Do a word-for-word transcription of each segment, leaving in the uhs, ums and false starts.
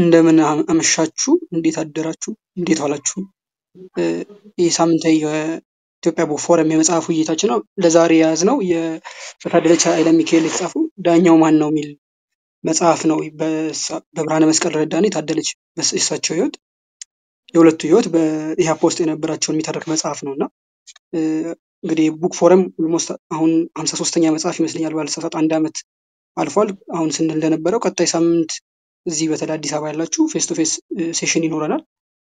እንደምን አመሻችሁ እንዴት አደራችሁ እንዴት ዋላችሁ የሳምንታዊ ኢትዮጵያ በፎረም የመጻፉ እይታችን ነው ለዛሬ ያዝ ነው የታደለች ኃይለሚካኤል የተጻፉ ዳኛው ማን ነው ሚል መጽሐፍ ነው በብርሃነመስቀል ረዳ ነው ታደለች በእሳቸው ይወት የሁለቱ ይወት በኢሃ ፖስት የነበራቸውን የሚተርክ መጽሐፍ ነውና እንግዲህ ቡክ ፎረም ኦልሞስት አሁን ሃምሳ ሶስተኛ መጽሐፍ ይመስልኛል ባልሰፋት አንድ አመት አልፏል አሁን ስንል እንደነበረው ቀጣይ ሳምንት እዚህ በተለይ አዲስ አበባ ያላችሁ ፌስ ቱ ፌስ ሴሽን ይኖራናል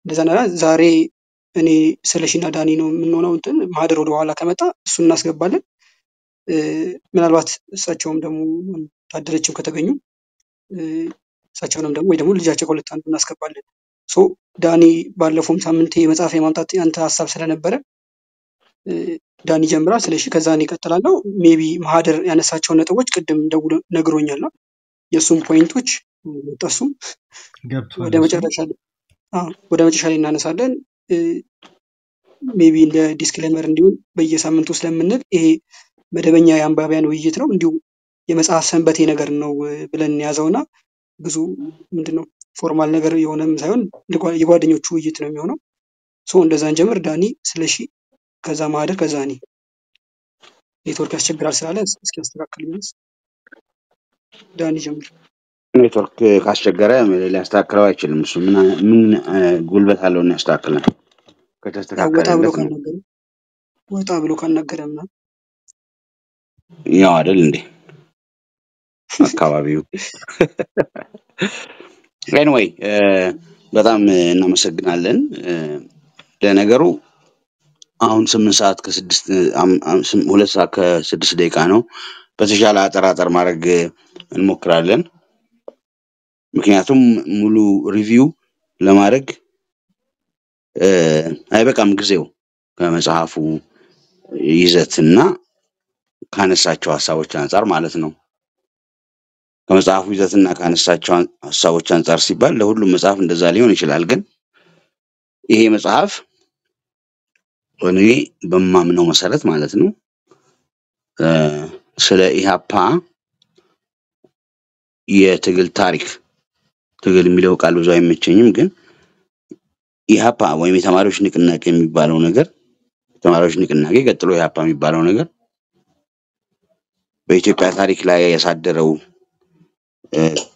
እንደዛና ዛሬ እኔ ሰለሽና ዳኒ ነው ምን ሆነው እንትን ማደር ወደ ኋላ ከመጣ እሱን እናስገባለን ምናልባት እሳቸውም ደሙ ታደረችው ከተገኙ እሳቸውንም ደሙ ወይ ደሙ ልጃቸው ኮለት አንተ እናስገባለን ሶ ዳኒ ባለፈው ሳምንት የመጻፍ የማምጣት አንተ ሐሳብ ስለነበረ ዳኒ ጀምራ ስለሺ ከዛ እኔ ከተላለው ሜቢ ማደር ያነሳቸው ነጥቦች ቀደም ደውሎ ነግሮኛል ነው የሱም ፖይንቶች ወጣሱ ገብቷል ወደ መጨረሻ አዎ ወደ መጨረሻ ላይ እናነሳለን ሜቢ እንደ ዲስክሌመር እንዲሁን በየሳምንቱ ስለምንል ይሄ መደበኛ ያንባቢያን ውይይት ነው እንዲሁ የመጽሐፍ ሰንበቴ ነገር ነው ብለን ያዘውና ብዙ ምንድነው ፎርማል ነገር የሆነም ሳይሆን የጓደኞቹ ውይይት ነው የሚሆነው ሶ እንደዛን ጀምር ዳኒ ስለሺ ከዛ ማደር ከዛኒ ኔትወርክ ያስቸግራል ስላለ እስኪ አስተካክልልኝ ዳኒ ጀምር ኔትወርክ ካስቸገረ ሊያስተካክለው አይችልም እሱ ምን ምን ጉልበት አለው ነው ያስተካክላል ከተስተካከለለት ነው ወጣ ብሎ ካናገረና ያው አይደል እንዴ አካባቢው anyway በጣም እናመሰግናለን ለነገሩ አሁን ስምንት ሰዓት ከስድስት ሁለት ሰዓት ከስድስት ደቂቃ ነው በተሻለ አጠራጠር ማድረግ እንሞክራለን ምክንያቱም ሙሉ ሪቪው ለማድረግ አይበቃም ጊዜው ከመጽሐፉ ይዘትና ካነሳቸው ሐሳቦች አንፃር ማለት ነው ከመጽሐፉ ይዘትና ካነሳቸው ሐሳቦች አንፃር ሲባል ለሁሉ መጽሐፍ እንደዛ ሊሆን ይችላል ግን ይሄ መጽሐፍ እኔ በማምነው መሰረት ማለት ነው ስለ ኢሃፓ የትግል ታሪክ ትግል የሚለው ቃል ብዙ አይመቸኝም ግን ኢሃፓ ወይም ተማሪዎች ንቅናቄ የሚባለው ነገር ተማሪዎች ንቅናቄ ቀጥሎ ኢሃፓ የሚባለው ነገር በኢትዮጵያ ታሪክ ላይ ያሳደረው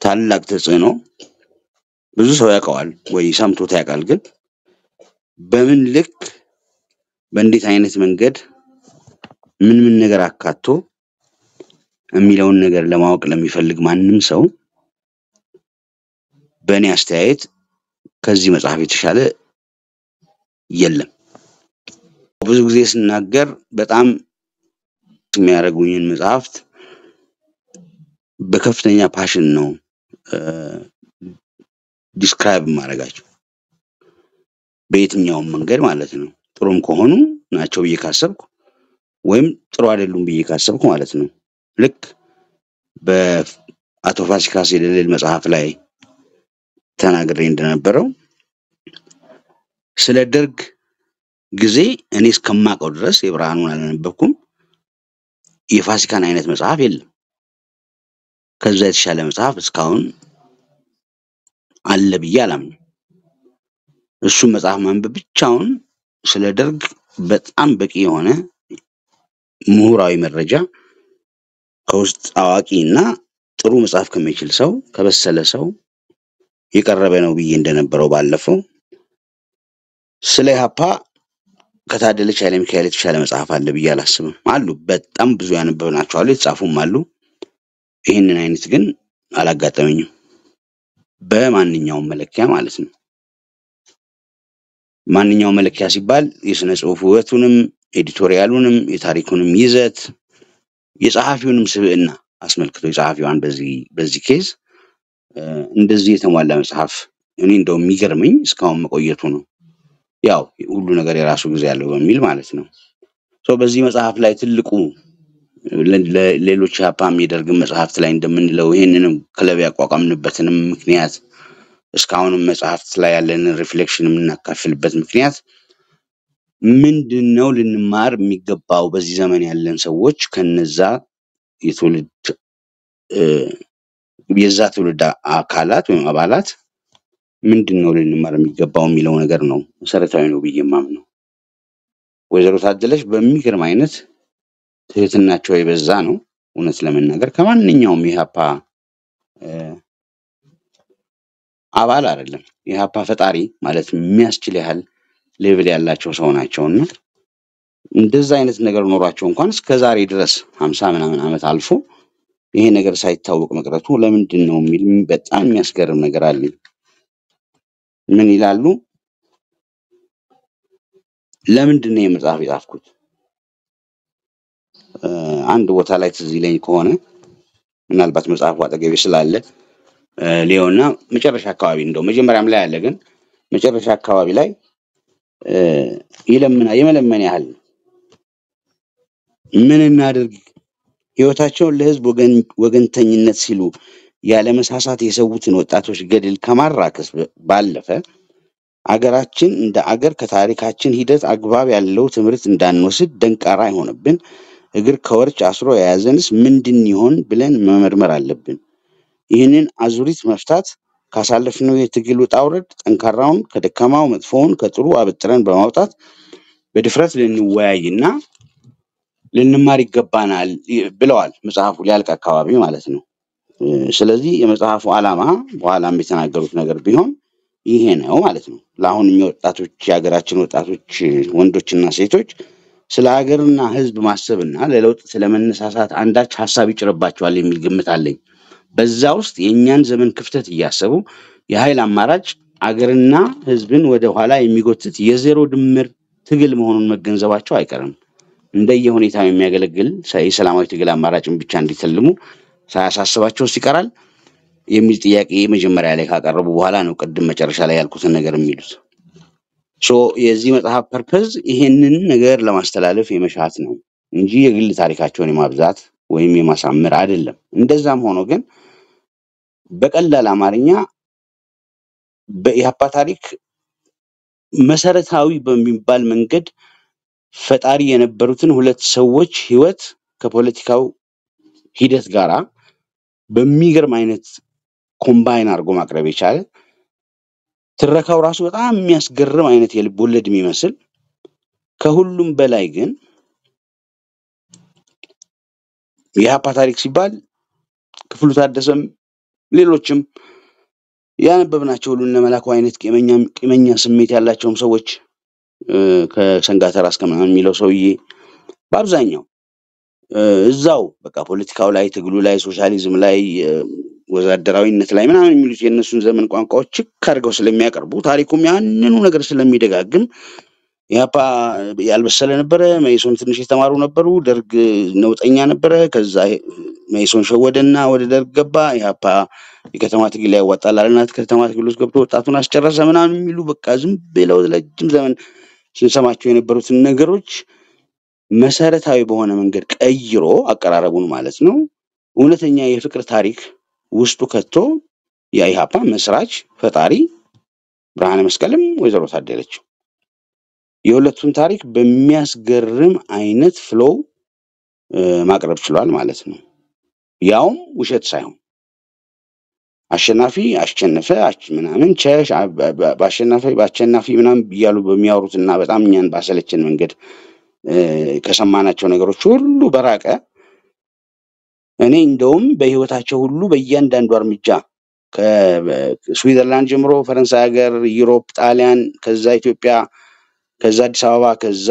ታላቅ ተጽዕኖ ብዙ ሰው ያውቃል ወይ ሰምቶት ያውቃል ግን በምን ልክ በእንዴት አይነት መንገድ ምን ምን ነገር አካቶ የሚለውን ነገር ለማወቅ ለሚፈልግ ማንንም ሰው በእኔ አስተያየት ከዚህ መጽሐፍ የተሻለ የለም ብዙ ጊዜ ስናገር በጣም የሚያረጉኝን መጽሐፍት በከፍተኛ ፓሽን ነው ዲስክራይብ ማድረጋቸው በየትኛው መንገድ ማለት ነው ጥሩም ከሆኑ ናቸው በየካሰብኩ ወይም ጥሩ አይደሉም በየካሰብኩ ማለት ነው ልክ በአቶ ፋሲካስ የደለል መጽሐፍ ላይ ተናግሬ እንደነበረው ስለ ደርግ ግዜ እኔ እስከማቀው ድረስ የብርሃኑን አላነበብኩም የፋሲካን አይነት መጽሐፍ የለም ከዛ የተሻለ መጽሐፍ እስካሁን አለ በያለም እሱ መጽሐፍ ማንበብ ብቻውን ስለ ደርግ በጣም በቂ የሆነ ምሁራዊ መረጃ ከውስጥ አዋቂና ጥሩ መጽሐፍ ከመችል ሰው ከበሰለ ሰው ይቀርበ ነው ብዬ እንደነበረው ባለፈው ስለ ኢሃፓ ከታደለች ኃይለሚካኤል የተሻለ መጽሐፍ አለ ብዬ አላስብም አሉ በጣም ብዙ ያነበብናቸው አሉ የተጻፉም አሉ ይሄንን አይነት ግን አላጋጠመኝም በማንኛውም መለኪያ ማለት ነው ማንኛውም መለኪያ ሲባል የስነ ጽሁፍ ውበቱንም ኤዲቶሪያሉንም የታሪኩንም ይዘት የጻሐፊውንም ስብዕና አስመልክቶ የጻሐፊዋን በዚህ በዚህ ኬዝ እንደዚህ የተሟላ መጽሐፍ እኔ እንደው የሚገርመኝ ስካውን መቆየቱ ነው ያው ሁሉ ነገር የራሱ ጊዜ ያለው በሚል ማለት ነው ሶ በዚህ መጽሐፍ ላይ ትልቁ ለሌሎች ኢሃፓም የደርግ መጽሐፍ ላይ እንደምንለው ይሄንንም ክለብ ያቋቋምንበትንም ምክንያት ስካውን መጽሐፍ ላይ ያለን ሪፍሌክሽን እናካፍልበት ምክንያት ምንድነው ልንማር የሚገባው በዚህ ዘመን ያለን ሰዎች ከነዛ የትውልድ የዛ ትውልድ አካላት ወይም አባላት ምንድን ነው ለነማር የሚገባው የሚለው ነገር ነው መሰረታዊ ነው በየማም ነው ወይዘሮ ታደለች በሚገርም አይነት ትህትናቸው ይበዛ ነው እውነት ለመናገር ከማንኛውም ይሃፓ አባል አይደለም ይሃፓ ፈጣሪ ማለት የሚያስችል ይችላል ሌቭል ያላቸው ሰው ናቸውና እንደዛ አይነት ነገር ኖራቸው እንኳን እስከ ዛሬ ድረስ ሃምሳ ምናምን አመት አልፎ ይሄ ነገር ሳይታወቅ መቅረቱ ለምንድን ነው የሚል በጣም የሚያስገርም ነገር አለ ምን ይላሉ ለምንድን ነው የመጽሐፍ የጻፍኩት አንድ ቦታ ላይ እዚህ ላይ ከሆነ ምናልባት መጽሐፉ አጠገብ ይስላል ሊዮና መጨረሻ አካባቢ እንደው መጀመሪያም ላይ ያለ ግን መጨረሻ አካባቢ ላይ ይለምና የመለመን ያህል ምን እናድርግ ህይወታቸው ለህዝብ ወገን ወገንተኝነት ሲሉ ያለ መሳሳት የሰውቱን ወጣቶች ገድል ከማራከስ ባለፈ አገራችን እንደ አገር ከታሪካችን ሂደት አግባብ ያለው ትምርት እንዳንወስድ ደንቃራ ይሆንብን እግር ከወርጭ አስሮ ያያዘንስ ምንድን ይሆን ብለን መመርመር አለብን ይህንን አዙሪት መፍታት ካሳለፍነው የትግሉ ጣውረድ ጠንካራውን ከደካማው መጥፎውን ከጥሩ አብጥረን በማውጣት በድፍረት ልንወያይና ልንማር ይገባናል ብለዋል መጽሐፉ ሊያልቅ አካባቢ ማለት ነው ስለዚህ የመጽሐፉ ዓላማ በኋላም የተናገሩት ነገር ቢሆን ይሄ ነው ማለት ነው ለአሁን የሚወጣቶች ያገራችን ወጣቶች ወንዶችና ሴቶች ስለ ሀገርና ህዝብ ማሰብና ለለውጥ ስለመነሳሳት አንዳች ሐሳብ ይጭረባቸዋል የሚል ግምት አለኝ በዛው ውስጥ የኛን ዘመን ክፍተት ያያሰቡ የኃይል አማራጭ አገርና ህዝብን ወደ ኋላ የሚጎትት የዜሮ ድምር ትግል መሆኑን መገንዘባቸው አይቀርም እንደየሁኔታው የሚያገለግል ሰላማዊ ትግል አማራጭን ብቻ እንዲተልሙ ሳያሳስባቸው ሲቀራል የሚል ጥያቄ መጀመሪያ ላይ ካቀረቡ በኋላ ነው ቀድም መጨረሻ ላይ ያልኩትን ነገር የሚሉት ሶ የዚህ መጽሐፍ ፐርፐዝ ይሄንን ነገር ለማስተላለፍ የመሻት ነው እንጂ የግል ታሪካቸውን የማብዛት ወይም የማሳመር አይደለም እንደዛም ሆኖ ግን በቀላል አማርኛ በኢሃፓ ታሪክ መሰረታዊ በሚባል መንገድ ፈጣሪ የነበሩትን ሁለት ሰዎች ህይወት ከፖለቲካው ሂደት ጋራ በሚገርም አይነት ኮምባይን አርጎ ማቅረብ ይችላል ትረካው ራሱ በጣም የሚያስገርም አይነት የልብ ወለድ የሚመስል ከሁሉም በላይ ግን የኢሃፓ ታሪክ ሲባል ክፍሉ ታደሰም ሌሎችም ያነበብናቸው ሁሉ እነመላኩ አይነት ቂመኛ ቂመኛ ስሜት ያላቸው ሰዎች ከሰንጋተራ እስከምናን ሚለው ሰውዬ በአብዛኛው እዛው በቃ ፖለቲካው ላይ ትግሉ ላይ ሶሻሊዝም ላይ ወዛደራዊነት ላይ ምናምን የሚሉት የነሱን ዘመን ቋንቋዎች ከርገው ስለሚያቀርቡ ታሪኩም ያንኑ ነገር ስለሚደጋግም ያፓ ያልበሰለ ነበር መይሶን ትንሽ ተማሩ ነበሩ ደርግ ነውጠኛ ነበር ከዛ መይሶን ሸወደና ወደ ደርግ ገባ ያፓ የከተማ ትግል ያወጣል አለናት ከተማ ትግል ውስጥ ገብቶ ወጣቱን አስጨረሰ ምናምን የሚሉ በቃ ዝም ብለው ለጅም ዘመን ስንሰማቸው የነበሩት ነገሮች መሰረታዊ በሆነ መንገድ ቀይሮ አቀራረቡን ማለት ነው እውነተኛ የፍቅር ታሪክ ውስጡ ከቶ ያይሃፓ መስራች ፈጣሪ ብርሃነመስቀልም ወይዘሮ ታደለች የሁለቱን ታሪክ በሚያስገርም አይነት ፍሎው ማቅረብ ይችላል ማለት ነው ያውም ውሸት ሳይሆን አሸናፊ አሸነፈ ምናምን ቸሽ ባሸናፊ ባሸናፊ ምናምን ይያሉ በሚያወሩትና በጣም እኛን ባሰለችን መንገድ ከሰማናቸው ነገሮች ሁሉ በራቀ እኔ እንደውም በህይወታቸው ሁሉ በእያንዳንዱ አርምጃ ከስዊዘርላንድ ጀምሮ ፈረንሳይ ሀገር ዩሮፕ ጣሊያን ከዛ ኢትዮጵያ ከዛ አዲስ አበባ ከዛ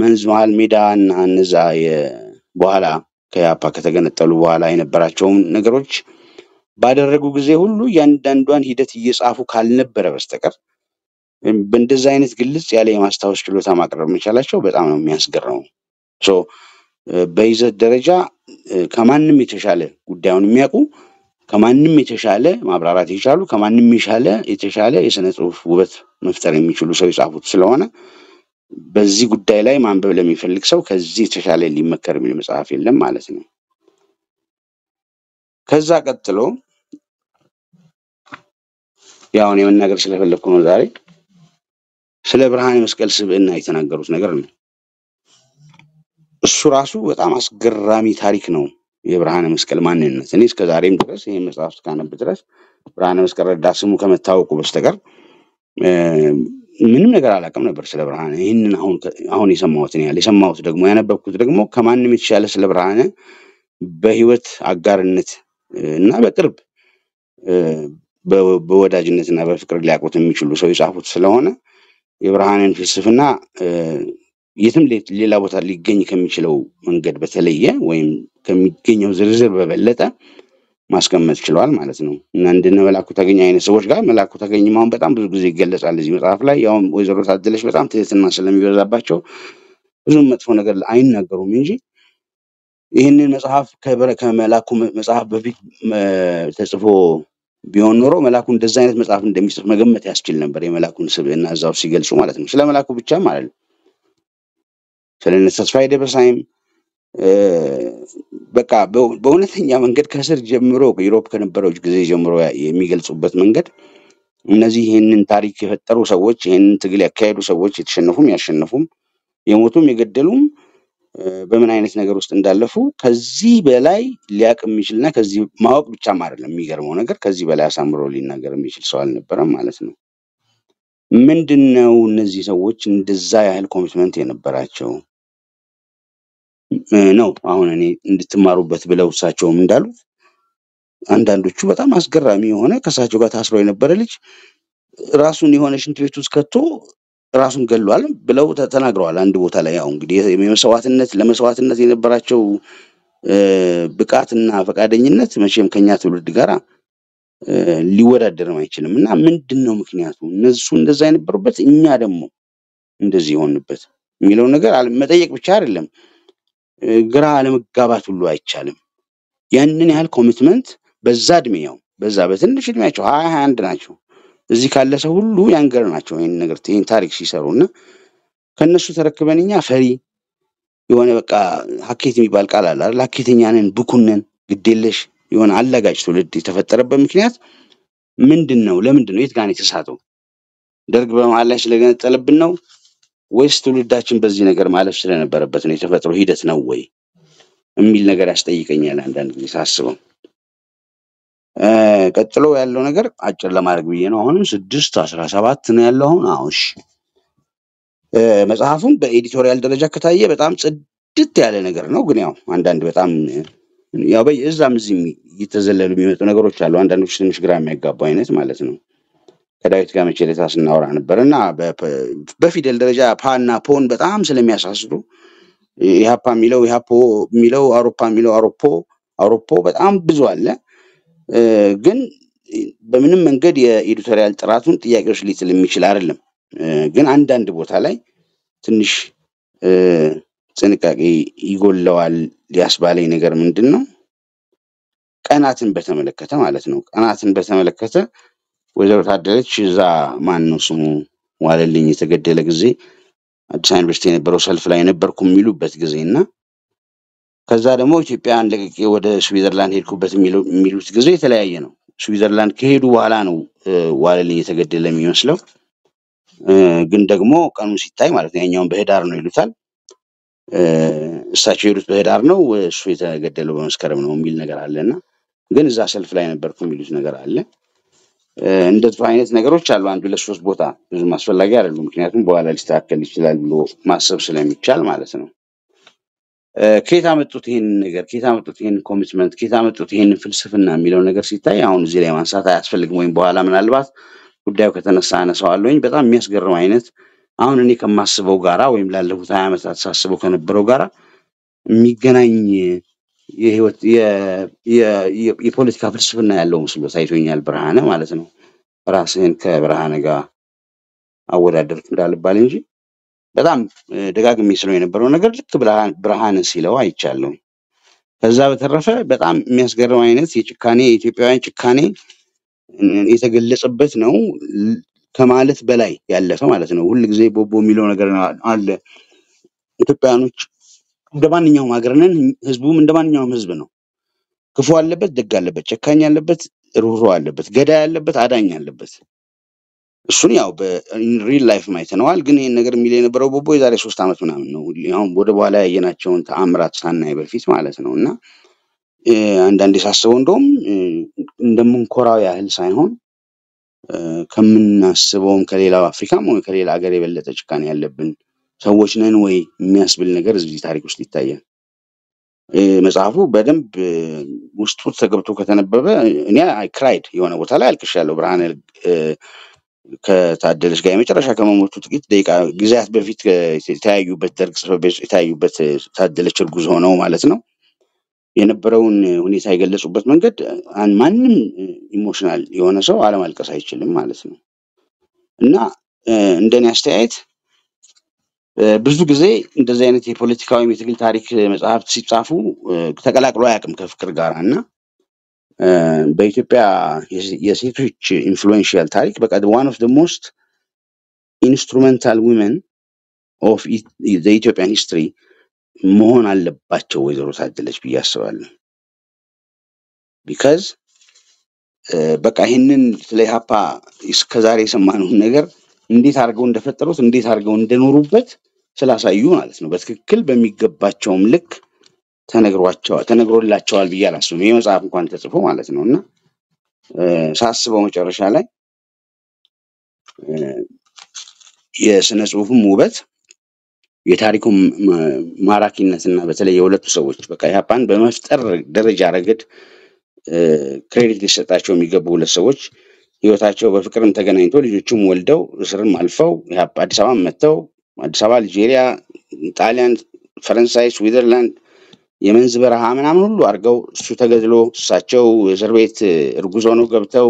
መንዝ መሃል ሜዳና አንዛ የበኋላ ከያፓ ከተገነጠሉ በኋላ የነበራቸው ነገሮች ባደረጉ ጊዜ ሁሉ ያንዳንዷን ሂደት እየጻፉ ካልነበረ በስተቀር በእንደዛ አይነት ግልጽ ያለ የማስተዋወቅ ችሎታ ማቅረብ መቻላቸው በጣም ነው የሚያስገርመው ሶ በይዘት ደረጃ ከማንም የተሻለ ጉዳዩን የሚያቁ ከማንም የተሻለ ማብራራት ይቻሉ ከማንም ይሻለ የተሻለ የሥነ ጽሑፍ ውበት መፍጠር የሚችሉ ሰው ይጻፉት ስለሆነ በዚህ ጉዳይ ላይ ማንበብ ለሚፈልግ ሰው ከዚህ የተሻለ ሊመከር የሚል መጽሐፍ የለም ማለት ነው ከዛ ቀጥሎ ያው ነው መናገር ስለፈለኩ ነው ዛሬ ስለ ብርሃነመስቀል ስብዕና የተናገሩት ነገር ነው እሱ ራሱ በጣም አስገራሚ ታሪክ ነው የብርሃነመስቀል ማንነት እኔ እስከ ዛሬም ድረስ ይሄን መጽሐፍ ስካነብ ድረስ ብርሃነመስቀል ረዳ ስሙ ከመታወቁ በስተቀር ምንም ነገር አላቀም ነበር ስለ ብርሃነ ይሄንን አሁን አሁን የሰማሁት ነው ያለ የሰማሁት ደግሞ ያነበብኩት ደግሞ ከማንም የተሻለ ስለ ብርሃነ በህይወት አጋርነት እና በቅርብ በወዳጅነት እና በፍቅር ሊያቆት የሚችሉ ሰው ይጻፉት ስለሆነ የብርሃነን ፍልስፍና የትም ሌላ ቦታ ሊገኝ ከሚችለው መንገድ በተለየ ወይም ከሚገኘው ዝርዝር በበለጠ ማስቀመጥ ይችላል ማለት ነው እና እንደነ መላኩ ታገኝ አይነት ሰዎች ጋር መላኩ ታገኝ ማን በጣም ብዙ ጊዜ ይገለጻል እዚህ መጽሐፍ ላይ ያው ወይዘሮ ታደለች በጣም ትህትና ስለሚበዛባቸው ብዙ መጥፎ ነገር አይናገሩም እንጂ ይሄንን መጽሐፍ ከመላኩ መጽሐፍ በፊት ተጽፎ ቢሆን ኖሮ መላኩ እንደዛ አይነት መጽሐፍ እንደሚጽፍ መገመት ያስችል ነበር የመላኩን ስብዕና አዛው ሲገልጹ ማለት ነው ስለ መላኩ ብቻ ማለት ነው ስለነ ተስፋዬ ደበሳይም በቃ በእውነተኛ መንገድ ከስር ጀምሮ ዩሮፕ ከነበረው ጊዜ ጀምሮ የሚገልጹበት መንገድ እነዚህ ይሄንን ታሪክ የፈጠሩ ሰዎች ይሄንን ትግል ያካሄዱ ሰዎች የተሸነፉም ያሸነፉም የሞቱም የገደሉም በምን አይነት ነገር ውስጥ እንዳለፉ ከዚህ በላይ ሊያቅም ይችላልና ከዚህ ማወቅ ብቻ አይደለም የሚገርመው ነገር ከዚህ በላይ አሳምሮ ሊናገር የሚችል ሰው አልነበረም ማለት ነው ምንድነው እነዚህ ሰዎች እንደዛ ያህል ኮሚትመንት የነበራቸው ነው አሁን እኔ እንድትማሩበት ብለው እሳቸውም እንዳሉ አንዳንዶቹ በጣም አስገራሚ የሆነ ከሳቸው ጋር ታስሮ የነበረ ልጅ ራሱን የሆነ ሽንት ቤት ውስጥ ከቶ ራሱን ገሏል ብለው ተናግረዋል አንድ ቦታ ላይ ያው እንግዲህ የመስዋዕትነት ለመስዋዕትነት የነበራቸው ብቃትና ፈቃደኝነት መቼም ከኛ ትውልድ ጋር ሊወዳደርም አይችልምና ምንድነው ምክንያቱ እነሱ እንደዛ አይነበሩበት እኛ ደግሞ እንደዚህ ሆንበት የሚለው ነገር አልመጠየቅ ብቻ አይደለም ግራ ለመጋባት ሁሉ አይቻለም ያንን ያህል ኮሚትመንት በዛ እድሜው በዛ በትንሽ እድሜያቸው ሃያ አንድ ናቸው እዚህ ካለ ሰው ሁሉ ያንገር ናቸው ይሄን ነገር ይሄን ታሪክ ሲሰሩና ከነሱ ተረክበንኛ ፈሪ የሆነ በቃ ሀኬት የሚባል ቃል አለ አይደል ሀኬትኛንን ብኩነን ግዴለሽ የሆነ አላጋጭ ትውልድ የተፈጠረበት ምክንያት ምንድነው ለምንድነው የት ጋር ነው የተሳተው ደርግ በማላሽ ለገነጠለብን ነው ወይስ ትውልዳችን በዚህ ነገር ማለፍ ስለነበረበት ነው የተፈጠሩ ሂደት ነው ወይ የሚል ነገር ያስጠይቀኛል አንዳንድ ጊዜ ሳስበው ቀጥሎ ያለው ነገር አጭር ለማድረግ ብዬ ነው አሁንም ስድስት አስራ ሰባት ነው ያለው አሁን እሺ መጽሐፉን በኤዲቶሪያል ደረጃ ከታየ በጣም ጽድት ያለ ነገር ነው ግን ያው አንዳንድ በጣም ያው በእዛም እዚህ እየተዘለሉ የሚመጡ ነገሮች አሉ አንዳንዶች ትንሽ ግራ የሚያጋባ አይነት ማለት ነው ከዳዊት ጋር መቼለታ ስናወራ ነበርና በፊደል ደረጃ ፓና ፖን በጣም ስለሚያሳስዱ ይሃፓ ሚለው ይሃፖ ሚለው አውሮፓ ሚለው አውሮፖ አውሮፖ በጣም ብዙ አለ ግን በምንም መንገድ የኤዲቶሪያል ጥራቱን ጥያቄዎች ሊጥል የሚችል አይደለም ግን አንድ አንድ ቦታ ላይ ትንሽ ጽንቃቄ ይጎለዋል ያስባለኝ ነገር ምንድነው ቀናትን በተመለከተ ማለት ነው ቀናትን በተመለከተ ወይዘሮ ታደለች እዛ ማን ነው ስሙ ዋለልኝ የተገደለ ጊዜ አዲስ አበባ ዩኒቨርሲቲ የነበረው ሰልፍ ላይ ነበርኩ የሚሉበት ጊዜና ከዛ ደግሞ ኢትዮጵያን ለቅቄ ወደ ስዊዘርላንድ ሄድኩበት የሚሉት ጊዜ ተለያየ ነው ስዊዘርላንድ ከሄዱ በኋላ ነው ዋለልኝ የተገደለ የሚመስለው ግን ደግሞ ቀኑ ሲታይ ማለት ነው ያኛው በህዳር ነው ይሉታል እሳቸው ይሉት በህዳር ነው እሱ የተገደለው በመስከረም ነው የሚል ነገር አለና ግን እዛ ሰልፍ ላይ ነበርኩ የሚሉት ነገር አለ እንደዚህ አይነት ነገሮች አሉ አንዱ ለሶስት ቦታ ብዙ ማስፈላጊ አይደለም ምክንያቱም በኋላ ሊስተካከል ይችላል ብሎ ማሰብ ስለሚቻል ማለት ነው ከየት አመጡት ይሄን ነገር ከየት አመጡት ይሄን ኮሚትመንት ከየት አመጡት ይሄን ፍልስፍና የሚለው ነገር ሲታይ አሁን እዚህ ላይ ማንሳት አያስፈልግም ወይም በኋላ ምናልባት ጉዳዩ ከተነሳ አነሳዋለሁኝ በጣም የሚያስገርም አይነት አሁን እኔ ከማስበው ጋራ ወይም ላለፉት ሃያ አመታት ሳስበው ከነበረው ጋራ የሚገናኝ የህይወት የፖለቲካ ፍልስፍና ያለው መስሎ ታይቶኛል ብርሃነ ማለት ነው ራስህን ከብርሃነ ጋር አወዳደርክ እንዳልባል እንጂ በጣም ደጋግሜ ስለው የነበረው ነገር ልክ ብርሃነ ሲለው አይቻለሁ ከዛ በተረፈ በጣም የሚያስገርም አይነት የጭካኔ የኢትዮጵያውያን ጭካኔ የተገለጸበት ነው ከማለት በላይ ያለፈ ማለት ነው ሁሉ ግዜ ቦቦ የሚለው ነገር አለ ኢትዮጵያኖች እንደማንኛውም ሀገርነን ህዝቡም እንደማንኛውም ህዝብ ነው ክፉ አለበት ደግ አለበት ጨካኝ አለበት ሩህሩህ አለበት ገዳይ አለበት አዳኝ አለበት እሱን ያው በሪል ላይፍ ማይተናል ግን ይሄን ነገር ሚል የነበረው ቦቦ የዛሬ ሶስት አመት ምናምን ነው አሁን ወደ በኋላ ያየናቸውን ተአምራት ሳናይ በፊት ማለት ነውና عند عندي ساسون دوم عندهم كراية هالساينهون كم من سبوم كليلا أفريقيا مو كليلا قريب اللي تجكاني هاللبن سوينا نوي مياس بالنجارز بدي تاريخوش للتاية مزعفو بدم بوستوت ثقبتو كتنببة إني كرايد يوانا وطلع كشالو برهان كتعدلش جاي مترش هكما موتوت كت ديك جزات بفيت تايو بتركس فبيش تايو بت تعدلش الجزء هنا ومعلتنا ينبرون ونيت هاي جلسوا بس من قد عن مانم إيموشنال يوانا سو على مالك صحيح شلون معلتنا إننا عندنا استعيد ብዙ ጊዜ እንደዚህ አይነት የፖለቲካዊ የትግል ታሪክ መጽሐፍት ሲጻፉ ተቀላቅሎ ያቅም ከፍቅር ጋርና በኢትዮጵያ የሴቶች ኢንፍሉዌንሻል ታሪክ በቃ one of the most instrumental women of the Ethiopian history መሆን አለባቸው ወይዘሮ ታደለች ብዬ አስባለሁ because በቃ ይሄንን ስለያፓ እስከዛሬ የሰማነው ነገር እንዴት አርገው እንደፈጠሩት እንዴት አርገው እንደኖሩበት ስላሳዩ ማለት ነው በትክክል በሚገባቸው ምልክ ተነግሯቸው ተነግሮላቸዋል በያላሱ ነው መጽሐፍ እንኳን ተጽፎ ማለት ነውና ሳስበው መጨረሻ ላይ የስነ ጽሁፉም ውበት የታሪኩም ማራኪነትና በተለይ የሁለቱ ሰዎች በቃ ያፓን በመፍጠር ደረጃ ረገድ ክሬዲት ሊሰጣቸው የሚገቡ ለሰዎች ይወታቸው በፍቅርም ተገናኝቶ ልጆቹም ወልደው እስርም አልፈው አዲስ አበባ መተው አዲስ አበባ አልጄሪያ ጣሊያን ፈረንሳይ ስዊዘርላንድ የመንዝ በረሃ ምናምን ሁሉ አርገው እሱ ተገድሎ እሳቸው እስር ቤት እርጉዝ ሆነው ገብተው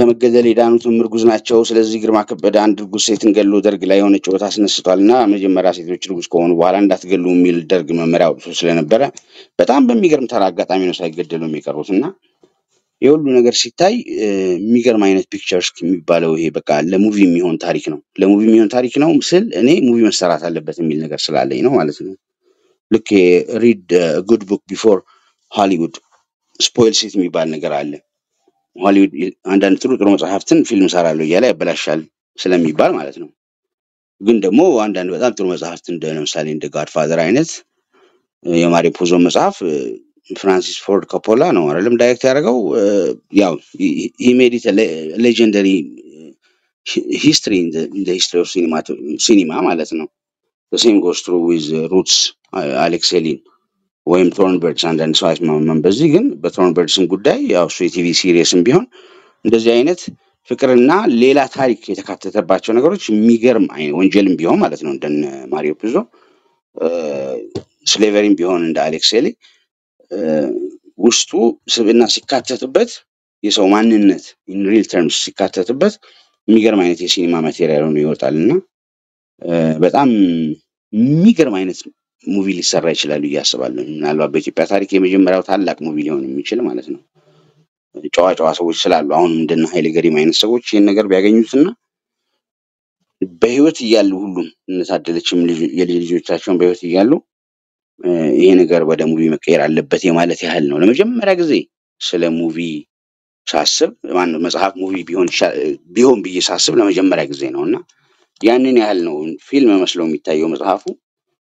ከመገደል የዳኑትም እርጉዝ ናቸው ስለዚህ ግርማ ከበደ አንድ እርጉዝ ሴትን ገሎ ደርግ ላይ ሆነ ጨዋታ አስነስቷልና መጀመሪያ ሴቶች እርጉዝ ከሆኑ በኋላ እንዳትገሉ የሚል ደርግ መመሪያው ስለነበረ በጣም በሚገርም ተራጋጣሚ ነው ሳይገደሉ የሚቀሩትና የሁሉ ነገር ሲታይ የሚገርም አይነት ፒክቸርስ የሚባለው ይሄ በቃ ለሙቪ የሚሆን ታሪክ ነው ለሙቪ የሚሆን ታሪክ ነው ስል እኔ ሙቪ መሰራት አለበት የሚል ነገር ስላለኝ ነው ማለት ነው ልክ ሪድ ጉድ ቡክ ቢፎር ሆሊውድ ስፖይልስ ኢት የሚባል ነገር አለ ሆሊውድ አንዳንድ ጥሩ ጥሩ መጽሐፍትን ፊልም ሰራለው እያለ ያበላሻል ስለሚባል ማለት ነው ግን ደግሞ አንዳንድ በጣም ጥሩ መጽሐፍት እንደ ለምሳሌ እንደ ጋድፋዘር አይነት የማሪ ፖዞ መጽሐፍ Francis Ford Coppola no aralem direct yaragaw yaw he made it a le legendary history in the, in the history of cinema to, cinema ማለት ነው the same goes through with uh, Roots uh, Alex Helin ወይም Thornbirds and and so as man በዚህ ግን በthornbirds ጉዳይ ያው ቲቪ ሲሪየስም ቢሆን እንደዚህ አይነት ፍቅርና ሌላ ታሪክ የተካተተባቸው ነገሮች የሚገርም አይን ወንጀልም ቢሆን ማለት ነው እንደ ማሪዮ ፒዞ ስሌቨሪም ቢሆን እንደ Alex Helin ውስጡ ስብና ሲካተተበት የሰው ማንነት in real terms ሲካተተበት የሚገርም አይነት የሲኒማ ማቴሪያል ነው ይወጣልና በጣም የሚገርም አይነት ሙቪ ሊሰራ ይችላል ይያስባለሁ ምናልባት በኢትዮጵያ ታሪክ የመጀመሪያው ታላቅ ሙቪ ሊሆን የሚችል ማለት ነው ጫዋ ጫዋ ሰዎች ስላሉ አሁን እንደነ ኃይሌ ገሪማ አይነት ሰዎች ይሄን ነገር ቢያገኙትና በህይወት ይያሉ ሁሉ እንታደለችም የልጆቻቸውን በህይወት ይያሉ ይሄ ነገር ወደ ሙቪ መቀየር አለበት የማለት ያህል ነው ለመጀመሪያ ጊዜ ስለ ሙቪ ሳስብ ማን መጽሐፍ ሙቪ ቢሆን ቢሆን ቢሳስብ ለመጀመሪያ ጊዜ ነውና ያንን ያህል ነው ፊልም መስሎ የሚታየው መጽሐፉ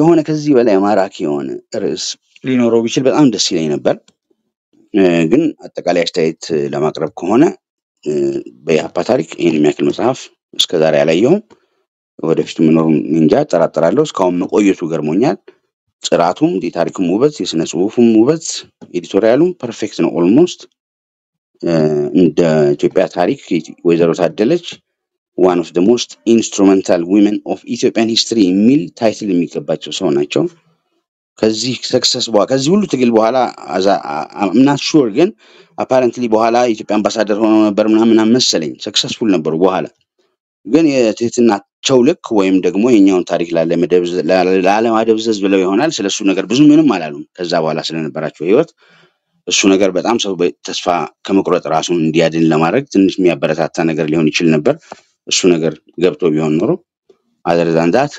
የሆነ ከዚህ በላይ ማራኪ የሆነ ራስ ሊኖረው ይችላል በጣም ደስ ይለኝ ነበር ግን አጠቃላይ አስተያየት ለማቅረብ ከሆነ በያፓ ታሪክ ይሄን ያክል መጽሐፍ እስከዛሬ ያላየው ወደፊት ምን ነው እንጃ ተራራራለው ስካውን መቆየቱ ገርሞኛል ጽራቱም የታሪኩም ውበት የስነ ጽሁፉም ውበት ኤዲቶሪያሉም ፐርፌክት ነው ኦልሞስት እንደ ኢትዮጵያ ታሪክ ወይዘሮ ታደለች one of the most instrumental women of Ethiopian history የሚል ታይትል የሚቀባቸው ሰው ናቸው ከዚህ ሰክሰስ በኋላ ከዚህ ሁሉ ትግል በኋላ I'm not sure ግን apparently በኋላ ኢትዮጵያ አምባሳደር ሆነው ነበር ምናምን መሰለኝ ሰክሰስፉል ነበር በኋላ ግን የተህትናቸው ልክ ወይም ደግሞ የኛውን ታሪክ ላለመደብዝ ላለማደብዝዝ ብለው ይሆናል ስለሱ ነገር ብዙ ምንም አላሉም ከዛ በኋላ ስለነበራቸው ህይወት እሱ ነገር በጣም ሰው ተስፋ ከመቁረጥ ራሱን እንዲያድን ለማድረግ ትንሽ የሚያበረታታ ነገር ሊሆን ይችላል ነበር እሱ ነገር ገብቶ ቢሆን ኖሮ አደረዛንዳት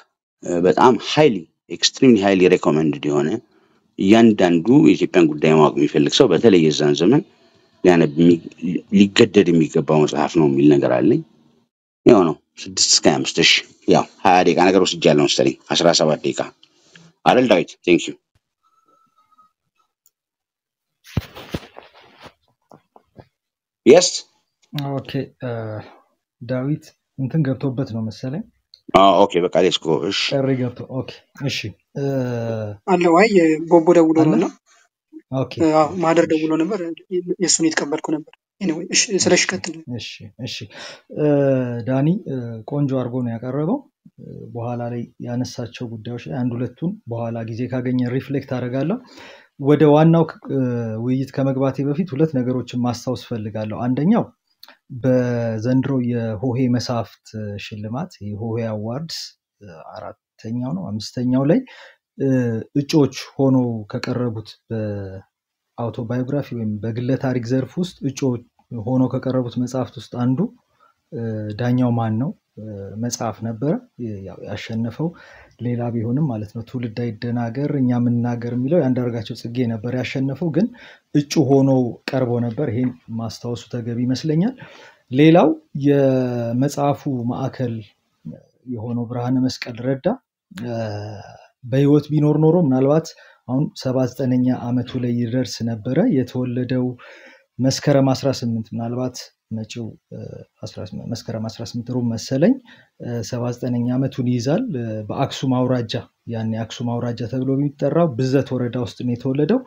በጣም ሃይሊ ኤክስትሪምሊ ሃይሊ ሪኮመንድድ የሆነ ያንዳንዱ የኢትዮጵያን ጉዳይ ማወቅ የሚፈልግ ሰው በተለይ የዛን ዘመን ያነብ ሊገደድ የሚገባው መጽሐፍ ነው የሚል ነገር አለኝ ያው ነው ስድስት እስከ አምስት ያው ሃያ ደቂቃ ነገር ወስጃለሁ ስለዚህ አስራ ሰባት ደቂቃ አይደል ዳዊት ቴንክ ዩ yes okay uh, ዳዊት እንትን ገብቶበት ነው መሰለኝ አዎ okay በቃ let's go እሺ ሪ ገብቶ okay እሺ አለ ወይ ቦቦ ደውሎ ነው okay አዎ ማደር ደውሎ ነበር የሱን ይተቀበልኩ ነበር anyway እሺ ስለሽ ከተል እሺ እሺ ዳኒ ቆንጆ አርጎ ነው ያቀረበው በኋላ ላይ ያነሳቸው ጉዳዮች አንድ ሁለቱን በኋላ ጊዜ ካገኘ ሪፍሌክት አደርጋለሁ ወደ ዋናው ውይይት ከመግባቴ በፊት ሁለት ነገሮችን ማስተዋወስ ፈልጋለሁ አንደኛው በዘንድሮ የሆሄ መሳፍት ሽልማት የሆሄ አዋርድስ አራተኛው ነው አምስተኛው ላይ እጮች ሆኖ ከቀረቡት በአውቶባዮግራፊ ወይም በግለ ታሪክ ዘርፍ ውስጥ እጮች ሆኖ ከቀረቡት መጽሐፍት ውስጥ አንዱ ዳኛው ማን ነው መጽሐፍ ነበር ያሸነፈው ሌላ ቢሆንም ማለት ነው ትውልድ አይደናገር እኛ ምንናገር የሚለው ያንዳርጋቸው ጽጌ ነበር ያሸነፈው ግን እጩ ሆኖ ቀርቦ ነበር ይሄን ማስተዋወሱ ተገቢ ይመስለኛል ሌላው የመጽሐፉ ማዕከል የሆነው ብርሃነመስቀል ረዳ በህይወት ቢኖር ኖሮ ምናልባት አሁን ሰባ ዘጠነኛ አመቱ ላይ ይدرس ነበር የተወለደው መስከረም አስራ ስምንት ምናልባት መጪው አስራ ስምንት መስከረም አስራ ስምንት ሩብ መሰለኝ ሰባ ዘጠነኛ አመቱን ይዛል በአክሱም አውራጃ ያን ያክሱም አውራጃ ተብሎ የሚጠራው ብዘት ወረዳ ውስጥ ነው የተወለደው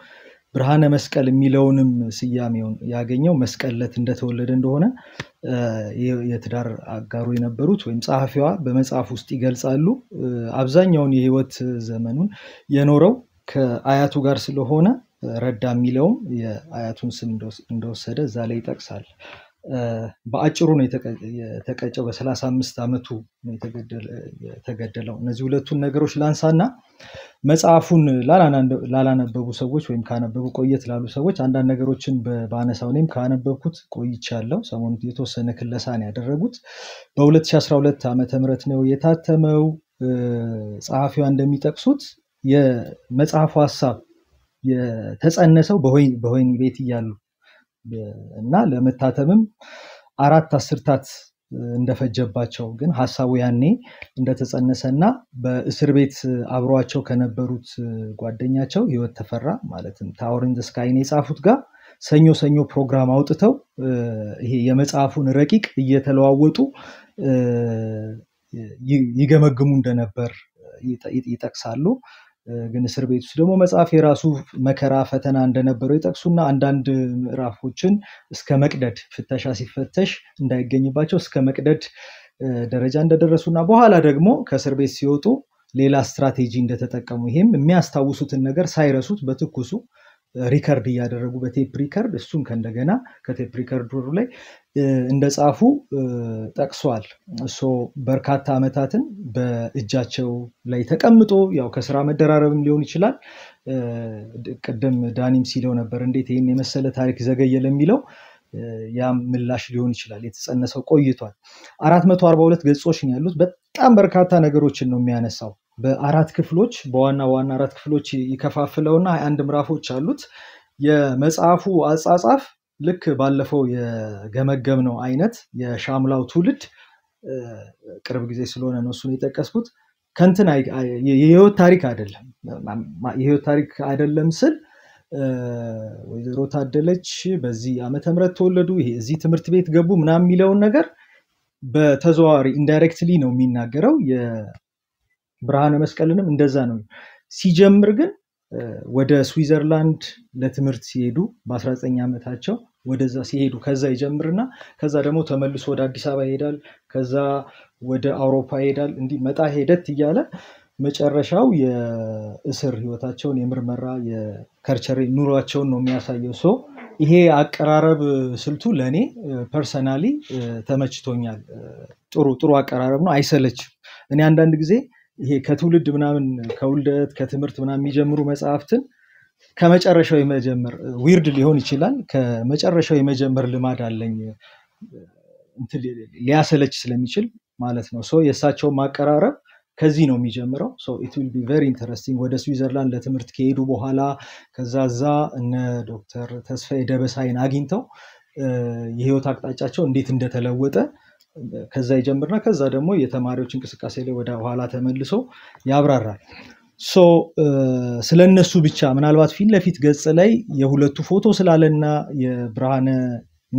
ብርሃነ መስቀል ሚለውንም ሲያሚውን ያገኘው መስቀልለት እንደተወለደ እንደሆነ የትዳር አጋሩ የነበሩት ወይም ጻሐፊዋ በመጽሐፍ ውስጥ ይገልጻሉ አብዛኛውን የህይወት ዘመኑን የኖረው ከአያቱ ጋር ስለሆነ ረዳ ሚለው የአያቱን ስም እንደወሰደ እዛ ላይ ይጠቅሳል በአጭሩ ነው የተቀጨው በ35 አመቱ ነው የተገደለ የተገደለው እነዚህ ሁለቱን ነገሮች ላንሳና መጽሐፉን ላላነበቡ ሰዎች ወይም ካነበቡ ቆይት ላሉ ሰዎች አንዳንድ ነገሮችን በባነሳው ነኝ ካነበብኩት ቆይቻለሁ ሰሞኑን የተወሰነ ክለሳን ያደረጉት በ2012 ዓመተ ምህረት ነው የታተመው ጻሐፊው እንደሚጠቅሱት የመጽሐፉ ሐሳብ የተጸነሰው በሆይ በሆይ ቤት ይያሉ እና ለመታተምም አራት አስርታት እንደፈጀባቸው ግን ሐሳቡ ያኔ እንደተጸነሰና በእስር ቤት አብሯቸው ከነበሩት ጓደኛቸው ህይወት ተፈራ ማለትም ታወር ኢን ዘ ስካይ ነው የጻፉት ጋር ሰኞ ሰኞ ፕሮግራም አውጥተው ይሄ የመጽሐፉን ረቂቅ እየተለዋወጡ ይገመግሙ እንደነበር ይጠቅሳሉ ግን እስር ቤት ውስጥ ደግሞ መጽሐፍ የራሱ መከራ ፈተና እንደነበረው ይጠቅሱና አንዳንድ ምዕራፎችን እስከ መቅደድ ፍተሻ ሲፈተሽ እንዳይገኝባቸው እስከ መቅደድ ደረጃ እንደደረሱና በኋላ ደግሞ ከእስር ቤት ሲወጡ ሌላ ስትራቴጂ እንደተጠቀሙ ይሄም የሚያስተዋውሱትን ነገር ሳይረሱት በትኩሱ ሪከርድ ያደረጉ በቴፕ ሪከርድ እሱን ከእንደገና ከቴፕ ሪከርድ ዶሩ ላይ እንደጻፉ ጠቅሷል ሶ በርካታ አመታትን በእጃቸው ላይ ተቀምጦ ያው ከስራ መደራረብም ሊሆን ይችላል ቀደም ዳኒም ሲለው ነበር እንዴት ይሄን የመሰለ ታሪክ ዘገየ ለሚለው ያም ምላሽ ሊሆን ይችላል የተጸነሰው ቆይቷል አራት መቶ አርባ ሁለት ገጾች ነው ያሉት በጣም በርካታ ነገሮችን ነው የሚያነሳው በአራት ክፍሎች በዋና ዋና አራት ክፍሎች ይከፋፈለውና አንድ ምዕራፎች አሉት የመጽሐፉ አጻጻፍ ልክ ባለፈው የገመገም ነው አይነት የሻምላው ትውልድ ቅርብ ጊዜ ስለሆነ ነው እሱን የጠቀስኩት ከንትን የህይወት ታሪክ አይደለም የህይወት ታሪክ አይደለም ስል ወይዘሮ ታደለች በዚህ አመተ ምህረት ተወለዱ ይሄ እዚህ ትምህርት ቤት ገቡ ምናም ሚለው ነገር በተዘዋዋሪ ኢንዳይሬክትሊ ነው የሚናገረው ብርሃነመስቀልንም እንደዛ ነው ሲጀምር ግን ወደ ስዊዘርላንድ ለትምህርት ሲሄዱ በ19 አመታቸው ወደዛ ሲሄዱ ከዛ ይጀምርና ከዛ ደግሞ ተመልሶ ወደ አዲስ አበባ ይሄዳል ከዛ ወደ አውሮፓ ይሄዳል እንዲ መጣ ሄደት ይያለ መጨረሻው የእስር ህይወታቸውን የመርመራ የካልቸራል ኑሯቸውን ነው የሚያሳየው ሶ ይሄ አቀራረብ ስልቱ ለኔ ፐርሰናሊ ተመችቶኛል ጥሩ ጥሩ አቀራረብ ነው አይሰለችም እኔ አንዳንድ ጊዜ ይሄ ከትውልድ ምናምን ከውልደት ከትምርት ምናምን የሚጀምሩ መጻሕፍትን ከመጨረሻው የመጀመር ዊርድ ሊሆን ይችላል ከመጨረሻው የመጀመር ልማድ አለኝ እንት ሊያሰለች ስለሚችል ማለት ነው ሶ የሳቸው ማቀራረብ ከዚህ ነው የሚጀምረው ሶ it will be very interesting ወደ ስዊዘርላንድ ለትምርት ከሄዱ በኋላ ከዛዛ እነ ዶክተር ተስፋዬ ደበሳይን አግኝተው የህይወት አቅጣጫቸው እንዴት እንደተለወጠ ከዛ ይጀምርና ከዛ ደግሞ የተማሪዎች እንቅስቃሴ ላይ ወደ ኋላ ተመልሶ ያብራራል ሶ ስለነሱ ብቻ ምናልባት ፊት ለፊት ገጽ ላይ የሁለቱ ፎቶ ስላለና የብርሃነ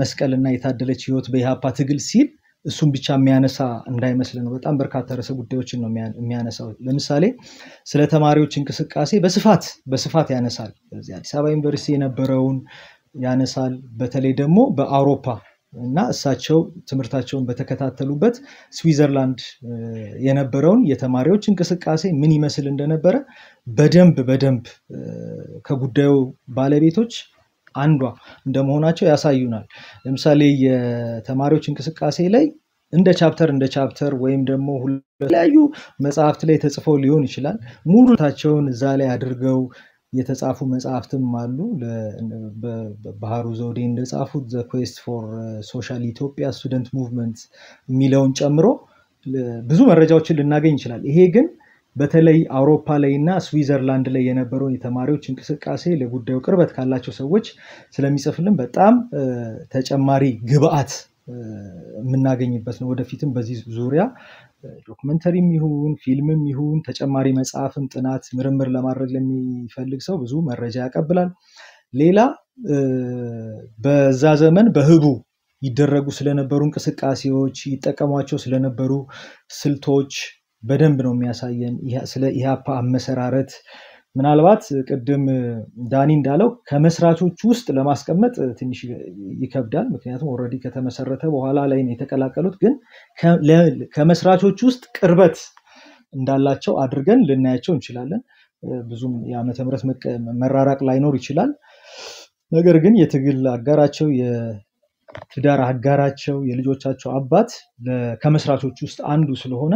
መስቀልና የታደለች ህይወት በኢሃፓ ትግል ሲል እሱን ብቻ የሚያነሳ እንዳይመስል ነው በጣም በርካታ ርዕሰ ጉዳዮችን ነው የሚያነሳው ለምሳሌ ስለ ተማሪዎች እንቅስቃሴ በስፋት በስፋት ያነሳል በዚህ አዲስ አበባ ዩኒቨርሲቲ የነበረውን ያነሳል በተለይ ደግሞ በአውሮፓ እና እሳቸው ትምርታቸውን በተከታተሉበት ስዊዘርላንድ የነበረውን የተማሪዎች እንቅስቃሴ ምን ይመስል እንደነበረ በደንብ በደንብ ከጉዳዩ ባለቤቶች አንዷ እንደመሆናቸው ያሳዩናል ለምሳሌ የተማሪዎች እንቅስቃሴ ላይ እንደ ቻፕተር እንደ ቻፕተር ወይም ደግሞ ሁለቱ መጽሐፍት ላይ ተጽፈው ሊሆን ይችላል ሙሉታቸውን እዛ ላይ አድርገው የተጻፉ መጽሐፍትም አሉ በባህሩ ዘውዴ እንደጻፉት the quest for social ethiopia student movement ሚለውን ጨምሮ ብዙ መረጃዎችን ልናገኝ ይችላል ይሄ ግን በተለይ አውሮፓ ላይና ስዊዘርላንድ ላይ የነበረው የተማሪዎች እንቅስቃሴ ለጉዳዩ ቅርበት ካላቸው ሰዎች ስለሚጽፍልን በጣም ተጨማሪ ግብአት ምናገኝበት ነው ወደፊትም በዚህ ዙሪያ ዶክመንተሪም ይሁን ፊልምም ይሁን ተጨማሪ መጽሐፍም ጥናት ምርምር ለማድረግ ለሚፈልግ ሰው ብዙ መረጃ ያቀብላል ሌላ በዛ ዘመን በህቡ ይደረጉ ስለነበሩ እንቅስቃሴዎች ይጠቀማቸው ስለነበሩ ስልቶች በደንብ ነው የሚያሳየን ስለ ኢሃፓ አመሰራረት ምናልባት ቀደም ዳኒ እንዳለው ከመስራቾች ውስጥ ለማስቀመጥ ትንሽ ይከብዳል ምክንያቱም ኦሬዲ ከተመሰረተ በኋላ ላይ ነው የተቀላቀሉት ግን ከመስራቾች ውስጥ ቅርበት እንዳላቸው አድርገን ልናያቸው እንችላለን ብዙም ያመተ ምረት መራራቅ ላይኖር ይችላል ነገር ግን የትግል አጋራቸው የትዳር አጋራቸው የልጆቻቸው አባት ከመስራቾች ውስጥ አንዱ ስለሆነ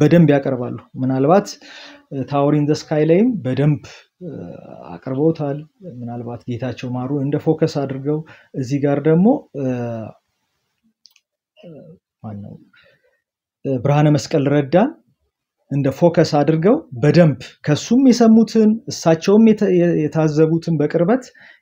በደንብ ያቀርባሉ ምናልባት ታወሪን ዘ ስካይ ላይም በደንብ አቀርበውታል ምናልባት ጌታቸው ማሩ እንደ ፎከስ አድርገው እዚህ ጋር ደግሞ ማነው ብርሃነ መስቀል ረዳ እንደ ፎከስ አድርገው በደንብ ከሱም የሰሙትን እሳቸውም የታዘቡትን በቅርበት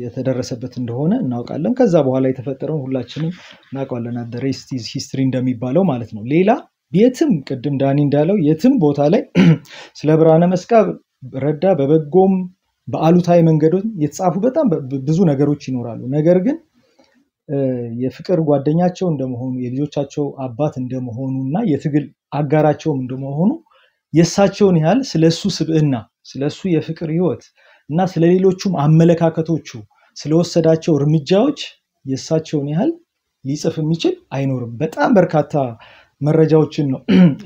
የተደረሰበት እንደሆነ እናውቃለን ከዛ በኋላ የተፈጠረውን ሁላችንም እናውቃለን the rest is history እንደሚባለው ማለት ነው ሌላ የትም ቅድም ዳኒ እንዳለው የትም ቦታ ላይ ስለ ብርሃነ መስቀል ረዳ በበጎም በአሉታይ መንገዶች የተጻፉ በጣም ብዙ ነገሮች ይኖራሉ ነገር ግን የፍቅር ጓደኛቸው እንደመሆኑ የልጆቻቸው አባት እንደመሆኑና የትግል አጋራቸው እንደመሆኑ የሳቸውን ያህል ስለሱ ስብዕና ስለሱ የፍቅር ህይወት እና ስለሌሎችም አመለካከቶቹ ስለወሰዳቸው እርምጃዎች የሳቸውን ያህል ሊጽፍ የሚችል አይኖርም በጣም በርካታ መረጃዎችን ነው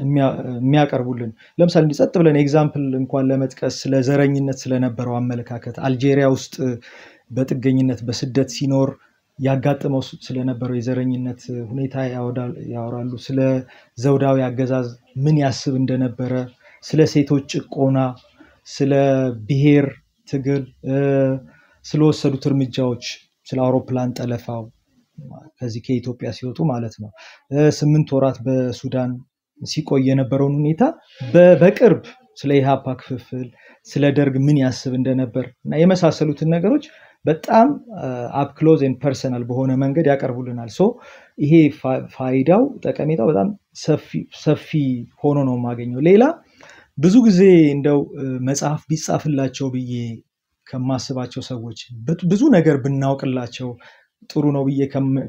የሚያቀርቡልን ለምሳሌ እንዲጸጥ ብለን ኤግዛምፕል እንኳን ለመጥቀስ ስለ ዘረኝነት ስለነበረው አመለካከት አልጄሪያ ውስጥ በጥገኝነት በስደት ሲኖር ያጋጠመው ስለነበረው የዘረኝነት ሁኔታ ያወራሉ ስለ ዘውዳዊ አገዛዝ ምን ያስብ እንደነበረ ስለ ሴቶች ጭቆና ስለ ብሄር ትግል ስለወሰዱት እርምጃዎች ስለ አውሮፕላን ጠለፋው ከዚህ ከኢትዮጵያ ሲወጡ ማለት ነው ስምንት ወራት በሱዳን ሲቆይ የነበረውን ሁኔታ በቅርብ ስለ ኢሃፓ ክፍፍል ስለ ደርግ ምን ያስብ እንደነበር እና የመሳሰሉት ነገሮች በጣም አፕ ክሎዝ ኤንድ ፐርሰናል በሆነ መንገድ ያቀርቡልናል ሶ ይሄ ፋይዳው ተቀመጣው በጣም ሰፊ ሰፊ ሆኖ ነው ማገኘው ሌላ ብዙ ጊዜ እንደው መጽሐፍ ቢጻፍላቸው ብዬ ከማስባቸው ሰዎች ብዙ ነገር ብናውቅላቸው ጥሩ ነው ብዬ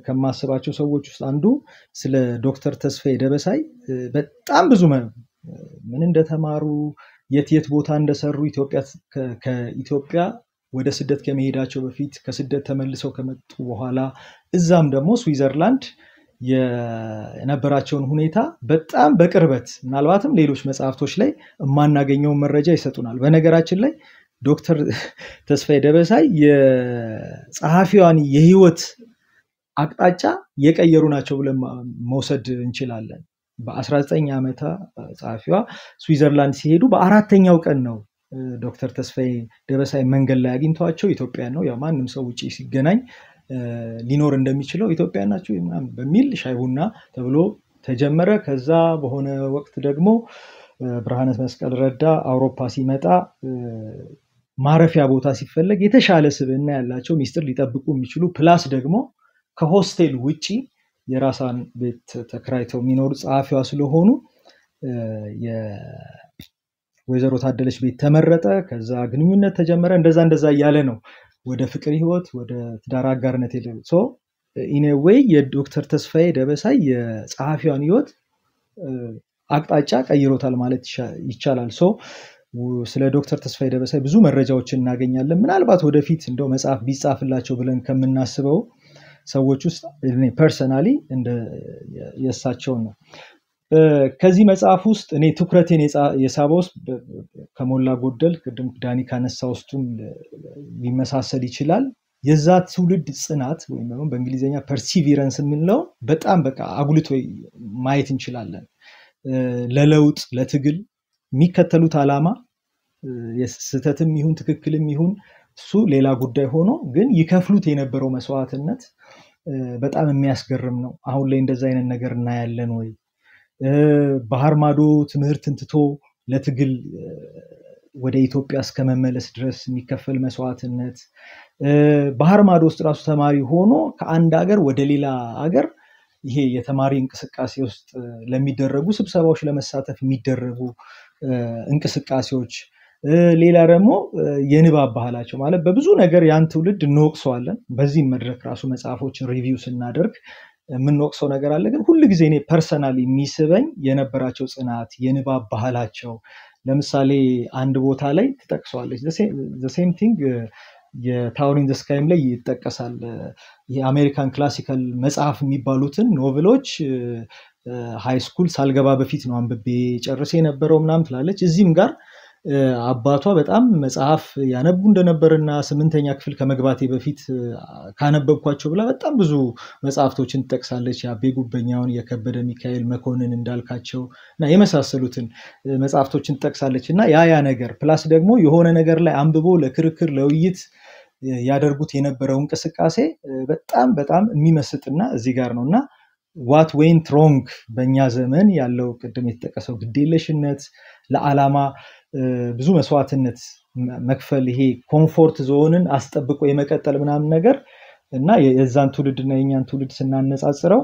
ከማስባቸው ሰዎች ውስጥ አንዱ ስለ ዶክተር ተስፋዬ ደበሳይ በጣም ብዙ ምን እንደተማሩ የት የት ቦታ እንደሰሩ ኢትዮጵያ ከኢትዮጵያ ወደ ስደት ከመሄዳቸው በፊት ከስደት ተመልሰው ከመጡ በኋላ እዛም ደግሞ ስዊዘርላንድ የነበራቸውን ሁኔታ በጣም በቅርበት ምናልባትም ሌሎች መጽሐፍቶች ላይ ማናገኘው መረጃ ይሰጡናል በነገራችን ላይ ዶክተር ተስፋዬ ደበሳይ የጸሐፊዋን የህይወት አቅጣጫ የቀየሩ ናቸው ብለን መውሰድ እንችላለን በ19 ዓመቷ ጸሐፊዋ ስዊዘርላንድ ሲሄዱ በአራተኛው ቀን ነው ዶክተር ተስፋዬ ደበሳይ መንገድ ላይ አግኝቷቸው ኢትዮጵያ ነው ያ ማንም ሰው ውጪ ሲገናኝ ሊኖር እንደሚችለው ኢትዮጵያ ናቸው ይማም በሚል ሻይቡና ተብሎ ተጀመረ ከዛ በሆነ ወቅት ደግሞ ብርሃነመስቀል ረዳ አውሮፓ ሲመጣ ማረፊያ ቦታ ሲፈልግ የተሻለ ስብዕና ያላቸው ሚስጥር ሊጠብቁ የሚችሉ ፕላስ ደግሞ ከሆስቴል ውጪ የራሳን ቤት ተከራይተው ሚኖር ጻፊዋ ስለሆኑ የ ወይዘሮ ታደለች ቤት ተመረጠ ከዛ ግንኙነት ተጀመረ እንደዛ እንደዛ ያለ ነው ወደ ፍቅር ህይወት ወደ ትዳር አጋርነት ይደረግ ሶ ኢን ኤ ዌይ የዶክተር ተስፋዬ ደበሳይ የጻፊዋን ህይወት አቅጣጫ ቀይሮታል ማለት ይቻላል ሶ ስለ ዶክተር ተስፋዬ ደበሳይ ብዙ መረጃዎችን እናገኛለን ምናልባት ወደፊት እንደው መጽሐፍ ቢጻፍላቸው ብለን ከምናስበው ሰዎች ውስጥ እኔ ፐርሰናሊ እንደ የሳቸው ነው ከዚህ መጽሐፍ ውስጥ እኔ ትኩረቴን የሳባውስ ከሞላ ጎደል ቅድም ዳኒ ካነሳው ውስጥም ሊመሳሰል ይችላል የዛ ትውልድ ጽናት ወይም ደግሞ በእንግሊዘኛ perseverance የሚለው በጣም በቃ አጉልቶ ማየት እንችላለን ለለውጥ ለትግል የሚከተሉት አላማ የስተተም ይሁን ትክክልም ይሁን እሱ ሌላ ጉዳይ ሆኖ ግን ይከፍሉት የነበረው መስዋዕትነት በጣም የሚያስገርም ነው አሁን ላይ እንደዛ አይነት ነገር እና ያለን ወይ ባህርማዶ ትምህርትን ትቶ ለትግል ወደ ኢትዮጵያ እስከመመለስ ድረስ የሚከፈል መስዋዕትነት ባህርማዶ ውስጥ ራሱ ተማሪ ሆኖ ከአንድ ሀገር ወደ ሌላ ሀገር ይሄ የተማሪ እንቅስቃሴ ውስጥ ለሚደረጉ ስብሰባዎች ለመሳተፍ የሚደረጉ እንቅስቃሴዎች ሌላ ደግሞ የንባብ ባህላቸው ማለት በብዙ ነገር ያን ትውልድ እንወቅሰዋለን በዚህ መድረክ ራሱ መጽሐፎችን ሪቪው ስናደርግ ምን ወቅሰው ነገር አለ ግን ሁሉ ጊዜ እኔ ፐርሰናሊ የሚስበኝ የነበራቸው ጽናት የንባብ ባህላቸው ለምሳሌ አንድ ቦታ ላይ ተጠቅሷለች the same thing የታወር ኢን ዘ ስካይም ላይ ይተቀሳል የአሜሪካን ክላሲካል መጽሐፍ የሚባሉትን ኖቬሎች ሃይ ስኩል ሳልገባ በፊት ነው አንብቤ ጨርሼ ነበርው ምናምን ትላለች እዚህም ጋር አባቷ በጣም መጽሐፍ ያነቡ እንደነበርና ስምንተኛ ክፍል ከመግባቴ በፊት ካነበብኳቸው ብላ በጣም ብዙ መጽሐፍቶችን ተጠቅሳለች ያቤ ጉበኛውን የከበደ ሚካኤል መኮንን እንዳልካቸው እና የመሳሰሉትን መጽሐፍቶችን ተጠቅሳለችና ያ ያ ነገር ፕላስ ደግሞ የሆነ ነገር ላይ አንብቦ ለክርክር ለውይይት ያደርጉት የነበረው እንቅስቃሴ በጣም በጣም የሚመስጥና እዚህ ጋር ነውና what went wrong በእኛ ዘመን ያለው ቅድም የተጠቀሰው ግዴለሽነት ለዓላማ ብዙ መስዋዕትነት መክፈል ይሄ ኮምፎርት ዞንን አስጠብቆ የመቀጠል ምናምን ነገር እና የዛን ትውልድና የኛን ትውልድ ስናነጻጽረው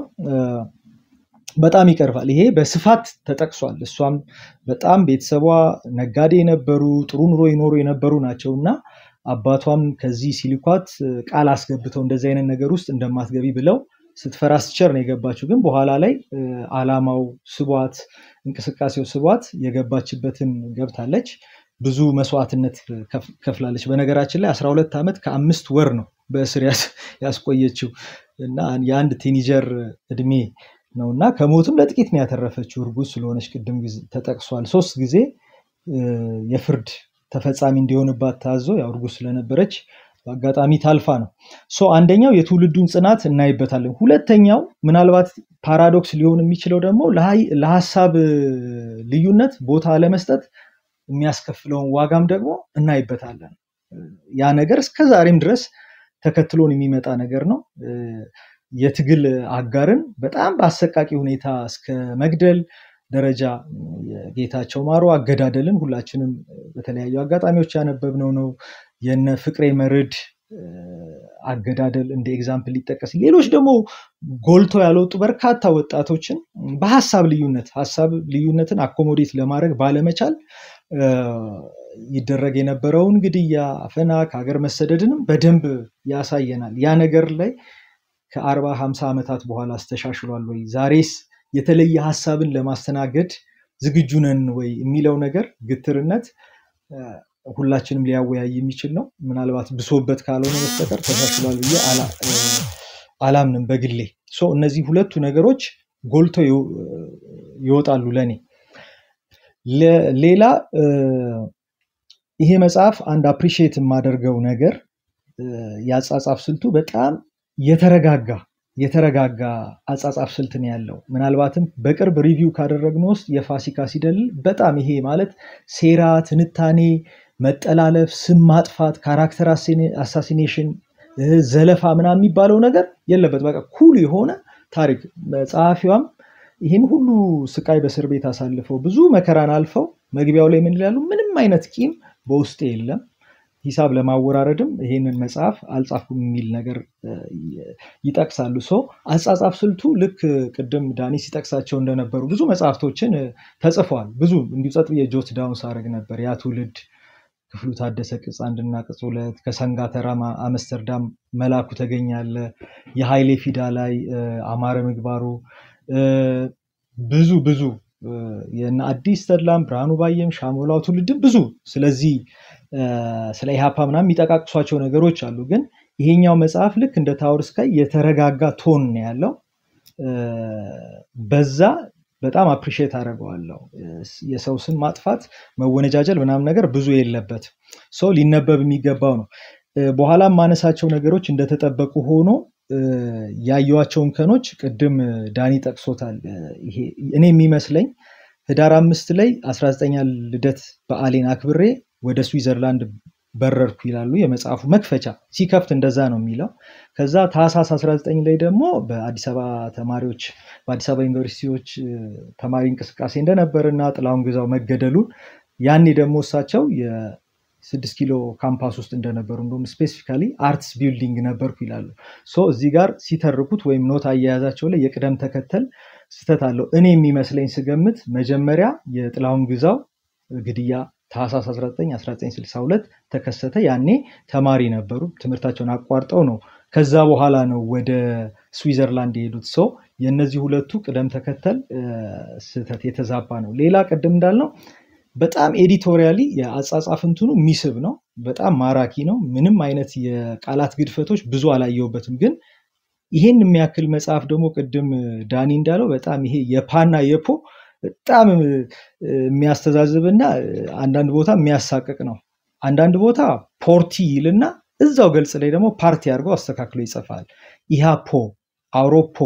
በጣም ይቀርፋል ይሄ በስፋት ተጠቅሷል እሷም በጣም ቤተሰቧ ነጋዴ የነበሩ ጥሩ ኑሮ ይኖሩ የነበሩ ናቸውና አባቷም ከዚህ ሲልኳት ቃል አስገብተው እንደዚህ አይነት ነገር ውስጥ እንደማትገቢ ብለው ስትፈራስቸር ነው የገባችው ግን በኋላ ላይ አላማው ስቧት እንቅስቃሴው ስቧት የገባችበትን ገብታለች ብዙ መስዋዕትነት ከፍላለች በነገራችን ላይ አስራ ሁለት አመት ከአምስት ወር ነው በእስር ያስቆየችው እና የአንድ ቲኔጀር እድሜ ነውና ከሞትም ለጥቂት ነው ያተረፈችው እርጉዝ ስለሆነች ቅድም ተጠቅሷል ሶስት ጊዜ የፍርድ ተፈጻሚ እንዲሆንባት ታዞ ያው እርጉዝ ስለነበረች በአጋጣሚ ታልፋ ነው ሶ አንደኛው የትውልዱን ጽናት እናይበታለን ሁለተኛው ምናልባት ፓራዶክስ ሊሆን የሚችለው ደግሞ ለሐሳብ ልዩነት ቦታ ለመስጠት የሚያስከፍለውን ዋጋም ደግሞ እናይበታለን ያ ነገር እስከ ዛሬም ድረስ ተከትሎን የሚመጣ ነገር ነው የትግል አጋርን በጣም ባሰቃቂ ሁኔታ እስከ መግደል ደረጃ ጌታቸው ማሩ አገዳደልን ሁላችንም በተለያየ አጋጣሚዎች ያነበብነው ነው የነ ፍቅሬ መርድ አገዳደል እንደ ኤግዛምፕል ሊጠቀስ ሌሎች ደግሞ ጎልቶ ያለውጡ በርካታ ወጣቶችን በሐሳብ ልዩነት ሐሳብ ልዩነትን አኮሞዴት ለማድረግ ባለመቻል ይደረግ የነበረው እንግዲያ አፈና ከሀገር መሰደድንም በደንብ ያሳየናል ያ ነገር ላይ ከ40 50 አመታት በኋላ ተሻሽሏል ወይ ዛሬስ የተለየ ሐሳብን ለማስተናገድ ዝግጁ ነን ወይ የሚለው ነገር ግትርነት ሁላችንም ሊያወያይ የሚችል ነው ምናልባት ብሶበት ካልሆነ መስተቀር ተሻሽሏል ብዬ አላ አላምንም በግሌ ሶ እነዚህ ሁለቱ ነገሮች ጎልቶ ይወጣሉ ለኔ ሌላ ይሄ መጽሐፍ አንድ አፕሪሺየት ማደርገው ነገር ያጻጻፍ ስልቱ በጣም የተረጋጋ የተረጋጋ አጻጻፍ ስልት ነው ያለው ምናልባትም በቅርብ ሪቪው ካደረግነው ውስጥ የፋሲካ ሲደል በጣም ይሄ ማለት ሴራ ትንታኔ መጠላለፍ ስም ማጥፋት ካራክተር አሳሲኔሽን ዘለፋ ምናምን ይባለው ነገር የለበት በቃ ኩል የሆነ ታሪክ ጻፊውም ይሄን ሁሉ ስቃይ በስር ቤት አሳልፈው ብዙ መከራን አልፈው መግቢያው ላይ ምን ይላሉ ምንም አይነት ቂም በውስጥ የለም ሂሳብ ለማወራረድም ይሄንን መጽሐፍ አልጻፍኩም የሚል ነገር ይጣክሳሉ ሶ አጻጻፍ ስልቱ ልክ ቀደም ዳኒስ ይጣክሳቸው እንደነበሩ ብዙ መጽሐፍቶችን ተጽፈዋል ብዙ እንዲጻፍ የጆት ዳውንስ አረግ ነበር ያ ትውልድ ክፍሉ ታደሰ ቅጽ አንድና ቅጽ ሁለት ከሰንጋ ተራማ አምስተርዳም መላኩ ተገኛለ የኃይሌ ፊዳ ላይ አማረ ምግባሩ ብዙ ብዙ የነ አዲስ ተድላም ብራኑ ባየም ሻሞላው ትውልድ ብዙ ስለዚህ ስለ ኢሃፓምናም ይጣቃቅሷቸው ነገሮች አሉ ግን ይሄኛው መጽሐፍ ልክ እንደ ታወርስ ከ የተረጋጋ ቶን ነው ያለው በዛ በጣም አፕሪሺየት አደረገዋለሁ የሰው ስም ማጥፋት መወነጃጀል ምናምን ነገር ብዙ የለበት ሶ ሊነበብ የሚገባው ነው በኋላ ማነሳቸው ነገሮች እንደ ተጠበቁ ሆኖ ያዩዋቸውን ከኖች ቀደም ዳኒ ጠቅሶታል ይሄ እኔ የሚመስለኝ ህዳር አምስት ላይ አስራ ዘጠነኛ ልደት በአሊን አክብሬ ወደ ስዊዘርላንድ በረርኩ ይላሉ የመጽሐፉ መክፈቻ ሲከፍት እንደዛ ነው የሚለው ከዛ ታህሳስ አስራ ዘጠነኛ ላይ ደግሞ በአዲስ አበባ ተማሪዎች በአዲስ አበባ ዩኒቨርሲቲዎች ተማሪ እንቅስቃሴ እንደነበርና ጥላውን ግዛው መገደሉ ያኔ ደግሞ እሳቸው የ6 ኪሎ ካምፓስ ውስጥ እንደነበሩ እንደውም ስፔሲፊካሊ አርትስ ቢልዲንግ ነበርኩ ይላሉ ሶ እዚህ ጋር ሲተርኩት ወይም ኖት አያያዛቸው ላይ የቅደም ተከተል ስተታለው እኔ የሚመስለኝ ስገምት መጀመሪያ የጥላውን ግዛው ግድያ ታህሳስ አስራ ዘጠነኛ አስራ ዘጠኝ ስልሳ ሁለት ተከሰተ ያኔ ተማሪ ነበሩ ትምርታቸውን አቋርጠው ነው ከዛ በኋላ ነው ወደ ስዊዘርላንድ የሄዱት ሶ የነዚህ ሁለቱ ቀደም ተከተል ስተት የተዛባ ነው ሌላ ቀደም እንዳልነው በጣም ኤዲቶሪያሊ ያጻጻፍንቱኑ ሚስብ ነው በጣም ማራኪ ነው ምንም አይነት የቃላት ግድፈቶች ብዙ አላየውበትም ግን ይሄን የሚያክል መጽሐፍ ደግሞ ቀደም ዳኒ እንዳለው በጣም ይሄ የፓና የፖ በጣም የሚያስተዛዝብና አንዳንድ ቦታ የሚያሳቀቅ ነው አንዳንድ ቦታ ፖርቲ ይልና እዛው ገልጽ ላይ ደግሞ ፓርቲ አድርጎ አስተካክሎ ይጽፋል ኢሃፖ አውሮፖ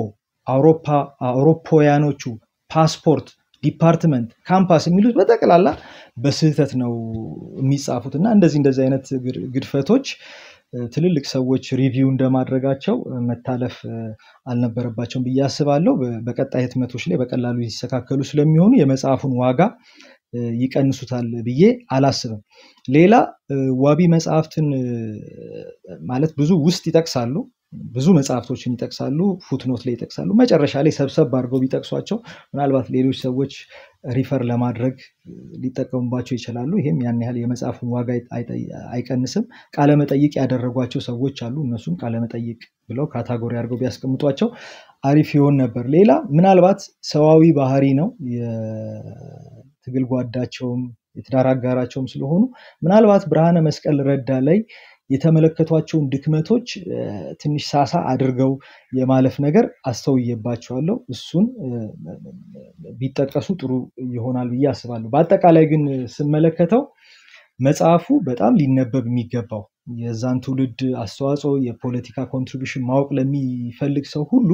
አውሮፓ አውሮፓያኖቹ ፓስፖርት ዲፓርትመንት ካምፓስ የሚሉት በጠቅላላ በስህተት ነው የሚጻፉትና እንደዚህ እንደዚህ አይነት ግድፈቶች ትልልቅ ሰዎች ሪቪው እንደማድረጋቸው መታለፍ አልነበረባቸውም በያስባለው በቀጣይ ህትመቶች ላይ በቀላሉ ይስተካከሉ ስለሚሆኑ የመጽሐፉን ዋጋ ይቀንሱታል ብዬ አላስብም ሌላ ዋቢ መጽሐፍትን ማለት ብዙ ውስጥ ይጠቅሳሉ ብዙ መጽሐፍቶችን ይጠቅሳሉ ፉትኖት ላይ ይጠቅሳሉ መጨረሻ ላይ ሰብሰብ አድርገው ቢጠቅሷቸው ምናልባት ሌሎች ሰዎች ሪፈር ለማድረግ ሊጠቀሙባቸው ይችላሉ ይሄም ያን ያህል የመጽሐፉን ዋጋ አይቀንስም ቃለ መጠይቅ ያደረጓቸው ሰዎች አሉ እነሱም ቃለ መጠይቅ ብለው ካታጎሪ አድርገው ቢያስቀምጧቸው አሪፍ ይሆን ነበር ሌላ ምናልባት ሰዋዊ ባህሪ ነው የትግል ጓዳቸውም የትዳር አጋራቸውም ስለሆኑ ምናልባት ብርሃነ መስቀል ረዳ ላይ የተመለከቷቸው ድክመቶች ትንሽ ሳሳ አድርገው የማለፍ ነገር አስተውየባቸዋለሁ እሱን ቢጠቀሱ ጥሩ ይሆናል ብዬ አስባለሁ በአጠቃላይ ግን ስመለከተው መጽሐፉ በጣም ሊነበብ የሚገባው የዛን ትውልድ አስተዋጽኦ የፖለቲካ ኮንትሪቢዩሽን ማወቅ ለሚፈልግ ሰው ሁሉ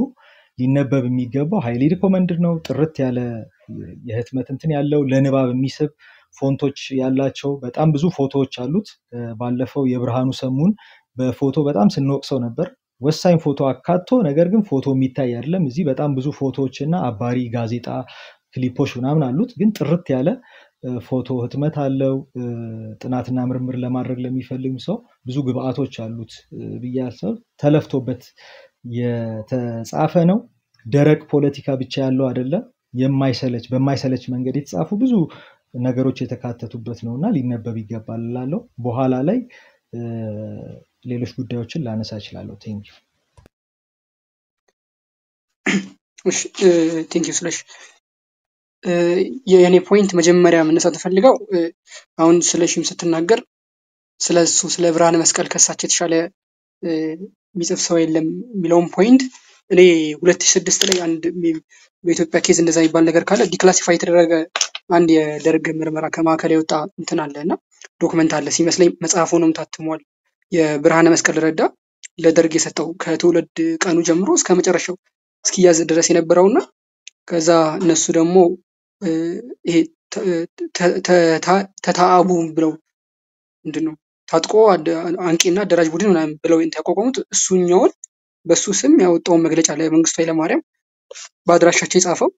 ሊነበብ የሚገባው ሃይሊ ሪኮመንድ ነው ጥርት ያለ የህትመት እንትን ያለው ለንባብ የሚስብ ፎንቶች ያላቸው በጣም ብዙ ፎቶዎች አሉት ባለፈው የብርሃኑ ሰሙን በፎቶ በጣም ስንወቅሰው ነበር ወሳኝ ፎቶ አካቶ ነገር ግን ፎቶ የሚታይ አይደለም እዚህ በጣም ብዙ ፎቶዎችና አባሪ ጋዜጣ ክሊፖች ምናምን አሉት ግን ጥርት ያለ ፎቶ ህትመት አለው ጥናትና ምርምር ለማድረግ ለሚፈልግም ሰው ብዙ ግብአቶች አሉት በያሰብ ተለፍቶበት የተጻፈ ነው ደረቅ ፖለቲካ ብቻ ያለው አይደለም የማይሰለች በማይሰለች መንገድ የተጻፉ ብዙ ነገሮች የተካተቱበት ነውና ሊነበብ ይገባል ላለው በኋላ ላይ ሌሎች ጉዳዮችን ላነሳ እችላለሁ ቴንክ ዩ እሺ ቴንክ ዩ ስለሽ የኔ ፖይንት መጀመሪያ መነሳት ፈልጋው አሁን ስለሽም ስትናገር ስለሱ ስለ ብርሃነ መስቀል ከሳች የተሻለ የሚጽፍ ሰው የለም ሚለውን ፖይንት እኔ ሁለት ሺህ ስድስት ላይ አንድ በኢትዮጵያ ኬዝ እንደዛ ይባል ነገር ካለ ዲክላሲፋይ ተደረገ አንድ የደርግ ምርመራ ከማከለ ይወጣ እንትን አለና ዶክመንት አለ ሲመስለኝ መጽሐፎንም ታትሟል የብርሃነ መስቀል ረዳ ለደርግ የሰጠው ከትውልድ ቀኑ ጀምሮ እስከ መጨረሻው እስኪያዝ ድረስ የነበረውና ከዛ እነሱ ደግሞ ይሄ ተታአቡ ብለው እንደነው ታጥቆ አንቂና ደራጅ ቡድን ምናምን ብለው እንተቋቋሙት እሱኛው በሱ ስም ያወጣው መግለጫ ለመንግስቱ ኃይለማርያም ባድራሻቸው የጻፈው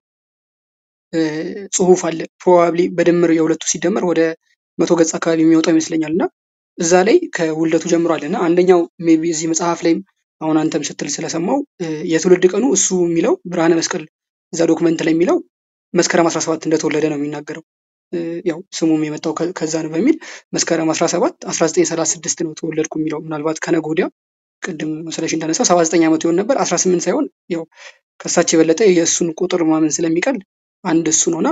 ጽሁፍ አለ ፕሮባብሊ በደምር የሁለቱ ሲደምር ወደ መቶ ገጽ አካባቢ የሚወጣ ይመስለኛልና እዛ ላይ ከውልደቱ ጀምሮ አለና አንደኛው ሜቢ እዚህ መጽሐፍ ላይ አሁን አንተም ስትል ስለሰማው የትውልድ ቀኑ እሱ የሚለው ብርሃነ መስቀል ዛ ዶክመንት ላይ የሚለው መስከረም አስራ ሰባት እንደተወለደ ነው የሚናገረው ያው ስሙም የመጣው ከዛ ነው በሚል መስከረም አስራ ሰባት አስራ ዘጠኝ ሰላሳ ስድስት ነው ተወለደኩ የሚለው ምናልባት ከነጎዲያ ቀደም መስለሽ እንደነሳው ሰባ ዘጠኝ አመት ይሆን ነበር አስራ ስምንት ሳይሆን ያው ከሳች የበለጠ የሱን ቁጥር ማመን ስለሚቀል አንድ እሱ ነውና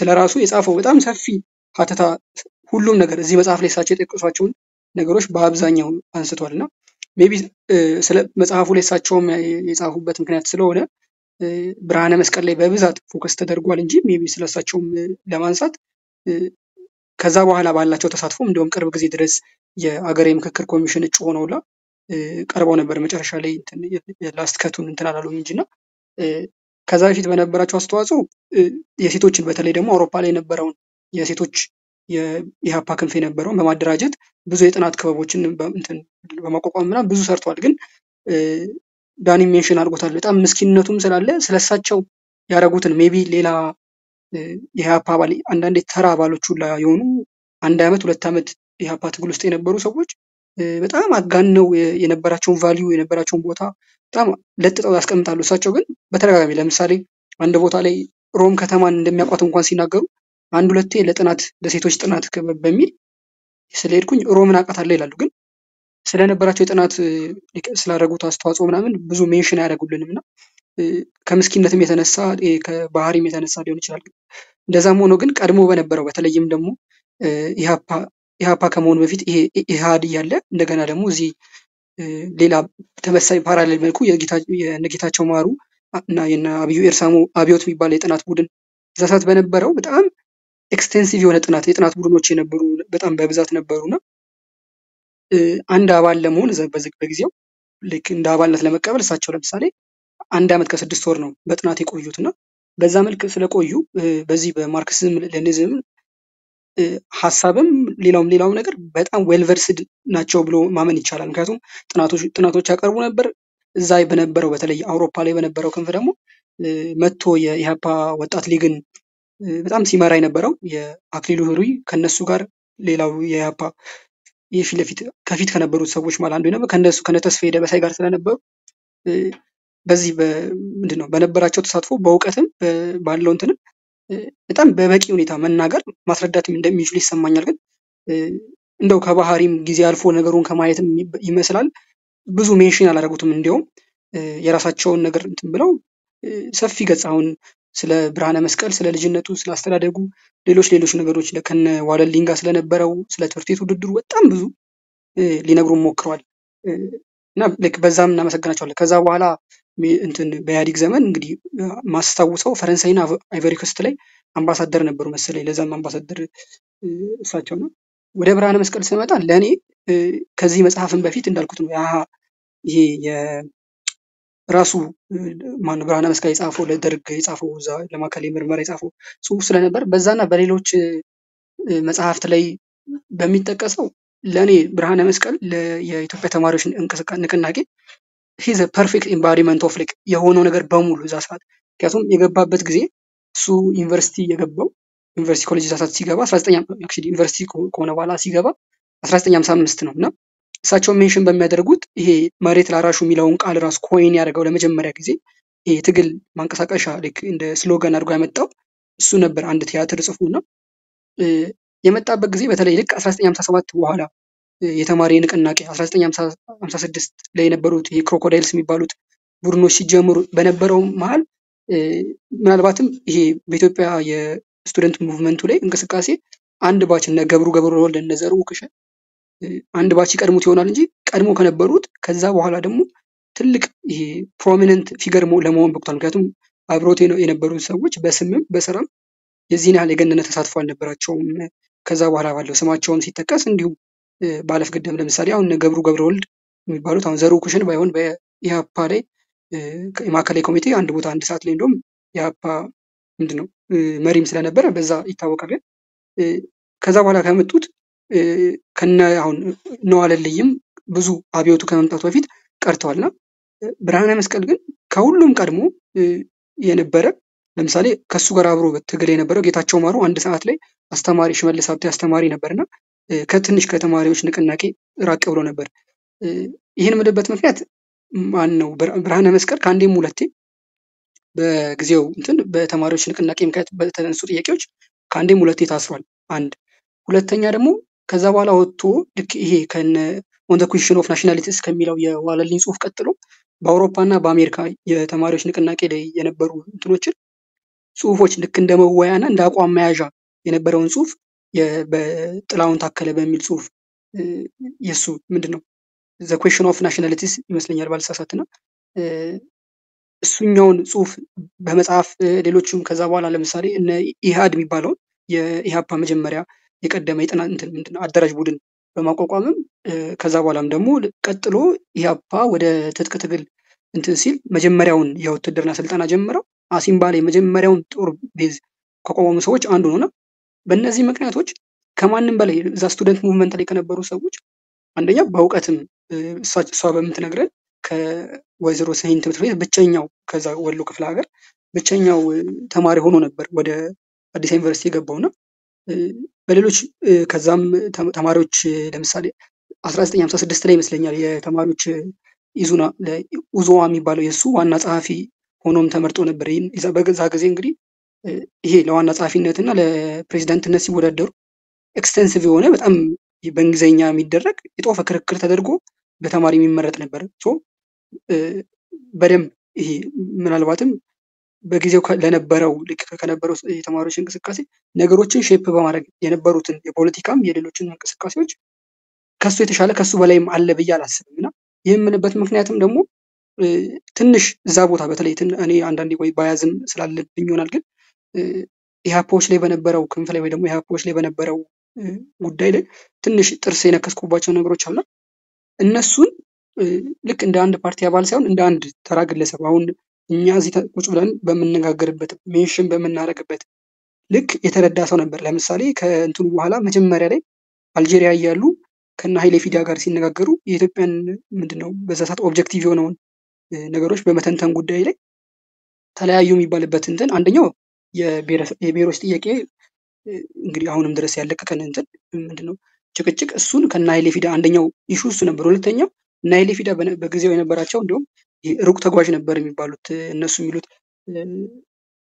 ስለራሱ የጻፈው በጣም ሰፊ ሀተታ ሁሉም ነገር እዚህ መጽሐፍ ላይ ሳቸው የጠቀሷቸው ነገሮች በአብዛኛው አንስቷልና ሜቢ ስለ መጽሐፉ ላይ ሳቸው የጻፉበት ምክንያት ስለሆነ ብርሃነ መስቀል ላይ በብዛት ፎከስ ተደርጓል እንጂ ሜቢ ስለሳቸው ለማንሳት ከዛ በኋላ ባላቸው ተሳትፎ እንደውም ቅርብ ጊዜ ድረስ የአገሬ ምክክር ኮሚሽን እጩ ሆነውላ ቀርበው ነበር መጨረሻ ላይ ላስት ከቱን እንትናላሉኝ እንጂና ከዛ በፊት በነበራቸው አስተዋጽኦ የሴቶችን በተለይ ደግሞ አውሮፓ ላይ የነበረውን የሴቶች የኢሃፓ ክንፍ የነበረውን በማደራጀት ብዙ የጥናት ክበቦችን በማቋቋምና ብዙ ሰርቷል ግን ዳኒ ሜንሽን አድርጎታል በጣም ምስኪንነቱም ስላለ ስለሳቸው ያረጉትን ሜቢ ሌላ የኢሃፓ ባሊ አንዳንዴ ተራ ባሎቹ ላይ የሆኑ አንድ አመት ሁለት አመት ኢሃፓ ትግል ውስጥ የነበሩ ሰዎች በጣም አጋነው የነበራቸውን ቫልዩ የነበራቸውን ቦታ በጣም ለጥጠው ያስቀምጣሉ እሳቸው ግን በተረጋጋሚ ለምሳሌ አንድ ቦታ ላይ ሮም ከተማን እንደሚያቋጥ እንኳን ሲናገሩ አንድ ሁለቴ ለጥናት ለሴቶች ጥናት በሚል ስለሄድኩኝ ሮምን አቃታለ ይላሉ ግን ስለነበራቸው የጥናት ስላደረጉት አስተዋጽኦ ምናምን ብዙ ሜንሽን ያደርጉልንምና ከምስኪነትም የተነሳ ከባህሪም የተነሳ ሊሆን ይችላል እንደዛም ሆኖ ግን ቀድሞ በነበረው በተለይም ደግሞ ኢሃፓ ኢሃፓ ከመሆኑ በፊት ይሄ ኢሃድ ያለ እንደገና ደግሞ እዚ ሌላ ተመሳሳይ ፓራሌል መልኩ የጌታቸው ማሩ እና የና አብዩ ኤርሳሞ አብዮት የሚባል የጥናት ቡድን ዛሳት በነበረው በጣም ኤክስቴንሲቭ የሆነ ጥናት የጥናት ቡድኖች የነበሩ በጣም በብዛት ነበሩና አንድ አባል ለመሆን በዚህ በጊዜው ልክ እንደ አባልነት ለመቀበል ሳቸው ለምሳሌ አንድ አመት ከስድስት ወር ነው በጥናት የቆዩትና በዛ መልኩ ስለቆዩ በዚህ በማርክሲዝም ሌኒኒዝም ሐሳብም ሌላውም ሌላው ነገር በጣም ዌልቨርስድ ናቸው ብሎ ማመን ይቻላል ምክንያቱም ጥናቶች ጥናቶች ያቀርቡ ነበር እዛ በነበረው በተለይ አውሮፓ ላይ በነበረው ክንፍ ደግሞ መጥቶ የኢሃፓ ወጣት ሊግን በጣም ሲመራ የነበረው የአክሊሉ ህሩይ ከነሱ ጋር ሌላው የኢሃፓ የፊት ለፊት ከፊት ከነበሩት ሰዎች ማለት አንዱ ነበር ከነሱ ከነተስፈይ ደበሳይ ጋር ስለነበሩ በዚህ ምንድነው በነበራቸው ተሳትፎ በውቀትም ባለው እንትን በጣም በበቂ ሁኔታ መናገር ማስረዳትም እንደሚችል ይሰማኛል ግን እንደው ከባህሪም ጊዜ አልፎ ነገሩን ከማየትም ይመስላል ብዙ ሜንሽን አላደረጉትም እንደው የራሳቸውን ነገር እንትን ብለው ሰፊ ገጻውን ስለ ብርሃነ መስቀል ስለ ልጅነቱ ስለ አስተዳደጉ ሌሎች ሌሎች ነገሮች ለከነ ዋለሊንጋ ስለነበረው ስለ ትርፊት ውድድሩ በጣም ብዙ ሊነግሩ ሞክረዋል እና ለክ በዛም እና መሰገናቸው ለከዛ በኋላ እንትን በያዲክ ዘመን እንግዲህ ማስተዋውሰው ፈረንሳይና አይቨሪ ኮስት ላይ አምባሳደር ነበሩ መሰለኝ ለዛም አምባሳደር እሳቸው ነው ወደ ብርሃነ መስቀል ሲመጣ ለኔ ከዚህ መጽሐፍን በፊት እንዳልኩት ነው ያሃ ይሄ የራሱ ማን ብርሃነ መስቀል የጻፈው ለደርግ የጻፈው ዛ ለማከለ ምርመራ የጻፈው ጽሁፍ ስለነበር በዛና በሌሎች መጽሐፍት ላይ በሚጠቀሰው ለኔ ብርሃነ መስቀል ለኢትዮጵያ ተማሪዎች ንቅናቄ he's a perfect embodiment of like የሆነው ነገር በሙሉ እዛ ሰዓት ምክንያቱም የገባበት ጊዜ እሱ ዩኒቨርሲቲ የገባው ዩኒቨርሲቲ ኮሌጅ እዛ ሰዓት ሲገባ አስራ ዘጠኝ actually ዩኒቨርሲቲ ከሆነ በኋላ ሲገባ አስራ ዘጠኝ ሃምሳ አምስት ነውና እሳቸው ሜንሽን በሚያደርጉት ይሄ መሬት ላራሹ የሚለውን ቃል ራስ ኮይን ያደርገው ለመጀመሪያ ጊዜ ይሄ ትግል ማንቀሳቀሻ like እንደ ስሎጋን አድርጎ ያመጣው እሱ ነበር አንድ ቲያትር ጽፎና የመጣበት ጊዜ በተለይ ልክ አስራ ዘጠኝ ሃምሳ ሰባት በኋላ የተማሪ ንቅናቄ አስራ ዘጠኝ ሃምሳ ስድስት ላይ የነበሩት የክሮኮዳይልስ የሚባሉት ቡርኖች ሲጀምሩ በነበረው መሃል ምናልባትም ይሄ በኢትዮጵያ የስቱደንት ሙቭመንቱ ላይ እንቅስቃሴ አንድ ባች እና ገብሩ ገብሩ ወልደ ነዘሩ ከሸ አንድ ባች ቀድሞት ይሆናል እንጂ ቀድሞ ከነበሩት ከዛ በኋላ ደግሞ ትልቅ ይሄ ፕሮሚነንት ፊገር ለመሆን በቅቷል ምክንያቱም አብሮት የነበሩት ሰዎች በስምም በሰራም የዚህን ያህል የገነነ ተሳትፎ አልነበራቸውም ከዛ በኋላ ባለው ስማቸውን ሲተካስ እንዲሁ ባለፍ ገደም ለምሳሌ አሁን ገብሩ ገብረወልድ የሚባሉት አሁን ዘሩ ኩሽን ባይሆን በኢሃፓ ላይ የማዕከላዊ ኮሚቴ አንድ ቦታ አንድ ሰዓት ላይ እንደውም ኢሃፓ ምንድነው መሪም ስለነበረ በዛ ይታወቃል ግን ከዛ በኋላ ከመጡት ከነ አሁን ነው አለልኝም ብዙ አብዮቱ ከመምጣቱ በፊት ቀርተዋልና ብርሃነ መስቀል ግን ከሁሉም ቀድሞ የነበረ ለምሳሌ ከሱ ጋር አብሮ በትግል የነበረው ጌታቸው ማሩ አንድ ሰዓት ላይ አስተማሪ ሽመልስ አብቴ አስተማሪ ነበርና ከትንሽ ከተማሪዎች ንቅናቄ ራቅ ብሎ ነበር ይሄን ምድበት ምክንያት ማን ነው ብርሃነ መስቀል ካንዴም ሁለቴ በጊዜው እንትን በተማሪዎች ንቅናቄ ምክንያት በተነሱ ጥያቄዎች ካንዴም ሁለቴ ታስሯል አንድ ሁለተኛ ደግሞ ከዛ በኋላ ወጥቶ ልክ ይሄ ከነ on the question of nationalities ከሚለው የዋለልኝ ጽሑፍ ቀጥሎ በአውሮፓና በአሜሪካ የተማሪዎች ንቅናቄ ላይ የነበሩ እንትኖችን ጽሑፎች ልክ እንደመወያያና እንዳቋም ማያዣ የነበረውን ጽሑፍ በጥላውን ታከለ በሚል ጽሑፍ የሱ ምንድነው the question of nationalities ይመስለኛል ባልሳሳትና እሱኛውን ጽሑፍ በመጽሐፍ ሌሎችም ከዛ በኋላ ለምሳሌ እነ ኢሃድ የሚባለው የኢሃፓ መጀመሪያ የቀደመ የጥና እንትን ምንድነው አደራጅ ቡድን በማቋቋምም ከዛ በኋላም ደግሞ ቀጥሎ ኢሃፓ ወደ ትጥቅ ትግል እንትን ሲል መጀመሪያውን የውትድርና ስልጣና ጀምረው አሲምባሌ መጀመሪያውን ጦር ቤዝ ከቆሙ ሰዎች አንዱ ነውና በእነዚህ ምክንያቶች ከማንም በላይ ዛ ስቱደንት ሙቭመንት ላይ ከነበሩ ሰዎች አንደኛ በእውቀትም እሷ በምትነግረን ከወይዘሮ ሰይን ትምህርት ቤት ብቸኛው ከዛ ወሎ ክፍለ ሀገር ብቸኛው ተማሪ ሆኖ ነበር ወደ አዲስ ዩኒቨርሲቲ የገባውና በሌሎች ከዛም ተማሪዎች ለምሳሌ አስራ ዘጠኝ ሃምሳ ስድስት ላይ ይመስለኛል የተማሪዎች ኢዙና ለኡዞዋ የሚባለው የሱ ዋና ጸሐፊ ሆኖም ተመርጦ ነበር ይዛ በዛ ጊዜ እንግዲህ ይሄ ለዋና ጸሐፊነትና ለፕሬዚዳንትነት ሲወዳደሩ ኤክስቴንሲቭ የሆነ በጣም በእንግሊዘኛ የሚደረግ የጦፈ ክርክር ተደርጎ በተማሪ የሚመረጥ ነበር ሶ በደምብ ይሄ ምናልባትም በጊዜው ለነበረው ልክ ከነበረው የተማሪዎች እንቅስቃሴ ነገሮችን ሼፕ በማድረግ የነበሩትን የፖለቲካም የሌሎችን እንቅስቃሴዎች ከሱ የተሻለ ከሱ በላይም አለ ብዬ አላስብምና ይህምንበት ምክንያቱም ደግሞ ትንሽ እዛ ቦታ በተለይ እኔ አንዳንዴ ወይ ባያዝም ስላለብኝ ይሆናል ግን ኢሃፓዎች ላይ በነበረው ክንፍ ላይ ወይ ደግሞ ኢሃፓዎች ላይ በነበረው ጉዳይ ላይ ትንሽ ጥርስ የነከስኩባቸው ነገሮች አሉ እነሱን ልክ እንደ አንድ ፓርቲ አባል ሳይሆን እንደ አንድ ተራ ግለሰብ አሁን እኛ እዚህ ቁጭ ብለን በመነጋገርበት ሜንሽን በመናረግበት ልክ የተረዳ ሰው ነበር ለምሳሌ ከእንትኑ በኋላ መጀመሪያ ላይ አልጄሪያ ያያሉ ከነ ኃይሌ ፊዳ ጋር ሲነጋገሩ የኢትዮጵያን ምንድነው በዛ ሰዓት ኦብጀክቲቭ የሆነውን ነገሮች በመተንተን ጉዳይ ላይ ተለያዩ የሚባልበት እንትን አንደኛው የብሔሮች ጥያቄ እንግዲህ አሁንም ድረስ ያለቀቀን እንትን ምንድነው ጭቅጭቅ እሱን ከነ ኃይሌ ፊዳ አንደኛው ኢሹ እሱ ነበር ሁለተኛው ኃይሌ ፊዳ በጊዜው የነበራቸው እንደውም ሩቅ ተጓዥ ነበር የሚባሉት እነሱ የሚሉት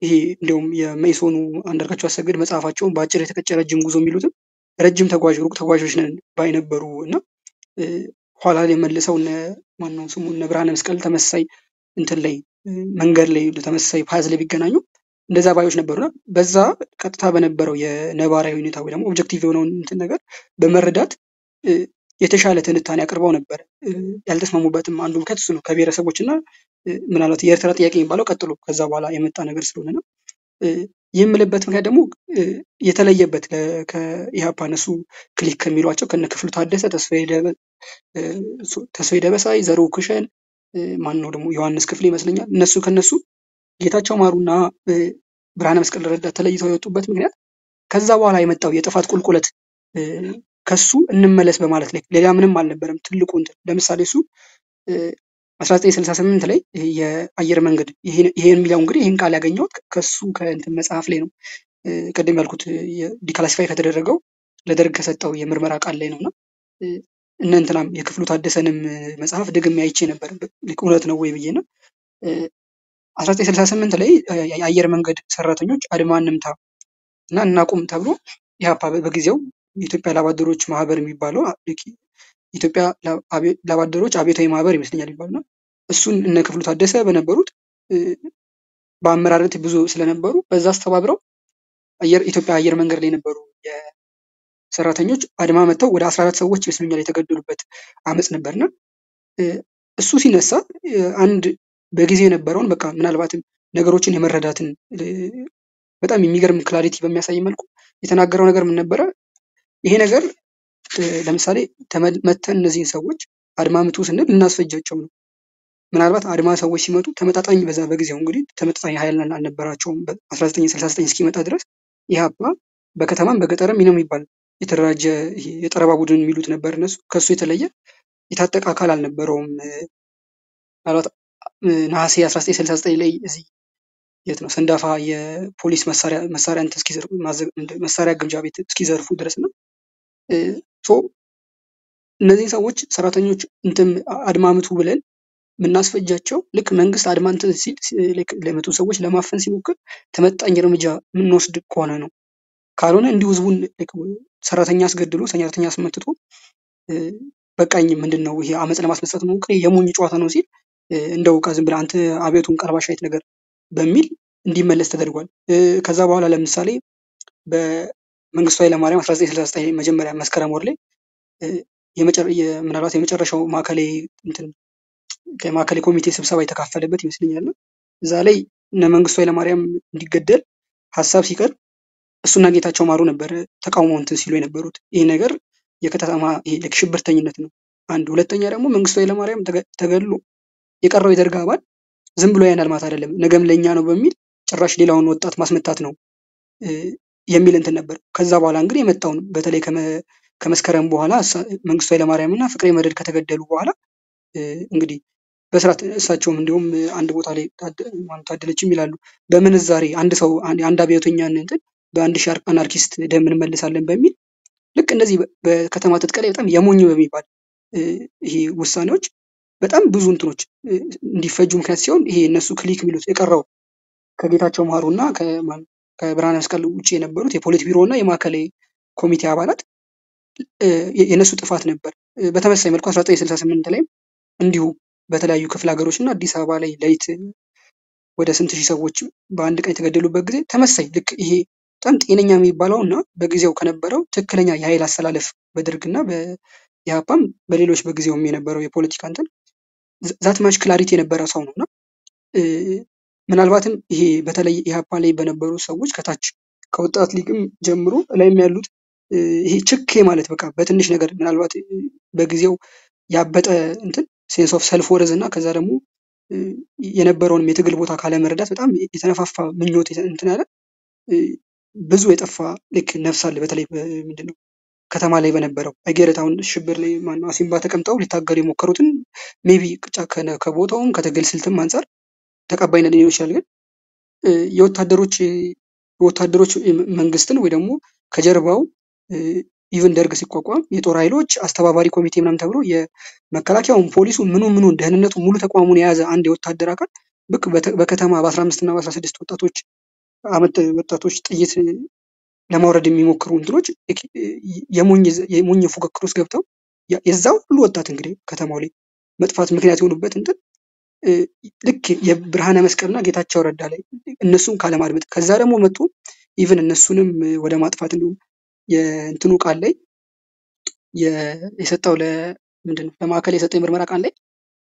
ይሄ እንደውም የመይሶኑ አንደርካቸው አሰግድ መጽሐፋቸውን በአጭር የተቀጨ ረጅም ጉዞ የሚሉት ረጅም ተጓዥ ሩቅ ተጓዦች ነን ባይነበሩ እና ኋላ ላይ መልሰው ማነው ስሙ ብርሃነ መስቀል ተመሳሳይ እንትን ላይ መንገድ ላይ ተመሳሳይ ፓዝ ላይ ቢገናኙ እንደዛ ባዮች ነበሩና በዛ ቀጥታ በነበረው የነባራዊ ሁኔታ ወይ ደግሞ ኦብጀክቲቭ የሆነውን እንትን ነገር በመረዳት የተሻለ ትንታኔ አቅርበው ነበር ያልተስማሙበትም አንዱ ምክንያት እሱ ነው ከብሔረሰቦችና ምናልባት የኤርትራ ጥያቄ የሚባለው ቀጥሎ ከዛ በኋላ የመጣ ነገር ስለሆነ ነው የምልበት ምክንያት ደግሞ የተለየበት ከኢሃፓ እነሱ ክሊክ ከሚሏቸው ከነ ክፍሉ ታደሰ ተስፋዬ ደበሳይ ዘሩ ኩሽን ማን ነው ደግሞ ዮሐንስ ክፍሌ ይመስለኛል እነሱ ከነሱ ጌታቸው ማሩና ብርሃነ መስቀል ረዳ ተለይተው የወጡበት ምክንያት ከዛ በኋላ የመጣው የጥፋት ቁልቁለት ከሱ እንመለስ በማለት ላይ ሌላ ምንም አልነበረም ትልቁ እንትን ለምሳሌ እሱ ألف وتسعمية وثمانية وستين ላይ የአየር መንገድ ይሄን የሚያው እንግዲህ ይሄን ቃል ያገኘው ከሱ ከእንትን መጽሐፍ ላይ ነው ቀደም ያልኩት ዲክላሲፋይ ከተደረገው ለደርግ ከሰጠው የምርመራ ቃል ላይ ነውና እነ እንትናም የክፍሉ ታደሰንም መጽሐፍ ድግም ያይቼ ነበር ለቁነት ነው ወይ ብዬ ነው ألف وتسعمية وثمانية وستين ላይ የአየር መንገድ ሰራተኞች አድማን እንምታ እና እናቁም ተብሎ ያፓ በጊዜው የኢትዮጵያ ላባደሮች ማህበር የሚባለው ኢትዮጵያ ላባደሮች አቤታዊ ማህበር ይመስልኛል ይባላል እሱን እነ ክፍሉ ታደሰ በነበሩት በአመራረት ብዙ ስለነበሩ በዛ አስተባብረው አየር ኢትዮጵያ አየር መንገድ ላይ ነበሩ የሰራተኞች አድማ መተው ወደ አስራ አራት ሰዎች ይመስልኛል የተገደሉበት አመጽ ነበርና እሱ ሲነሳ አንድ በጊዜው ነበርውን በቃ ምናልባትም ነገሮችን የመረዳትን በጣም የሚገርም ክላሪቲ በሚያሳይ መልኩ የተናገረው ነገር ምን ነበር ይሄ ነገር ለምሳሌ ተመተን እነዚህን ሰዎች አድማምቱ ስንል እናስፈጃቸው ነው ምናልባት አድማ ሰዎች ሲመጡ ተመጣጣኝ በዛ በጊዜው እንግዲህ ተመጣጣኝ ኃይልና አልነበራቸው ألف وتسعمية وتسعة وستين እስኪመጣ ድረስ ይሃባ በከተማም በገጠርም ይነም ይባል የተራጀ የጠረባ ቡድን የሚሉት ነበር እነሱ ከሱ የተለየ የታጠቀ አካል አልነበረውም ማለት ነሐሴ ألف وتسعمية وتسعة وستين ላይ እዚ የት ነው ሰንዳፋ የፖሊስ መሳሪያ መሳሪያ እንት እስኪዘርፉ መሳሪያ ግምጃ ቤት እስኪዘርፉ ድረስ ነው ሶ እነዚህ ሰዎች ሰራተኞች እንትም አድማምቱ ብለን ምናስፈጃቸው ለክ መንግስት አድማንት ሲል ለመቶ ሰዎች ለማፈን ሲሞክር ተመጣጣኝ እርምጃ ምን ወስድ ከሆነ ነው ካልሆነ እንዲው ህዝቡን ሰራተኛ አስገድሎ ሰራተኛ አስመጥቶ በቃኝ ምንድነው ይሄ አመጽ ለማስመጣት ነው እንግዲህ የሞኝ ጨዋታ ነው ሲል እንደው ቃ ዝም ብለ አንተ አቤቱን ቀርባሻይት ነገር በሚል እንዲመለስ ተደርጓል ከዛ በኋላ ለምሳሌ በ መንግስቱ ኃይለማርያም ألف وتسعمية وتسعة وستين መጀመሪያ መስከረም ወር ላይ የመጨረሻው የመጨረሻው ማከሌ እንትን ከማከሌ ኮሚቴ ስብሰባ የተካፈለበት ይመስልኛል እዛ ላይ እነ መንግስቱ ኃይለማርያም እንዲገደል ሐሳብ ሲቀር እሱና ጌታቸው ማሩ ነበር ተቃውሞውን እንትን ሲሉ የነበሩት ይሄ ነገር የከተማ የሽብርተኝነት ነው አንድ ሁለተኛ ደግሞ መንግስቱ ኃይለማርያም ተገድሎ የቀረው የደርግ አባል ዝም ብሎ ያናል ማለት አይደለም ነገም ለኛ ነው በሚል ጭራሽ ሌላውን ወጣት ማስመታት ነው የሚል እንትን ነበር ከዛ በኋላ እንግዲህ የመጣው በተለይ ከመስከረም በኋላ መንግስቱ ኃይለማርያምና ፍቅሬ መደድ ከተገደሉ በኋላ እንግዲህ በስራት እሳቸውም እንደውም አንድ ቦታ ላይ ታደለችም ይላሉ በመንዛሪ አንድ ሰው አንድ አብዮተኛን እንትን በአንድ ሻርክ አናርኪስት ደምን መልሳለን በሚል ልክ እንደዚህ በከተማ ተጥቀለ በጣም የሞኝ በሚባል ይሄ ውሳኔዎች በጣም ብዙ እንትኖች እንዲፈጁ ምክንያት ሲሆን ይሄ እነሱ ክሊክ የሚሉት የቀረው ከጌታቸው ማሩና ከማን ከብርሃነመስቀል ውጪ የነበሩት የፖሊት ቢሮና የማከሌ ኮሚቴ አባላት የነሱ ጥፋት ነበር በተመሳሳይ መልኩ ألف وتسعمية وثمانية وستين ላይ እንዲሁ በተለያዩ ክፍለ ሀገሮችና አዲስ አበባ ላይ ሌሊት ወደ ስንት ሺህ ሰዎች በአንድ ቀን የተገደሉበት ጊዜ ተመሳሳይ ልክ ይሄ በጣም ጤነኛ የሚባለውና በጊዜው ከነበረው ትክክለኛ የኃይል አሰላለፍ በድርግና በያፓም በሌሎች በጊዜውም የነበረው የፖለቲካ እንትን ዛት ማች ክላሪቲ የነበረው ሰው ነውና ምናልባትም ይሄ በተለይ ያፓ ላይ በነበሩ ሰዎች ከታች ከወጣት ሊግም ጀምሮ ላይም ያሉት ይሄ ችክ ማለት በቃ በትንሽ ነገር ምናልባት በጊዜው ያበጠ እንትን ሴንስ ኦፍ ሰልፍ ወርዝ እና ከዛ ደግሞ የነበረውን የትግል ቦታ ካለ መረዳት በጣም የተነፋፋ ምኞት እንትን አለ ብዙ የጠፋ ልክ ነፍስ አለ በተለይ ምንድነው ከተማ ላይ በነበረው በገረታውን ሽብር ላይ ማነው አሲምባ ተቀምጠው ሊታገሉ የሞከሩትን ሜቢ ጫከነ ከቦታውም ከትግል ስልትም አንፃር ተቀባይነት ሊኖር ይችላል ግን የወታደሮች ወታደሮች መንግስትን ወይ ደግሞ ከጀርባው ኢቭን ደርግ ሲቋቋም የጦር ኃይሎች አስተባባሪ ኮሚቴ ምናምን ተብሎ የመከላከያውን ፖሊሱ ምኑ ምኑ ደህንነቱ ሙሉ ተቋሙን የያዘ አንድ የወታደር አካል ብቅ በከተማ በ15 እና በ16 ወጣቶች አመት ወጣቶች ጥይት ለማውረድ የሚሞክሩ እንትኖች የሞኝ የሞኝ ፉክክር ውስጥ ገብተው የዛው ሁሉ ወጣት እንግዲህ ከተማው ላይ መጥፋት ምክንያት የሆኑበት እንትን ልክ የብርሃነ መስቀልና ጌታቸው ረዳ ላይ እነሱን ካለማድመጥ ከዛ ደግሞ መጡ ኢቭን እነሱንም ወደ ማጥፋት እንደው የእንትኑ ቃል ላይ የሰጠው ለምንድነው ለማከለ የሰጠው የምርመራ ቃል ላይ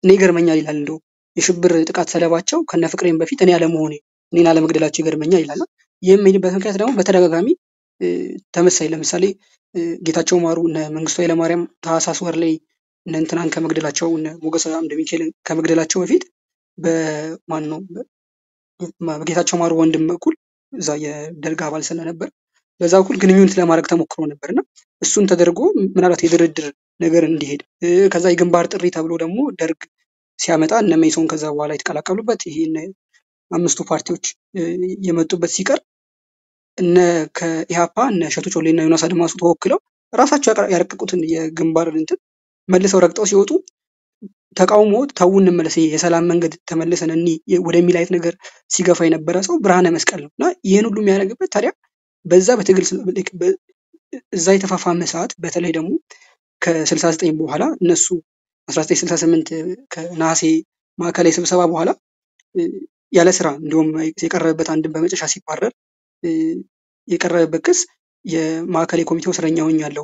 እኔ ገርመኛል ይላል እንደው የሽብር ጥቃት ሰለባቸው ከነ ፍቅሬም በፊት እኔ ያለመሆኔ እኔን አለመግደላቸው ይገርመኛል ይላል የሚሄድበት ምክንያት ደግሞ በተደጋጋሚ ተመሳሳይ ለምሳሌ ጌታቸው ማሩ እና መንግስቱ ኃይለማርያም ታህሳስ ወር ላይ እንትናን ከመግደላቸው እና ሞገስ አምደሚካኤልን ከመግደላቸው በፊት በማን ነው በጌታቸው ማሩ ወንድም በኩል እዛ የደርግ አባል ስለነበር በዛ በኩል ግንኙነት ለማድረግ ተሞክሮ ነበርና እሱን ተደርጎ ምናልባት የድርድር ነገር እንዲሄድ ከዛ የግንባር ጥሪ ተብሎ ደግሞ ደርግ ሲያመጣ እነ ሜሶን ከዛ በኋላ የተቀላቀሉበት ይሄን አምስቱ ፓርቲዎች የመጡበት ሲቀር እነ ከኢሃፓ እነ ሸቱ ጮሌና ዮናስ አድማሱ ተወክለው ራሳቸው ያረቀቁትን የግንባር እንትን መልሰው ረግጠው ሲወጡ ተቃውሞ ተው እንመለስ የሰላም መንገድ ተመለሰን እንይ ወደሚል አይነት ነገር ሲገፋ የነበረ ሰው ብርሃነ መስቀል ነውና ይሄን ሁሉ የሚያደርግበት ታዲያ በዛ በትግል እዛ የተፋፋመ ሰዓት በተለይ ደግሞ ከ69 በኋላ እነሱ አስራ ዘጠኝ ስልሳ ስምንት ከነሐሴ ማዕከላዊ ስብሰባ በኋላ ያለ ስራ እንደውም የቀረበበት አንድም በመጨሻ ሲባረር የቀረበበት ክስ የማዕከላዊ ኮሚቴው ስረኛ ሆኛለሁ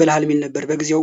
በልሃል ሚል ነበር። በጊዜው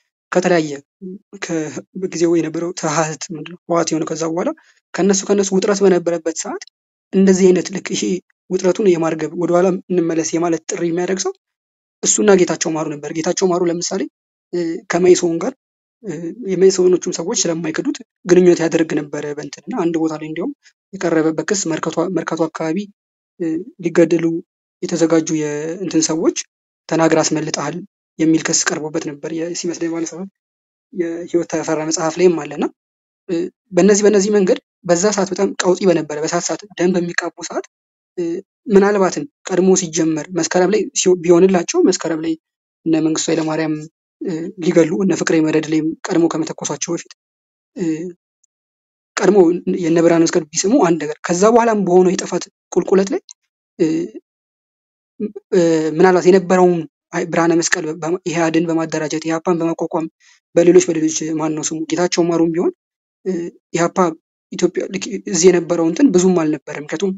ከተለያየ ከጊዜው የነበረው ተሃት ምንድነው ዋት የሆነ ከዛ በኋላ ከነሱ ከነሱ ውጥረት በነበረበት ሰዓት እንደዚህ አይነት ልክ ይሄ ውጥረቱን የማርገብ ወደኋላ እንመለስ የማለት ጥሪ የሚያደርግ ሰው እሱና ጌታቸው ማሩ ነበር። ጌታቸው ማሩ ለምሳሌ ከመይሶን ጋር የመይሶኖቹም ሰዎች ስለማይከዱት ግንኙነት ያደርግ ነበር በእንትና አንድ ቦታ ላይ እንዲያውም የቀረበበት ክስ መርካቶ መርካቶ አካባቢ ሊገደሉ የተዘጋጁ የእንትን ሰዎች ተናግራ አስመልጣል የሚል ክስ ቀርቦበት ነበር። ሲመስለኝ ማለት ነው የህይወት ተፈራ መጽሐፍ ላይም አለና በእነዚህ በእነዚህ መንገድ በዛ ሰዓት በጣም ቀውጢ በነበረ በሰዓት ሰዓት ደም በሚቃቡ ሰዓት ምናልባትም ቀድሞ ሲጀመር መስከረም ላይ ቢሆንላቸው መስከረም ላይ እነ መንግስቱ ኃይለማርያም ሊገሉ እነ ፍቅሬ መረድ ላይም ቀድሞ ከመተኮሷቸው በፊት ቀድሞ የነ ብርሃነመስቀል ቢስሙ አንድ ነገር ከዛ በኋላም በሆነው የጥፋት ቁልቁለት ላይ ምናልባት የነበረውን ብርሃነመስቀል ኢህአዴን በማደራጀት ኢህአፓን በማቋቋም በሌሎች በሌሎች ማን ነው ስሙ ጌታቸው ማሩም ቢሆን ኢህአፓ ኢትዮጵያ እዚህ የነበረው እንትን ብዙም አልነበረም። ምክንያቱም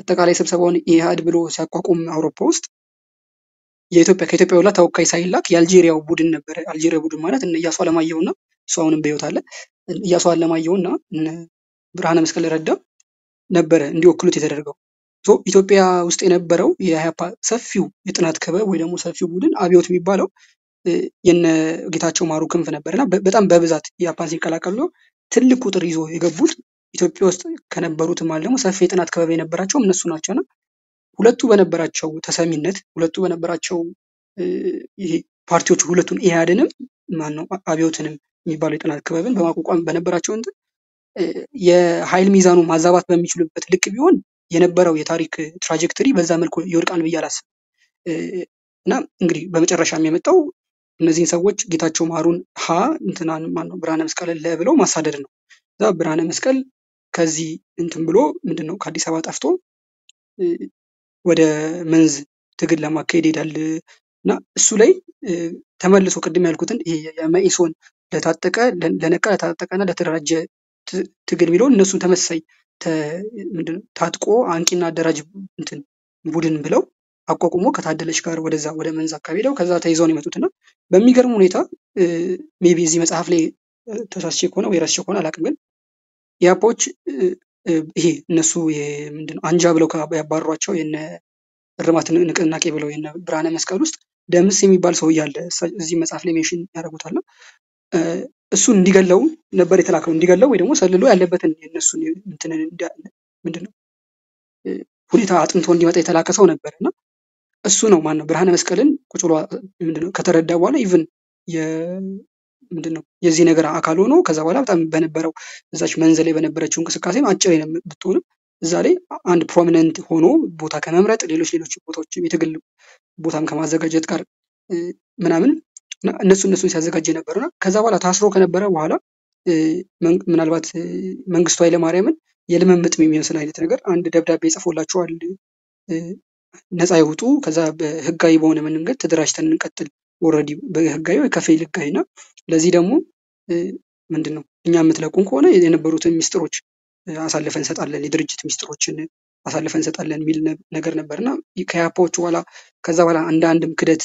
አጠቃላይ ስብሰባውን ኢህአድ ብሎ ሲያቋቁም አውሮፓ ውስጥ የኢትዮጵያ ከኢትዮጵያ ወላ ተወካይ ሳይላክ የአልጄሪያው ቡድን ነበር። አልጄሪያ ቡድን ማለት እነ ኢያሱ አለማየሁና እሱ አሁንም በህይወት አለ ኢያሱ አለማየሁና ብርሃነመስቀል ረዳ ነበረ እንዲወክሉት የተደረገው። ሶ ኢትዮጵያ ውስጥ የነበረው የኢሃፓ ሰፊው የጥናት ክበብ ወይ ደግሞ ሰፊው ቡድን አብዮት የሚባለው የነ ጌታቸው ማሩ ክንፍ ነበርና በጣም በብዛት ኢሃፓን ሲቀላቀሉ ትልቅ ቁጥር ይዞ የገቡት ኢትዮጵያ ውስጥ ከነበሩት ማለት ደግሞ ሰፊ የጥናት ክበብ የነበራቸው እነሱ ናቸውና ሁለቱ በነበራቸው ተሰሚነት ሁለቱ በነበራቸው ይሄ ፓርቲዎቹ ሁለቱን ኢሃድንም ማን ነው አብዮትንም የሚባለው የጥናት ክበብን በማቋቋም በነበራቸው እንትን የኃይል ሚዛኑ ማዛባት በሚችሉበት ልክ ቢሆን የነበረው የታሪክ ትራጀክተሪ በዛ መልኩ ይወድቃል ብዬ አላስብም። እና እንግዲህ በመጨረሻ የሚመጣው እነዚህን ሰዎች ጌታቸው ማሩን ሀ እንትናን ማን ነው ብርሃነመስቀል ለብለው ማሳደድ ነው። እዛ ብርሃነመስቀል ከዚህ እንትን ብሎ ምንድነው ከአዲስ አበባ ጠፍቶ ወደ መንዝ ትግል ለማካሄድ ይሄዳል እና እሱ ላይ ተመልሶ ቅድም ያልኩትን ይሄ የመኢሶን ለታጠቀ ለነቃ ለታጠቀና ለተደራጀ ትግል ቢለው እነሱን ተመሳሳይ ምንድነው ታጥቆ አንቂና አደራጅ እንትን ቡድን ብለው አቋቁሞ ከታደለች ጋር ወደዛ ወደ መንዝ አካባቢ ሄደው ከዛ ተይዘው ነው የመጡትና በሚገርም ሁኔታ ሜቢ እዚህ መጽሐፍ ላይ ተሳስቼ ከሆነ ወይ ረስቼ ከሆነ አላውቅም ግን ኢሃፓዎች ይሄ እነሱ ምንድነው አንጃ ብለው ያባረሯቸው የነ እርማት ንቅናቄ ብለው የነ ብርሃነመስቀል ውስጥ ደምስ የሚባል ሰው እያለ እዚህ መጽሐፍ ላይ ሜንሽን ያደርጉታል። እሱ እንዲገለው ነበር የተላከው እንዲገለው ወይ ደግሞ ሰልሎ ያለበትን የነሱን እንትን ምንድነው ሁኔታ አጥንቶ እንዲመጣ የተላከ ሰው ነበርና እሱ ነው ማን ነው ብርሃነመስቀልን ቁጭ ብሎ ምንድነው ከተረዳ በኋላ ኢቭን ምንድነው የዚህ ነገር አካል ሆኖ ከዛ በኋላ በጣም በነበረው እዛች መንዝ ላይ በነበረችው እንቅስቃሴ አጭር ብትሆንም እዛ ላይ አንድ ፕሮሚነንት ሆኖ ቦታ ከመምረጥ ሌሎች ሌሎች ቦታዎችም የትግል ቦታም ከማዘጋጀት ጋር ምናምን እነሱ እነሱን ሲያዘጋጅ የነበረውና ከዛ በኋላ ታስሮ ከነበረ በኋላ ምናልባት መንግስቱ ኃይለማርያምን የልምምጥ የሚመስል አይነት ነገር አንድ ደብዳቤ ጽፎላቸዋል ነፃ ይውጡ ከዛ በህጋዊ በሆነ መንገድ ተደራጅተን እንቀጥል ኦልሬዲ በህጋዊ ወይ ከፌል ህጋዊና ለዚህ ደግሞ ምንድነው እኛ የምትለቁን ከሆነ የነበሩትን ሚስጥሮች አሳልፈን እንሰጣለን የድርጅት ሚስጥሮችን አሳልፈን እንሰጣለን የሚል ነገር ነበርና ከኢሃፓዎቹ በኋላ ከዛ በኋላ አንዳንድም ክደት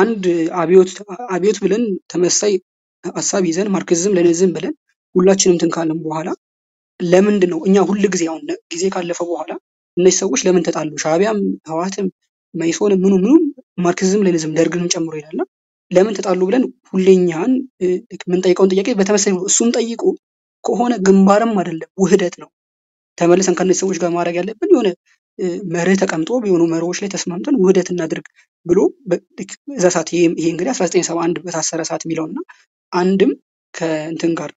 አንድ አብዮት አብዮት ብለን ተመሳሳይ ሐሳብ ይዘን ማርክሲዝም ሌኒኒዝም ብለን ሁላችንም እንትን ካለን በኋላ ለምንድን ነው እኛ ሁሉ ጊዜ አሁን ጊዜ ካለፈ በኋላ እነዚህ ሰዎች ለምን ተጣሉ? ሻቢያም ህዋትም መይሶንም ምኑ ምኑ ማርክሲዝም ሌኒኒዝም ደርግንም ጨምሮ ይላልና ለምን ተጣሉ ብለን ሁሌኛን ምን ጠይቀውን ጥያቄ በተመሳሳይ እሱም ጠይቆ ከሆነ ግንባርም አይደለም ውህደት ነው። ተመለሰን ከነዚህ ሰዎች ጋር ማድረግ ያለብን የሆነ መርህ ተቀምጦ ቢሆኑ መርሆች ላይ ተስማምተን ውህደት እናድርግ ብሎ በዛ ሰዓት ይሄ እንግዲህ አስራ ዘጠኝ ሰባ አንድ በታሰረ ሰዓት ሚለውና አንድም ከእንትን ጋር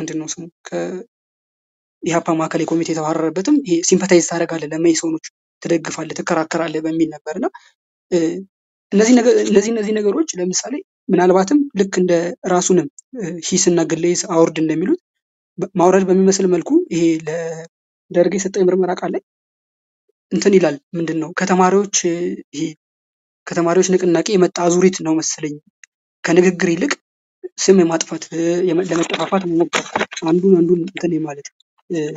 ምንድነው ስሙ ከኢሃፓ ማዕከላዊ ኮሚቴ የተባረረበትም ይሄ ሲምፓታይዝ ታደርጋለህ ለመይሶኖች ትደግፋለህ ትከራከራለህ በሚል ነበርና እነዚህ እነዚህ እነዚህ ነገሮች ለምሳሌ ምናልባትም ልክ እንደ ራሱንም ሂስና ግለይስ አውርድ እንደሚሉት ማውረድ በሚመስል መልኩ ይሄ ለደርግ የሰጠው ምርመራ ቃል ላይ እንትን ይላል ምንድነው ከተማሪዎች ይሄ ከተማሪዎች ንቅናቄ የመጣ አዙሪት ነው መስለኝ ከንግግር ይልቅ ስም ማጥፋት ለመጠፋፋት መሞከር አንዱን አንዱን እንትን ማለት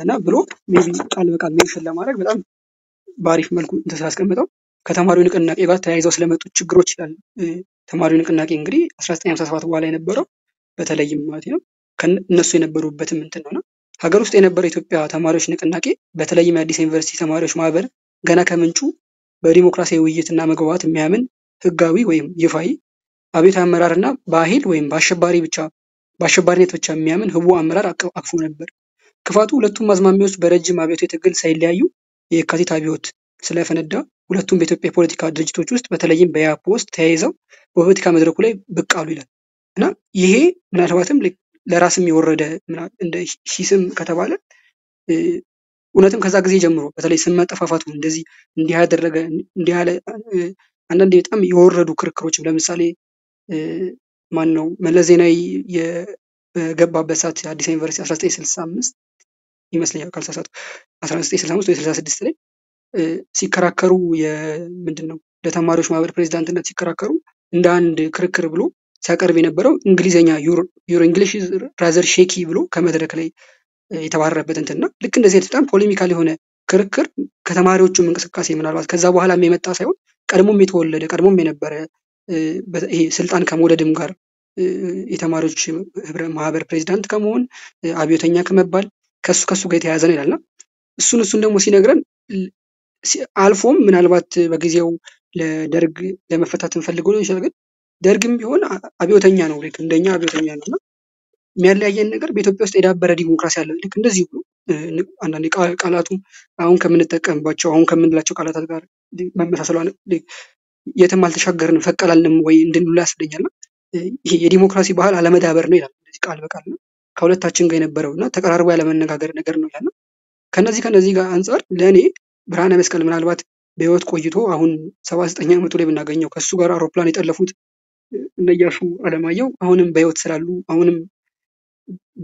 እና ብሎ ሜቢ ቃል በቃል ሜንሽን ለማድረግ በጣም ባሪፍ መልኩ ተሳስቀምጠው ከተማሪዎች ንቅናቄ ጋር ተያይዘው ስለመጡ ችግሮች ይላል። ተማሪዎች ንቅናቄ እንግዲህ አስራ ዘጠኝ ሃምሳ ሰባት በኋላ የነበረው በተለይም ማለት ነው ከነሱ የነበሩበትም እንትን ነውና ሀገር ውስጥ የነበረው ኢትዮጵያ ተማሪዎች ንቅናቄ በተለይም አዲስ ዩኒቨርሲቲ ተማሪዎች ማህበር ገና ከምንጩ በዲሞክራሲያዊ ውይይትና መግባባት የሚያምን ህጋዊ ወይም ይፋይ አብዮት አመራርና ባህል ወይም ባሸባሪ ብቻ ባሸባሪነት ብቻ የሚያምን ህቡ አመራር አቅፎ ነበር። ክፋቱ ሁለቱም አዝማሚዎች በረጅም አብዮት ትግል ሳይለያዩ የካቲት አብዮት ስለፈነዳ ሁለቱም በኢትዮጵያ ፖለቲካ ድርጅቶች ውስጥ በተለይም በያፖ ውስጥ ተያይዘው በፖለቲካ መድረኩ ላይ ብቅ አሉ ይላል እና ይሄ ምናልባትም ለራስም የወረደ እንደ ሂስም ከተባለ እውነትም ከዛ ጊዜ ጀምሮ በተለይ ስም መጠፋፋቱ እንደዚህ እንዲያደረገ እንዲያለ አንዳንዴ በጣም የወረዱ ክርክሮች ለምሳሌ ማን ነው መለስ ዜናዊ የገባበት ሰዓት አዲስ ዩኒቨርሲቲ አስራ ዘጠኝ ስልሳ አምስት ይመስለኛል ካልተሳሳትኩ አስራ ዘጠኝ ስልሳ አምስት ወይ ስልሳ ስድስት ላይ ሲከራከሩ የምንድነው ለተማሪዎች ማህበር ፕሬዚዳንትነት ሲከራከሩ እንደ አንድ ክርክር ብሎ ሲያቀርብ የነበረው እንግሊዘኛ ዩር እንግሊሽ ራዘር ሼኪ ብሎ ከመድረክ ላይ የተባረረበት እንትና ልክ እንደዚህ በጣም ፖለሚካል የሆነ ክርክር ከተማሪዎቹም እንቅስቃሴ ምናልባት ከዛ በኋላ የመጣ ሳይሆን ቀድሞም የተወለደ ቀድሞም የነበረ ይሄ ስልጣን ከመውደድም ጋር የተማሪዎች ማህበር ፕሬዚዳንት ከመሆን አብዮተኛ ከመባል ከሱ ከሱ ጋር የተያያዘ ነው ይላልና እሱን እሱን ደግሞ ሲነግረን አልፎም ምናልባት በጊዜው ለደርግ ለመፈታትን ፈልጎ ነው ይችላል ግን ደርግም ቢሆን አብዮተኛ ነው ልክ እንደኛ አብዮተኛ ነውና የሚያለያየን ነገር በኢትዮጵያ ውስጥ የዳበረ ዲሞክራሲ አለ ልክ እንደዚህ ብሎ አንዳንዴ ቃላቱ አሁን ከምንጠቀምባቸው አሁን ከምንላቸው ቃላት ጋር መመሳሰሉ የትም አልተሻገርን ፈቀላልንም ወይ እንድንሉ ያስደኛልና ይሄ የዲሞክራሲ ባህል አለመዳበር ነው ይላል እንደዚህ ቃል በቃል ነው ከሁለታችን ጋር የነበረውና ተቀራርቦ ያለመነጋገር ነገር ነው ይላልና ከነዚህ ከነዚህ ጋር አንፃር ለኔ ብርሃነ መስቀል ምናልባት በህይወት ቆይቶ አሁን ሰባ ዘጠኝ ዓመቱ ላይ ብናገኘው ከሱ ጋር አውሮፕላን የጠለፉት እነያሹ አለማየሁ አሁንም በህይወት ስላሉ አሁንም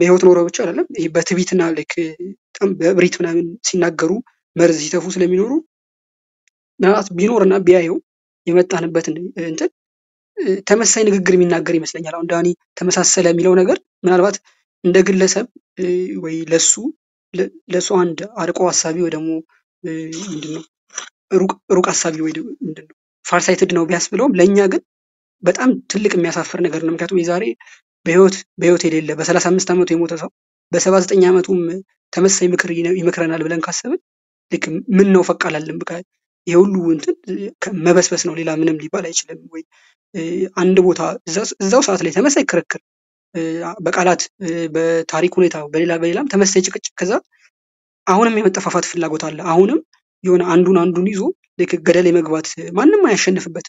በህይወት ኖረው ብቻ አይደለም ይሄ በትዕቢትና ልክ በጣም በእብሪት ምናምን ሲናገሩ መርዝ ሲተፉ ስለሚኖሩ ናት ቢኖርና ቢያየው የመጣንበት እንትን ተመሳሳይ ንግግር የሚናገር ይመስለኛል። አሁን ዳኒ ተመሳሰለ የሚለው ነገር ምናልባት እንደ ግለሰብ ወይ ለሱ ለሱ አንድ አርቆ ሐሳቢ ወይ ደግሞ ምንድነው ሩቅ ሩቅ ሐሳቢ ወይ ምንድነው ፋርሳይትድ ነው ቢያስብለውም ለኛ ግን በጣም ትልቅ የሚያሳፍር ነገር ነው። ምክንያቱም የዛሬ በህይወት በህይወት የሌለ በሰላሳ አምስት ዓመቱ የሞተ ሰው በሰባ ዘጠኝ ዓመቱም ተመሳሳይ ምክር ይመክረናል ብለን ካሰብን ልክ ምን ነው ፈቃላልን በቃ ይሄ ሁሉ እንትን መበስበስ ነው ሌላ ምንም ሊባል አይችልም ወይ አንድ ቦታ እዛው ሰዓት ላይ ተመሳሳይ ክርክር በቃላት በታሪክ ሁኔታ በሌላ በሌላም ተመሳሳይ ጭቅጭቅ ከዛ አሁንም የመጠፋፋት ፍላጎት አለ አሁንም የሆነ አንዱን አንዱን ይዞ ልክ ገደል የመግባት ማንም አያሸንፍበት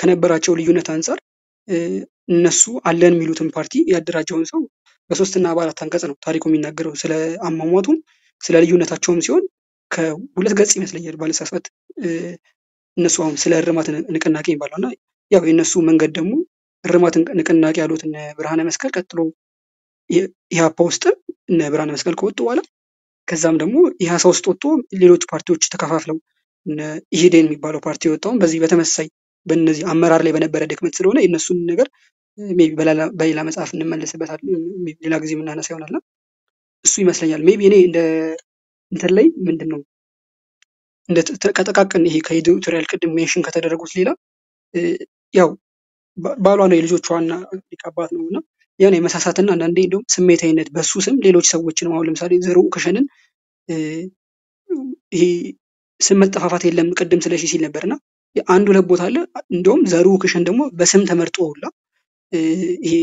ከነበራቸው ልዩነት አንፃር እነሱ አለን የሚሉትን ፓርቲ ያደራጀውን ሰው በሶስትና በአራት አንቀጽ ነው ታሪኩ የሚናገረው ስለ አማሟቱም ስለ ልዩነታቸውም ሲሆን ከሁለት ገጽ ይመስለኛል ባለሳስበት እነሱ አሁን ስለ እርማት ንቅናቄ ይባላልና ያው እነሱ መንገድ ደግሞ እርማት ንቅናቄ ያሉት እነ ብርሃነመስቀል ቀጥሎ ያ ፖስት እነ ብርሃነመስቀል ቆጡ ዋላ ከዛም ደግሞ ያ ሶስት ወጥቶ ሌሎች ፓርቲዎች ተከፋፍለው እነ ኢሄዴን የሚባለው ፓርቲ ወጣው በዚህ በተመሳሳይ በእነዚህ አመራር ላይ በነበረ ድክመት ስለሆነ እነሱን ነገር ሜቢ በሌላ መጽሐፍ እንመለስበታለን ሌላ ጊዜ ምን እናነሳ ይሆናልና እሱ ይመስለኛል ሜቢ እኔ እንደ እንትን ላይ ምንድነው እንደ ተቀጣቀቀን ይሄ ከኤዲቶሪያል ቅድም ሜንሽን ከተደረጉት ሌላ ያው ባሏ ነው ልጆቿና ሊቃባት ነውና ያን የመሳሳትና አንዳንዴ እንደውም ስሜታዊነት በሱስም ሌሎች ሰዎችንም አሁን ለምሳሌ ዘሩ ከሸነን ይሄ ስመጣፋፋት የለም ቅድም ስለሽ ሲል ነበርና አንዱ ለቦታ አለ እንደውም ዘሩ ከሸን ደግሞ በስም ተመርጦውላ ይሄ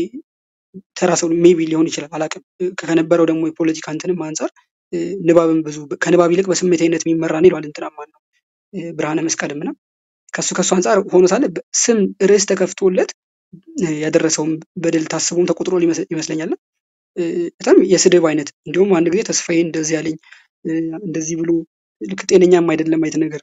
ተራሰው ሜቢ ሊሆን ይችላል አላቀ ከነበረው ደግሞ የፖለቲካ እንትንም አንፃር ንባብም ብዙ ከንባብ ይልቅ በስሜታዊነት የሚመራን ይሏል እንትናማን ነው ብርሃነመስቀልምና ከሱ ከሱ አንፃር ሆኖ ሳለ ስም ርዕስ ተከፍቶለት ያደረሰው በደል ታስቦም ተቆጥሮ ይመስለኛል በጣም የስድብ አይነት እንደውም አንድ ጊዜ ተስፋዬ እንደዚህ ያለኝ እንደዚህ ብሎ ልክጤነኛም አይደለም አይተ ነገር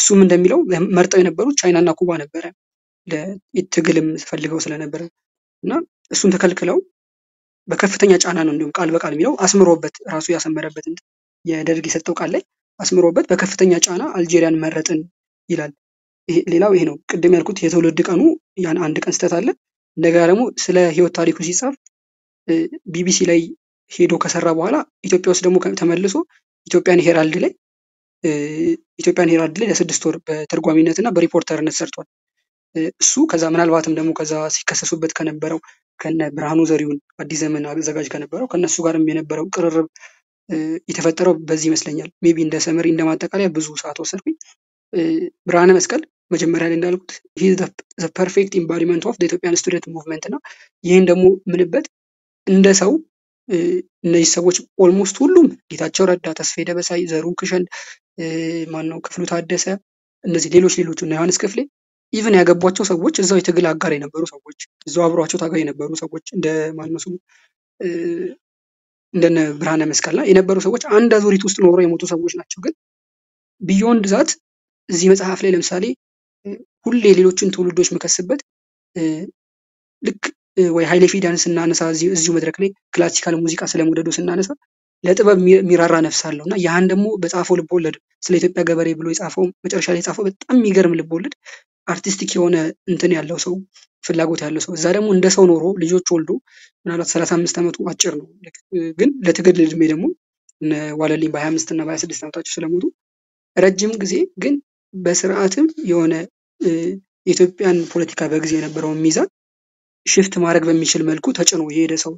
እሱም እንደሚለው መርጠው የነበሩ ቻይናና ኩባ ነበር ለትግልም ፈልገው ስለነበረ እና እሱን ተከልክለው በከፍተኛ ጫና ነው እንደውም ቃል በቃል የሚለው አስመሮበት ራሱ ያሰመረበት እንደ የደርግ የሰጠው ቃል ላይ አስመሮበት በከፍተኛ ጫና አልጄሪያን መረጥን ይላል ይሄ ሌላው ይሄ ነው ቅድም ያልኩት የተወለደ ቀኑ ያን አንድ ቀን ስህተት አለ እንደገና ደግሞ ስለ ህይወት ታሪኩ ሲጻፍ ቢቢሲ ላይ ሄዶ ከሰራ በኋላ ኢትዮጵያ ውስጥ ደግሞ ተመልሶ ኢትዮጵያን ሄራልድ ላይ ኢትዮጵያን ሄራልድ ላይ ለስድስት ወር በትርጓሚነትና በሪፖርተርነት ሰርቷል እሱ ከዛ ምናልባትም ደግሞ ከዛ ሲከሰሱበት ከነበረው ከነ ብርሃኑ ዘሪውን አዲስ ዘመን አዘጋጅ ከነበረው ከነሱ ጋርም የነበረው ቅርርብ የተፈጠረው በዚህ ይመስለኛል ሜቢ እንደ ሰመሪ እንደ ማጠቃለያ ብዙ ሰዓት ወሰድኩኝ ብርሃነመስቀል መጀመሪያ ላይ እንዳልኩት he is the perfect embodiment of the Ethiopian student movement እና ይሄን ደግሞ ምንበት እንደ ሰው እነዚህ ሰዎች ኦልሞስት ሁሉም ጌታቸው ረዳ ተስፋዬ ደበሳይ ዘሩ ክሸን ማን ነው ክፍሉ ታደሰ እነዚህ ሌሎች ሌሎች እና ዮሐንስ ክፍሌ ኢቭን ያገቧቸው ሰዎች እዛው የትግል አጋር የነበሩ ሰዎች እዛው አብሯቸው ታጋይ የነበሩ ሰዎች እንደ ማንነሱ እንደነ ብርሃነመስቀል ላይ የነበሩ ሰዎች አንድ አዙሪት ውስጥ ኖሮ የሞቱ ሰዎች ናቸው ግን ቢዮንድ ዛት እዚህ መጽሐፍ ላይ ለምሳሌ ሁሌ ሌሎችን ትውልዶች መከስበት ልክ ወይ ኃይሌ ፊዳንስና አነሳ እዚህ እዚሁ መድረክ ላይ ክላሲካል ሙዚቃ ስለመውደዱስና አነሳ ለጥበብ ሚራራ ነፍስ አለውና ያን ደግሞ በጻፈው ልቦለድ ስለ ኢትዮጵያ ገበሬ ብሎ የጻፈው መጨረሻ ላይ የጻፈው በጣም የሚገርም ልቦለድ አርቲስቲክ የሆነ እንትን ያለው ሰው ፍላጎት ያለው ሰው እዛ ደግሞ እንደ ሰው ኖሮ ልጆች ወልዶ ምናልባት ሰላሳ አምስት አመቱ አጭር ነው ግን ለትግል እድሜ ደግሞ ዋለልኝ በሃያ አምስት እና በሃያ ስድስት አመታቸው ስለሞቱ ረጅም ጊዜ ግን በስርዓትም የሆነ ኢትዮጵያን ፖለቲካ በግዜ የነበረው ሚዛን ሽፍት ማድረግ በሚችል መልኩ ተጭኖ የሄደ ሰው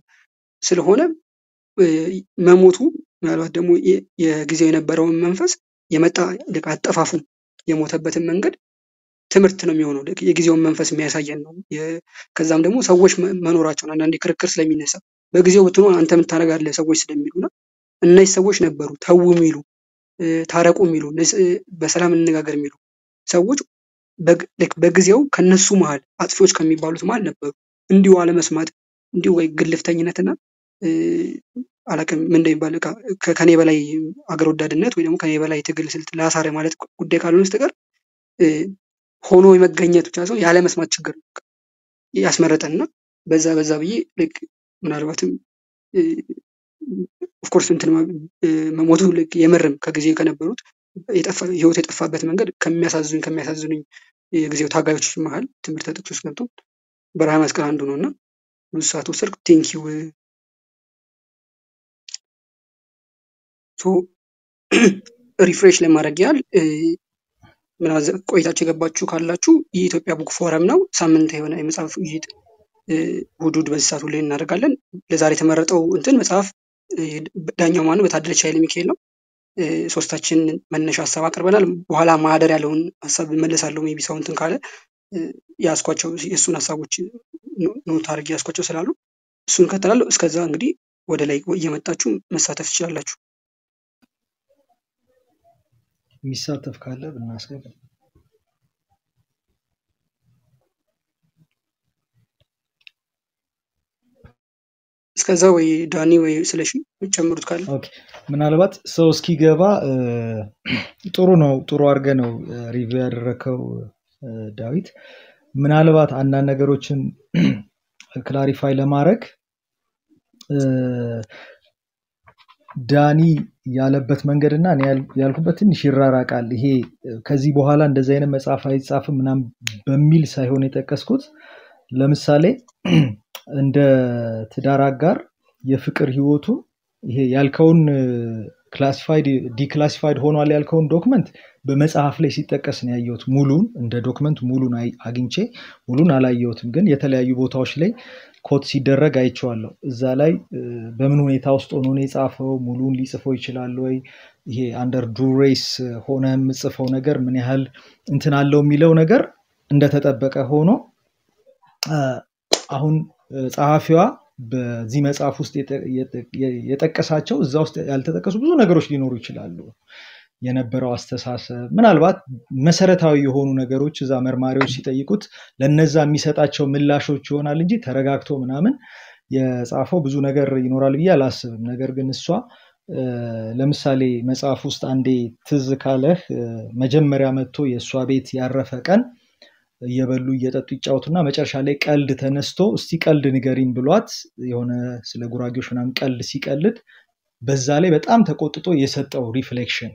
ስለሆነ መሞቱ ምናልባት ደግሞ የጊዜው የነበረው መንፈስ የመጣ አጠፋፉ የሞተበትን መንገድ ትምርት ነው የሚሆነው የጊዜውን መንፈስ የሚያሳየን ነው ከዛም ደግሞ ሰዎች መኖራቸውና አንድ ክርክር ስለሚነሳ በጊዜው ብትኑ አንተ ምታረጋለህ ሰዎች ስለሚሉና እነዚህ ሰዎች ነበሩ ተው የሚሉ ታረቁ የሚሉ በሰላም እንነጋገር የሚሉ ሰዎች በጊዜው ከነሱ መሃል አጥፊዎች ከሚባሉት መሃል ነበሩ እንዲው አለ መስማት እንዲው ወይ ግልፍተኝነትና አላቀም ምን እንደሚባል ከከኔ በላይ አገር ወዳድነት ወይ ደግሞ ከኔ በላይ ትግል ስልት ላሳረ ማለት ጉዳይ ካልሆነ በስተቀር ሆኖ የመገኘት ብቻ ነው ያለ መስማት ችግር ያስመረጠና በዛ በዛ ብዬ ልክ ምናልባትም ኦፍ ኮርስ እንትን መሞቱ ልክ የመረም ከጊዜ ከነበሩት የጠፋ ህይወት የጠፋበት መንገድ ከሚያሳዝኑኝ ከሚያሳዝኑኝ የጊዜው ታጋዮች መሃል ትምርተ ተጥቅሶች ገብቶ ብርሃነመስቀል አንዱ ነውና ብዙ ሰዓት ወሰድኩ ቴንክ ዩ So refresh le maragyal. من از کویتا چه گفتشو کارلاشو یه توپیا بک فورم ناو سامن ته و نه مثلا یه حدود بازی سرولین نرگالن لذاری تمرد او انتن مثلا دانیومانو به تادلچ ኃይለሚካኤል سوستاشین من نشست سواد کربنال بحالا مادر علون سب مدل سرلومی بیسون تن کاره یا اسکوچو یسون اسکوچی نو تارگی اسکوچو سرالو سون کتالو اسکازانگری ودلایک و یه متاچو مساتفشیاللاشو ميساتف كالله بالناس كده اسكازاوي داني وي سلاشي متجمرت كالله اوكي من الوقت سو اسكي جابا طرو نو طرو ارغ نو ريفيو يادركو داويت من الوقت عندنا نغروچن كلاريفاي لمارك داني ያለበት መንገድና እኔ ያልኩበት ትንሽ ይራራቃል ይሄ ከዚህ በኋላ እንደዚህ አይነት መጻፍ አይጻፍም እናም በሚል ሳይሆን የተከስኩት ለምሳሌ እንደ ትዳር አጋር የፍቅር ህይወቱ ይሄ ያልከውን ክላሲፋይድ ዲክላሲፋይድ ሆኗል ያልከውን ዶክመንት በመጽሐፍ ላይ ሲጠቀስ ነው ያየሁት ሙሉን እንደ ዶክመንት ሙሉን አግኝቼ ሙሉን አላየሁትም ግን የተለያየ ቦታዎች ላይ ኮት ሲደረግ አይቻለሁ እዛ ላይ በምን ሁኔታ ውስጥ ሆኖ ነው የጻፈው ሙሉን ሊጽፈው ይችላል ወይ ይሄ አንደር ዱሬስ ሆነም ጽፈው ነገር ምን ያህል እንትን አለው የሚለው ነገር እንደተጠበቀ ሆኖ አሁን ጻሐፊዋ በዚህ መጽሐፍ ውስጥ የተጠቀሳቸው እዛ ውስጥ ያልተጠቀሱ ብዙ ነገሮች ሊኖሩ ይችላሉ የነበረው አስተሳሰብ ምናልባት መሰረታዊ የሆኑ ነገሮች እዛ መርማሪዎች ሲጠይቁት ለነዛ የሚሰጣቸው ምላሾች ይሆናል እንጂ ተረጋግቶ ምናምን የጻፈው ብዙ ነገር ይኖራል ብዬ አላስብም ነገር ግን እሷ ለምሳሌ መጽሐፍ ውስጥ አንዴ ትዝ ካለህ መጀመሪያ መጥቶ የሷ ቤት ያረፈ ቀን የበሉ እየጠጡ ይጫውቱና መጨረሻ ላይ ቀልድ ተነስቶ እስቲ ቀልድ ንገሪን ብሏት የሆነ ስለ ጉራጌዎች ምናምን ቀልድ ሲቀልድ በዛ ላይ በጣም ተቆጥጦ የሰጠው ሪፍሌክሽን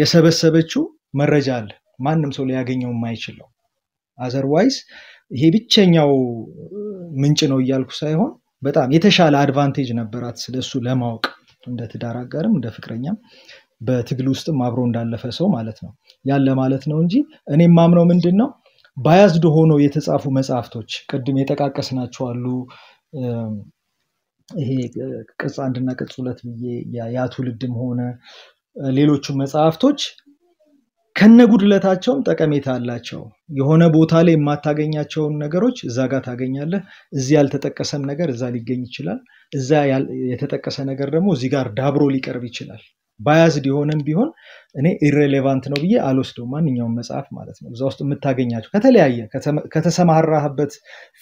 የሰበሰበችው መረጃ አለ ማንም ሰው ሊያገኘው የማይችለው አዘርዋይስ ይሄ ብቻኛው ምንጭ ነው ይያልኩ ሳይሆን በጣም የተሻለ አድቫንቴጅ ነበርአት ስለሱ ለማወቅ እንደ ትዳር አጋርም እንደ ፍቅረኛም በትግል ውስጥም አብሮ እንዳለፈ ሰው ማለት ነው ያለ ማለት ነው እንጂ እኔም ማምነው ምንድነው ባያስድ ሆኖ የተጻፉ መጻፍቶች ቀድም የተቃቀስናቸው አሉ ይሄ ቅጽ አንድ እና ቅጽ ሁለት ብዬ ያቱልድም ሆነ ሌሎቹ መጻፍቶች ከነጉድለታቸው ጠቀሜታ አላቸው የሆነ ቦታ ላይ የማታገኛቸው ነገሮች እዛ ጋር ታገኛለህ እዚ ያልተጠቀሰም ነገር እዛ ሊገኝ ይችላል እዛ የተጠቀሰ ነገር ደግሞ እዚ ጋር ዳብሮ ሊቀርብ ይችላል ባያስድ ሆነም ቢሆን እኔ ኢሬሌቫንት ነው ብዬ አልወስደው ማንኛውም መጽሐፍ ማለት ነው እዛ ውስጥ የምታገኛቸው ከተለያየ ከተሰማራህበት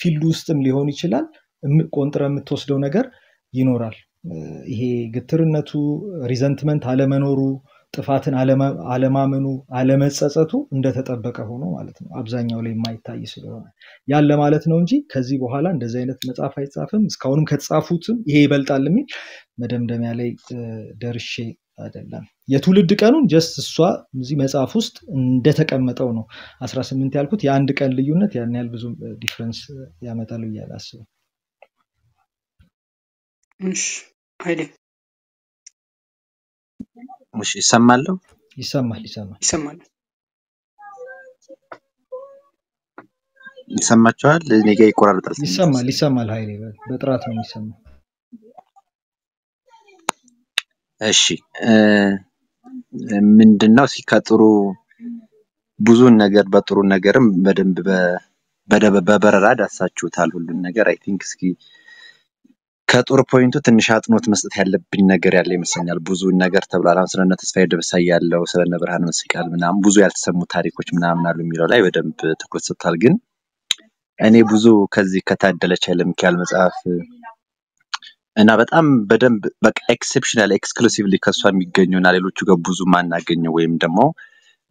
ፊልድ ውስጥም ሊሆን ይችላል ቆንጥራ የምትወስደው ነገር ይኖራል ይሄ ግትርነቱ ሪዘንትመንት አለመኖሩ ጥፋትን አለማመኑ አለመጸጸቱ እንደተጠበቀ ሆኖ ማለት ነው አብዛኛው ላይ የማይታይ ስለሆነ ያለ ማለት ነው እንጂ ከዚህ በኋላ እንደዚህ አይነት መጻፍ አይጻፍም እስካሁንም ከተጻፉትም ይሄ ይበልጣል ምን መደምደሚያ ላይ ደርሼ አይደለም የትውልድ ቀኑን just እሷ እዚህ መጻፍ ውስጥ እንደተቀመጠው ነው አስራ ስምንት ያልኩት የአንድ ቀን ልዩነት ያን ያህል ብዙ ዲፈረንስ ያመጣል ይላልአስብ እሺ አይደ ሙሽ ይሰማል ይሰማል ይሰማል ይሰማል ይሰማቻል ለኔጋ ይቆራረጣል ይሰማል ይሰማል ኃይሌ በጥራት ነው የሚሰማው እሺ ምንድነው ሲከጥሩ ብዙ ነገር በጥሩ ነገርም በደንብ በበረራ ዳሳችሁታል ሁሉ ነገር አይ ቲንክ እስኪ ከጥሩ ፖይንቱ ትንሽ አጥኖት መስጠት ያለብኝ ነገር ያለ ይመስልኛል ብዙ ነገር ተብላላም ስለነ ተስፋዬ ደብሳይ ያለው ስለነ ብርሃነመስቀል ምናም ብዙ ያልተሰሙ ታሪኮች ምናም ናሉ የሚለው ላይ በደንብ ትኩረት ሰጥታል ግን እኔ ብዙ ከዚህ ከታደለች ኃይለሚካኤል መጽሐፍ እና በጣም በደንብ በቃ ኤክሰፕሽናል ኤክስክሉሲቭሊ ከሷን የሚገኙና ሌሎቹ ጋር ብዙ ማናገኘው ወይም ደግሞ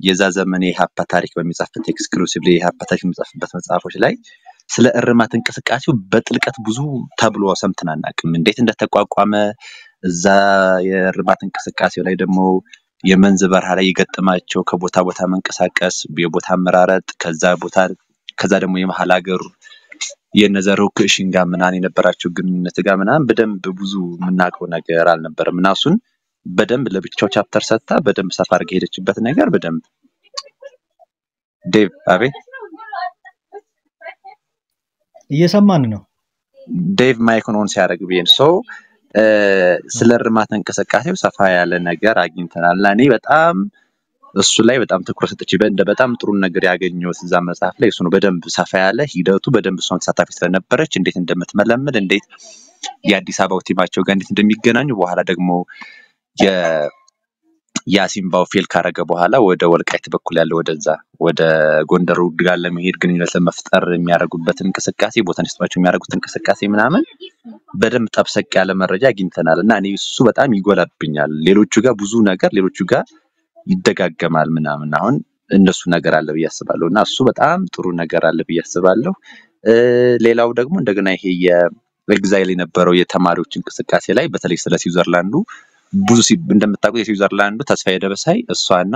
የዛ ዘመን የሃፓ ታሪክ በሚጻፍበት ኤክስክሉሲቭሊ የሃፓ ታሪክ በሚጻፍበት መጽሐፎች ላይ ስለ እርማት እንቅስቃሴው በጥልቀት ብዙ ታብሎ ሰምተናናቅም እንዴት እንደተቋቋመ እዛ የእርማት እንቅስቃሴው ላይ ደግሞ የመንዝበር ሐራ ይገጥማቸው ከቦታ ቦታ መንቀሳቀስ በቦታ መራራጥ ከዛ ቦታ ከዛ ደግሞ የመሐል ሀገር የነዘሩ ክሽንጋ ምናን የነበራቸው ግንኙነት ጋር ምናን በደንብ ብዙ ምናቀው ነገር አልነበረም እናሱን በደንብ ለብቻው ቻፕተር ሰጣ በደንብ ሰፋር ሄደችበት ነገር በደንብ ዴቭ አቤ እየሰማን ነው ዴቭ ማይኮኖን ሲያደርግ ቢን ሶ ስለርማት እንከሰቃሴው ሰፋ ያለ ነገር አግኝተናል አኔ በጣም እሱ ላይ በጣም ትኩረት ሰጥቼ በእንደ በጣም ጥሩ ነገር ያገኘው እዛ መጽሐፍ ላይ እሱ ነው በደንብ ሰፋ ያለ ሂደቱ በደንብ እሷን ተሳታፊ ስለነበረች እንዴት እንደምትመለመድ እንዴት የአዲስ አበባው ቲማቸው ጋር እንዴት እንደሚገናኙ በኋላ ደግሞ የያሲምባው ፊል ካረገ በኋላ ወደ ወልቃይት በኩል ያለ ወደዛ ወደ ጎንደር ውድ ጋር ለመሄድ ግንኙነት ለመፍጠር የሚያደርጉበት እንቅስቃሴ ቦታን ስጥዋቸው የሚያደርጉት እንቅስቃሴ ምናምን በደንብ ጠብሰቅ ያለ መረጃ አግኝተናልና እኔ እሱ በጣም ይጎላብኛል ሌሎቹ ጋር ብዙ ነገር ሌሎቹ ጋር ይደጋገማል ምናምን አሁን እንደሱ ነገር አለ በያስባለውና እሱ በጣም ጥሩ ነገር አለ በያስባለው ሌላው ደግሞ እንደገና ይሄ የኤግዛይል የነበረው የተማሪዎች እንቅስቃሴ ላይ በተለይ ስለ ስዊዘርላንዱ ብዙ እንደምታውቁ የስዊዘርላንዱ ተስፋዬ ደበሳይ እሷና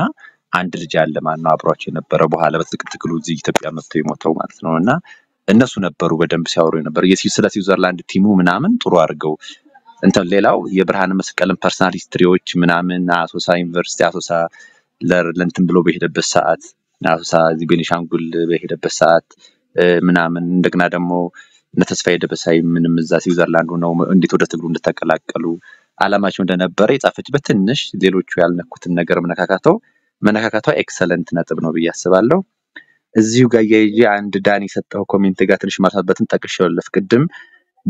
አንድ ልጅ አለ ማን አብሯቸው የነበረው በኋላ በትክክሉ እዚህ ኢትዮጵያ መጥቶ የሞተው ማለት ነውና እነሱ ነበሩ በደንብ ሲያወሩ የነበረው ስለ ስዊዘርላንድ ቲሙ ምናምን ጥሩ አድርገው እንተ ሌላው የብርሃነመስቀልን ፐርሰናል ሂስትሪዎች ምናምን አሶሳ ዩኒቨርሲቲ አሶሳ ለለንተን ብሎ በሄደበት ሰዓት አሶሳ ዚቤኒሻንጉል በሄደበት ሰዓት ምናምን እንደገና ደግሞ ለተስፋዬ ደበሳይ ምንም እዛ ስዊዘርላንዱ ነው እንዴት ወደ ትግሉ እንደተቀላቀሉ አላማቸው እንደነበረ የጻፈችበት ትንሽ ሌሎቹ ያልነኩትን ነገር መነካካታው መነካካታው ኤክሰለንት ነጥብ ነው በያስባለው እዚሁ ጋር ያይጂ አንድ ዳኒ ሰጣው ኮሜንት ጋር ትንሽ ማሳበትን ተቀሽው ለፍቅድም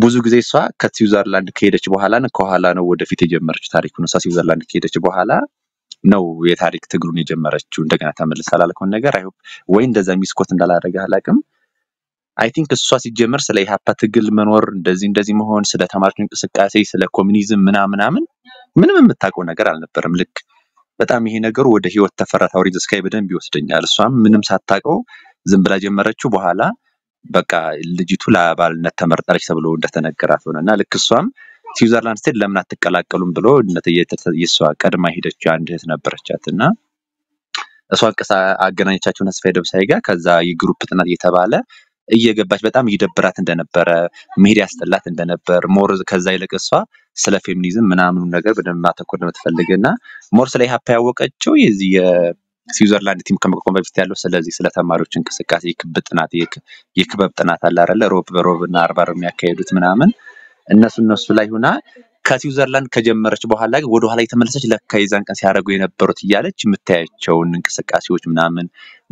ብዙ ጊዜ እሷ ከስዊዘርላንድ ከሄደች በኋላ ነው ከኋላ ነው ወደፊት የጀመረች ታሪኩን እሷ ስዊዘርላንድ ከሄደች በኋላ ነው የታሪክ ትግሉን የጀመረችው እንደገና ተመለሳላልከው ነገር አይሆፕ ወይ እንደዛ ሚስኮት እንዳላረጋ አላቅም I think እሷ ሲጀመር ስለ ኢሃፓ ትግል መኖር እንደዚህ እንደዚህ መሆን ስለ ተማሪዎች እንቅስቃሴ ስለ ኮሙኒዝም ምናምን ምናምን ምንም የምታውቀው ነገር አልነበረም ልክ በጣም ይሄ ነገር ወደ ህይወት ተፈራታው ሪዝ ስካይ በደንብ ይወስደኛል እሷም ምንም ሳታውቀው ዝምብላ ጀመረችው በኋላ በቃ ልጅቱ ለአባልነት ተመርጣለች ተብሎ እንደተነገራት ሆነና ልክ እሷም ስዊዘርላንድ ስቴት ለምን አትቀላቀሉም ብሎ እንደተየተየሷ ቀድማ ሄደች አንድ እህት ነበረቻትና እሷ አቀሳ አገናኘቻቸው ተስፋዬ ደብሳይ ጋር ከዛ የግሩፕ ጥናት የተባለ እየገባች በጣም ይደብራት እንደነበረ ምህር ያስጠላት እንደነበር ሞር ከዛ ይለቀሷ ስለ ፌሚኒዝም ምናምን ነገር በደንብ አተኮር እንደምትፈልገና ሞር ስለ ኢሃፓ ያወቀችው የዚህ ስዊዘርላንድ ቲም ከመቆም በፊት ያለው ስለዚህ ስለ ተማሪዎች እንቅስቃሴ የክብ ጥናት የክበብ ጥናት አለ አይደለ ሮብ በሮብና አርባ የሚያካሄዱት ምናምን እነሱ እነሱ ላይ ሆና ከስዊዘርላንድ ከጀመረች በኋላ ወደ ኋላ የተመለሰች ለካይዛን ቀን ሲያረጉ የነበሩት ይያለች ምታያቸው እንቅስቃሴዎች ምናምን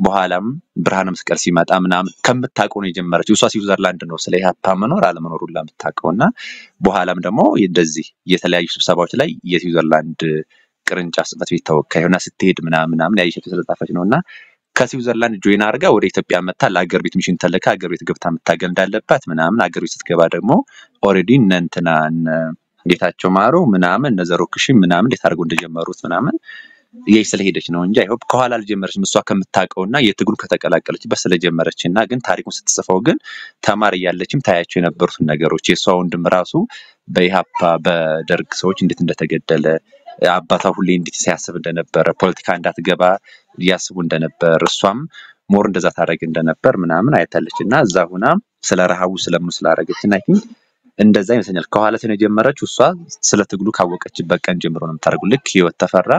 በኋላም ብርሃነመስቀል ሲመጣ ምናምን ከመታቆ ነው የጀመረችው እሷ ስዊዘርላንድ ነው ስለ ኢሃፓ መኖር አለመኖሩን ላምታቀውና በኋላም ደግሞ እንደዚህ የተለያዩ ስብሰባዎች ላይ የስዊዘርላንድ ቅርንጫ አስተዳደር ይታወቀውና ስትሄድ ምናምን ምናምን ያይሽት ስለጣፈች ነውና ከስዊዘርላንድ ጆይን አርጋ ወደ ኢትዮጵያ መጣ ለሀገር ቤት ሚሽን ተለካ ሀገር ቤት ገብታ መታገል እንዳለባት ምናምን ሀገር ቤት ስትገባ ደግሞ ኦሬዲ እንንተናን ጌታቸው ማሩ ምናምን ነዘሮክሽ ምናምን ለታርጎ እንደጀመሩት ምናምን ይሄ ስለሄደች ነው እንጂ አይሆፕ ከኋላ ልጀመረች መስዋ ከመታቀውና የትግሉ ከተቀላቀለች በስለጀመረችና ግን ታሪኩን ስትጽፈው ግን ተማሪ ያለችም ታያቸው የነበሩት ነገሮች የሷው ወንድም ራሱ በኢሃፓ በደርግ ሰዎች እንዴት እንደተገደለ አባታ ሁሌ እንዴት ሲያስብ እንደነበረ ፖለቲካ እንዳትገባ ያስቡ እንደነበር እሷም ሞር እንደዛ ታረግ እንደነበር ምናምን አይታለችና እዛ ሆና ስለ ረሃቡ ስለምስላ አረጋችና አይ ቲንክ እንደዛ ይመስላል ከኋላስ ነው ጀመረችው እሷ ስለ ትግሉ ካወቀችበት ቀን ጀምሮ ነው ተርጉልክ ህይወት ተፈራ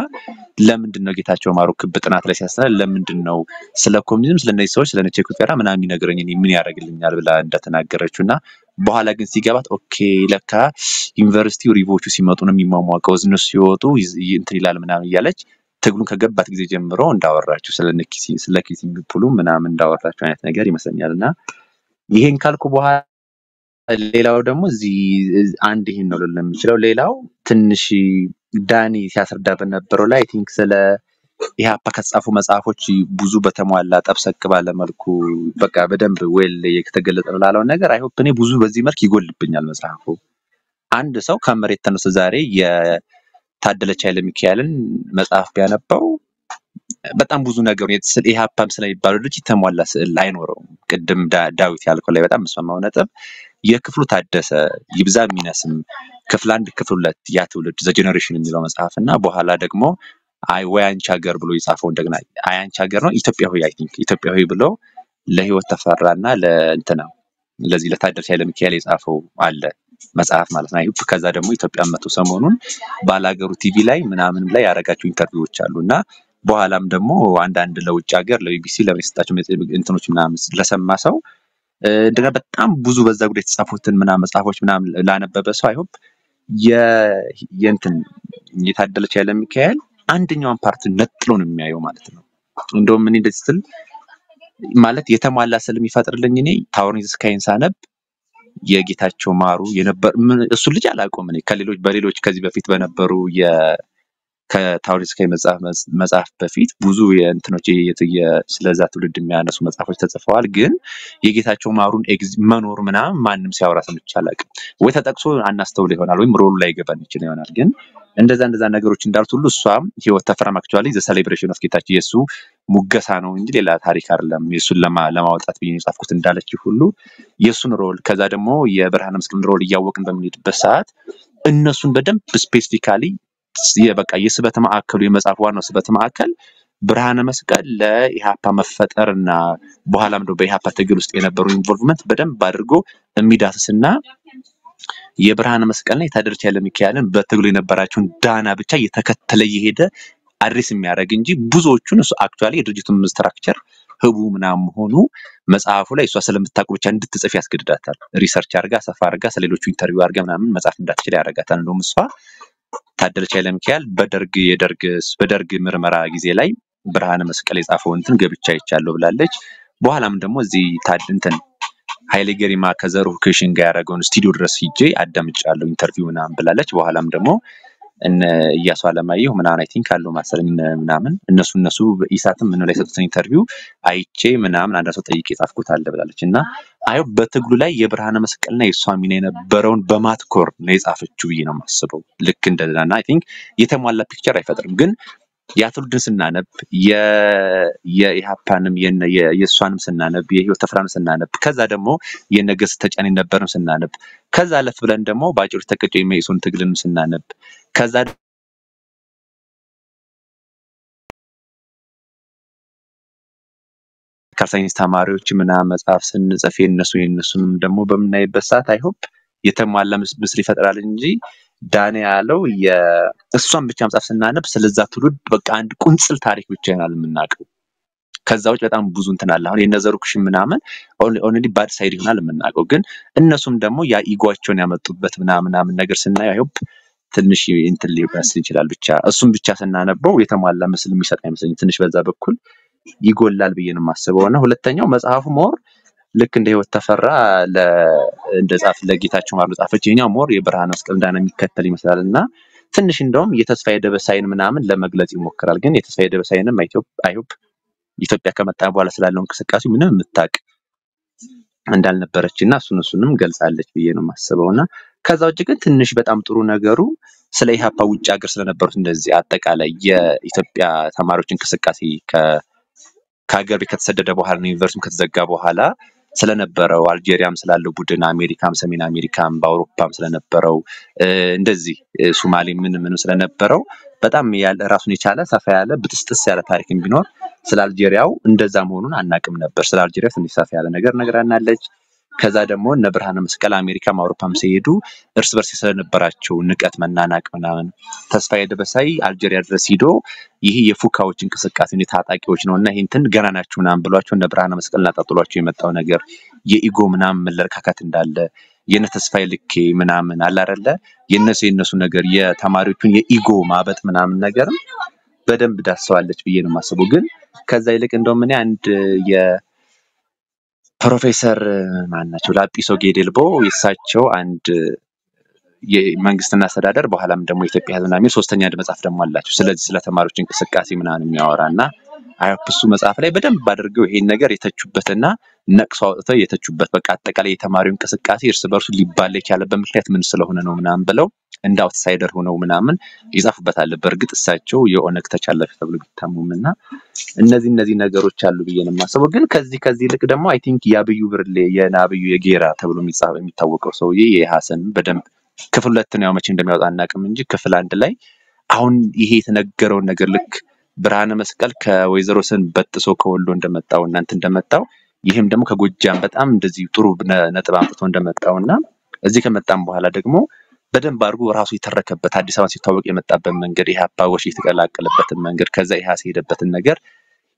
ለምንድነው ጌታቸው ማሩ ክብ ጥናት ላይ ሲያስራ ለምንድነው ስለ ኮሙኒዝም ስለ ነዚህ ሰዎች ስለ ነቼኩ ፈራ ምናምን ይነገረኝ እኔ ምን ያደርግልኛል ብላ እንደተናገረችውና በኋላ ግን ሲገባት ኦኬ ለካ ዩኒቨርሲቲው ሪቮቹ ሲመጡ ነው የሚማሟቀው ዝነሱ ሲወጡ እንትን ይላል ምናምን ያለች ትግሉን ከገባት ጊዜ ጀምሮ እንዳወራችሁ ስለ ነኪሲ ስለ ኪሲ ቢፑሉ ምናምን እንዳወራችሁ አይነት ነገር ይመስላልና ይሄን ካልኩ በኋላ ሌላው ደግሞ እዚ አንድ ይሄን ነው ለምንችለው ሌላው ትንሽ ዳኒ ሲያስርዳ በነበረው ላይ አይ ቲንክ ስለ ኢሃፓ ከጻፉ መጽሐፎች ብዙ በተሟላ ጠብሰክ ባለ መልኩ በቃ በደንብ ወል የተገለጠላለው ነገር አይሆፕ እኔ ብዙ በዚህ መልኩ ይጎልብኛል መጽሐፉ አንድ ሰው ከመሬት ተነስቶ ዛሬ የታደለች ኃይለሚካኤልን መጽሐፍ ቢያነባው በጣም ብዙ ነገር የትስል ኢሃፓም ስለሚባለው ልጅ ተሟላ ስዕል አይኖርው ቅድም ዳዊት ያልከው ላይ በጣም መስማማው ነጥብ የክፍሉ ታደሰ ይብዛ ሚናስም ክፍል አንድ ክፍል ሁለት ያ ትውልድ ዘ ጄኔሬሽን የሚለው መጽሐፍና በኋላ ደግሞ አይ ወይ አንቺ ሀገር ብሎ ይጻፈው እንደገና አይ አንቺ ሀገር ነው ኢትዮጵያዊ አይ ቲንክ ኢትዮጵያዊ ብሎ ለህይወት ተፈራና ለእንተና ለዚህ ለታደለች ኃይለሚካኤል ይጻፈው አለ መጽሐፍ ማለት ነው ከዛ ደግሞ ኢትዮጵያ መቶ ሰሞኑን ባላገሩ ቲቪ ላይ ምናምን ላይ ያረጋቸው ኢንተርቪውዎች አሉና በኋላም ደግሞ አንድ አንድ ለውጭ ሀገር ለቢቢሲ ለሚስታቸው እንትኖች ምናምን ለሰማ ሰው እንደና በጣም ብዙ በዛ ጉዳይ ተጻፈውትን ምናምን መጽሐፎች ምናምን ላነበበ ሰው አይሆፕ የእንትን የታደለች ኃይለሚካኤል አንደኛውን ፓርት ነጥሎ ነው የሚያየው ማለት ነው እንደውም እኔ እንደዚህ ስል ማለት የተሟላ ሰለም ይፈጥርልኝ እኔ ታወርኒዝ ስካይን ሳነብ የጌታቸው ማሩ የነበር እሱ ልጅ አላቆም እኔ ከሌሎች በሌሎች ከዚህ በፊት በነበሩ የ ከታውሪስ ከመጻፍ መጻፍ በፊት ብዙ የእንትኖች የየ ስለዛ ትውልድ የሚያነሱ መጻፎች ተጽፈዋል ግን የጌታቸው ማሩን መኖር ምናም ማንም ሲያወራ ሰምቻለሁ ወይ ተጠቅሶ አናስተውል ይሆናል ወይ ሮሉ ላይ ገበን ይችላል ይሆናል ግን እንደዛ እንደዛ ነገሮች እንዳሉት ሁሉ እሷም ህይወት ተፈራም አክቹአሊ ዘ ሴሌብሬሽን ኦፍ ጌታችን ኢየሱስ ሙገሳ ነው እንጂ ሌላ ታሪክ አይደለም ኢየሱስ ለማውጣት ቢጻፍኩት እንዳለች ሁሉ ኢየሱስን ሮል ከዛ ደግሞ የብርሃነመስቀል ሮል ይያወቅን በሚልበት ሰዓት እነሱን በደንብ ስፔሲፊካሊ የበቃ የስበት ማዕከሉ የመጻፍ ዋናው ስበት ማዕከል ብርሃነመስቀል ለኢሃፓ መፈጠርና በኋላም ደግሞ በኢሃፓ ትግል ውስጥ የነበሩ ኢንቮልቭመንት በደንብ አድርጎ እሚዳስስና የብርሃነመስቀልና የታደለች ኃይለሚካኤልን በትግል የነበራቸውን ዳና ብቻ የተከተለ ይሄደ አድሬስ የሚያደርግ እንጂ ብዙዎቹን እሱ አክቹአሊ የድርጅቱን ስትራክቸር ህቡ ምናም ሆኑ መጻፉ ላይ እሷ ስለምታውቅ ብቻ እንድትጽፍ ያስገድዳታል ሪሰርች አርጋ ሰፋ አርጋ ስለሌሎቹ ኢንተርቪው አርጋ ምናምን መጻፍ እንዳትችል ያረጋታል እንደውም እሷ ታደለች ኃይለሚካኤል በደርግ የደርግ በደርግ ምርመራ ጊዜ ላይ ብርሃነመስቀል የጻፈውን እንትን ገብቻ ይቻለው ብላለች በኋላም ደግሞ እዚ ታድንተን ኃይሌ ገሪማ ከዘሩ ኩሽን ጋር ያረጋውን ስቱዲዮ ድረስ ሄጄ አዳምጫለሁ ኢንተርቪውና ብላለች በኋላም ደግሞ እነ ኢያሱ አለማየሁ ምናምን አይ ቲንክ አሉ ማሰለኝ ምናምን እነሱ እነሱ ኢሳትም ምን ላይ ሰጡት ኢንተርቪው አይቼ ምናምን አንዳሰው ጠይቄ ጻፍኩት አለ ብላለችና አይው በትግሉ ላይ የብርሃነመስቀልና የሷ ሚና የነበረውን በማትኮር ነው የጻፈችው ብዬ ነው ማስበው ልክ እንደዛና አይ ቲንክ የተሟላ ፒክቸር አይፈጥርም ግን ያትልድን ስናነብ የኢሃፓንም የየሷንም ስናነብ የህይወት ተፈራም ስናነብ ከዛ ደግሞ የነገስ ተጫን እንደነበረን ስናነብ ከዛ አለፍ ብለን ደግሞ ባጭር ተቀጨ የመይሶን ትግልን ስናነብ ከዛ ካርሳይንስ ተማሪዎች ምና መጻፍ ስንጽፍ የነሱ የነሱንም ደግሞ በመናይበት ሰዓት አይሆፕ የተሟላ ምስል ይፈጥራል እንጂ ዳኔ ያለው የእሷን ብቻ መጻፍ ስናነብ ስለዛ ትውልድ በቃ አንድ ቁንጽል ታሪክ ብቻ ይሆናል የምናቀው ከዛው በጣም ብዙ እንትን አለ አሁን የነዘሩክሽ ምናምን ኦንሊ ባድ ሳይድ ይሆናል የምናቀው ግን እነሱም ደግሞ ያ ኢጓቸውን ያመጡበት ምናምን ነገር ስናይ አይሆፕ ትንሽ እንትን ሊባስ ይችላል ብቻ እሱም ብቻ ስናነበው የተሟላ መስል የሚሰጥ አይመስልኝ ትንሽ በዛ በኩል ይጎላል በየንም ማሰበውና ሁለተኛው መጽሐፉ ሞር ልክ እንደ ህይወት ተፈራ ለእንደጻፍ ለጌታቸው ማሩ ጻፈች የኛ ሞር የብርሃነመስቀል ዳይናሚክ ከተል ይመስላልና ትንሽ እንደውም የተስፋዬ ደበሳይን ምናምን ለመግለጽ ይሞክራል ግን የተስፋዬ ደበሳይንም አይሆፕ ኢትዮጵያ ከመጣ በኋላ ስላለው እንቅስቃሴ ምንም የምታቅ እንዳልነበረችና እሱን እሱንም ገልጻለች በየንም ማሰበውና ከዛው ጅግን ትንሽ በጣም ጥሩ ነገሩ ስለ ኢሃፓ ውጭ ሀገር ስለነበሩት እንደዚህ አጠቃላይ የኢትዮጵያ ተማሪዎችን ከስቃሴ ከሀገር ከተሰደደ በኋላ ዩኒቨርሲቲም ከተዘጋ በኋላ ስለነበረው አልጄሪያም ስላለው ቡድን አሜሪካም ሰሜን አሜሪካም በአውሮፓም ስለነበረው እንደዚህ ሶማሌ ምን ምን ስለነበረው በጣም ያለ ራሱን የቻለ ሰፋ ያለ ብትስጥስ ያለ ታሪክም ቢኖር ስለ አልጄሪያው እንደዛ መሆኑን አናቅም ነበር ስለ አልጄሪያ ትንሽ ሰፋ ያለ ነገር ነግራናለች ከዛ ደግሞ ነብርሃነመስቀል አሜሪካ ማውሮፓም ሲሄዱ እርስ በርስ ስለነበራቸው ንቀት መናናቅ ምናምን ተስፋዬ ደበሳይ አልጄሪያ ድረስ ሄዶ ይሄ የፉካዎች እንቅስቃሴ ነው ታጣቂዎች ነውና ይሄን ገናናችሁ ምናምን ብሏቸው ነብርሃነመስቀልና ጣጥሏቸው የመጣው ነገር የኢጎ ምናምን መለርካካት እንዳለ የነ ተስፋዬ ልክ ምናምን አለ አይደለ የነሱ የነሱ ነገር የተማሪዎችን የኢጎ ማበጥ ምናምን ነገር በደንብ ዳሰዋለች ብዬ ነው ማስበው ግን ከዛ ይልቅ እንደው ምን አንድ የ ፕሮፌሰር ማናቸው ላጲሶ ጌዴልቦ ይሳቸው አንድ የመንግስትና አስተዳደር በኋላም ደግሞ ኢትዮጵያ ህዝብና ምናምን ሶስተኛ ድመጻፍ ደግሞ አላችሁ ስለዚህ ስለ ተማሪዎችን ከስቃሴ ምናምን የሚያወራና أحسو مسافر بدم بدرجو هي النجار يتجبتنا نقص وقته يتجبت بقعدتك عليه تمارين كسكاتير سبارس اللي بالك على بمكلات من سلهنا نومنام بلو عند أوت سايدر هنا ومنامن إذا فبت على برجت الساجو يؤنك تشالله في تبلغ تمومنا النزي النزي نجارو تشالو بيجي لما سو قل كذي كذي لك دم I think يا بيوبر لي يا نابيو يجيرا تبلو مسافر متوقع سوي يا حسن بدم كفلتنا يوم أشين دم يوضع ناك منجي كفل عند لي عون يهيت نجارو نجار لك ብርሃነመስቀል ከወይዘሮሰን በጥሶ ከወሎ እንደመጣው እናንተ እንደመጣው ይሄም ደግሞ ከጎጃም በጣም እንደዚህ ጥሩ ነጥብ አምጥቶ እንደመጣውና እዚህ ከመጣም በኋላ ደግሞ በደንብ አርጎ ራሱ ይተረከበት አዲስ አበባ ሲታወቅ የመጣበት መንገድ ይሄ አባወሽ የተቀላቀለበት መንገድ ከዛ ይሄ አስሄደበት ነገር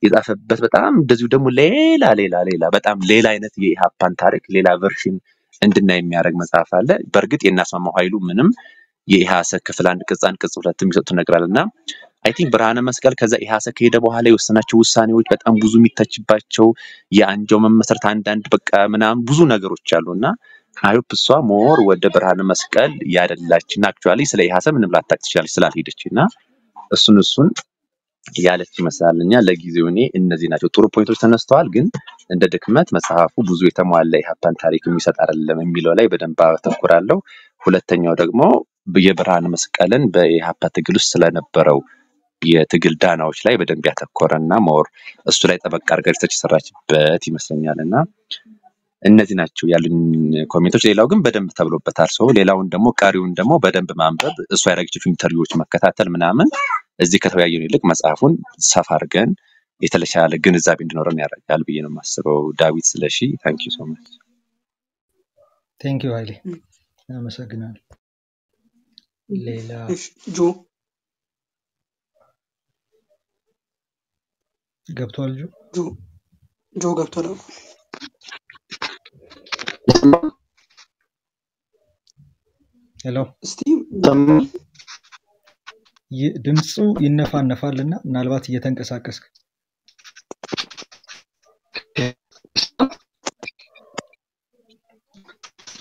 የጻፈበት በጣም እንደዚህ ደግሞ ሌላ ሌላ ሌላ በጣም ሌላ አይነት የኢሃፓን ታሪክ ሌላ ቨርሽን እንድና የሚያረግ መጽሐፍ አለ በርግጥ የናስማማው ኃይሉ ምንም የኢሃሰ ክፍል አንድ ቅጽ አንድ ቅጽ ሁለት የሚሰጡ ነገርልና I think ብርሃነመስቀል ከዛ ኢሃሰ ከሄደ በኋላ የወሰናቸው ውሳኔዎች በጣም ብዙ የሚታጭባቸው ያንጆ መመሰርት አንድ አንድ በቃ ምናም ብዙ ነገሮች አሉና አይሁፕ እሷ ሞር ወደ ብርሃነመስቀል ያደላችና አክቹአሊ ስለ ኢሃሰ ምንም ላታክ ትችላለች ስላልሄደችና እሱን እሱን ያለች ይመስላልኛ ለጊዜው እኔ እነዚህ ናቸው ጥሩ ፖይንቶች ተነስተዋል ግን እንደ ድክመት መጽሐፉ ብዙ የተሟላ ኢሃፓን ታሪክ የሚሰጥ አይደለም የሚለው ላይ በደንብ አተኩራለሁ ሁለተኛው ደግሞ የብርሃነመስቀልን በኢሃፓ ትግል ውስጥ ስለነበረው የትግል ዳናዎች ላይ በደንብ ያተኮረና ሞር እሱ ላይ ተበቃር ጋር ተጨሰራችበት ይመስለኛልና እነዚህ ናቸው ያሉኝ ኮሜንቶች ሌላው ግን በደንብ ተብሎበታል ሰው ሌላውን ደግሞ ቃሪውን ደግሞ በደንብ ማንበብ እሱ ያረጋችሁኝ ኢንተርቪዎች መከታተል ምናምን እዚህ ከተያየን ይልቅ መጽሐፉን ሰፋርገን የተለሻለ ግንዛቤ እንድኖርን ያረጋል ብዬ ነው ማስበው ዳዊት ስለሺ thank you so much thank you ኃይሌ አመሰግናለሁ ሌላ ጆ ገብቷል ጆ ጆ ገብቷል ሄሎ ስቲም ድምፁ ይነፋነፋልና ምናልባት እየተንቀሳቀስክ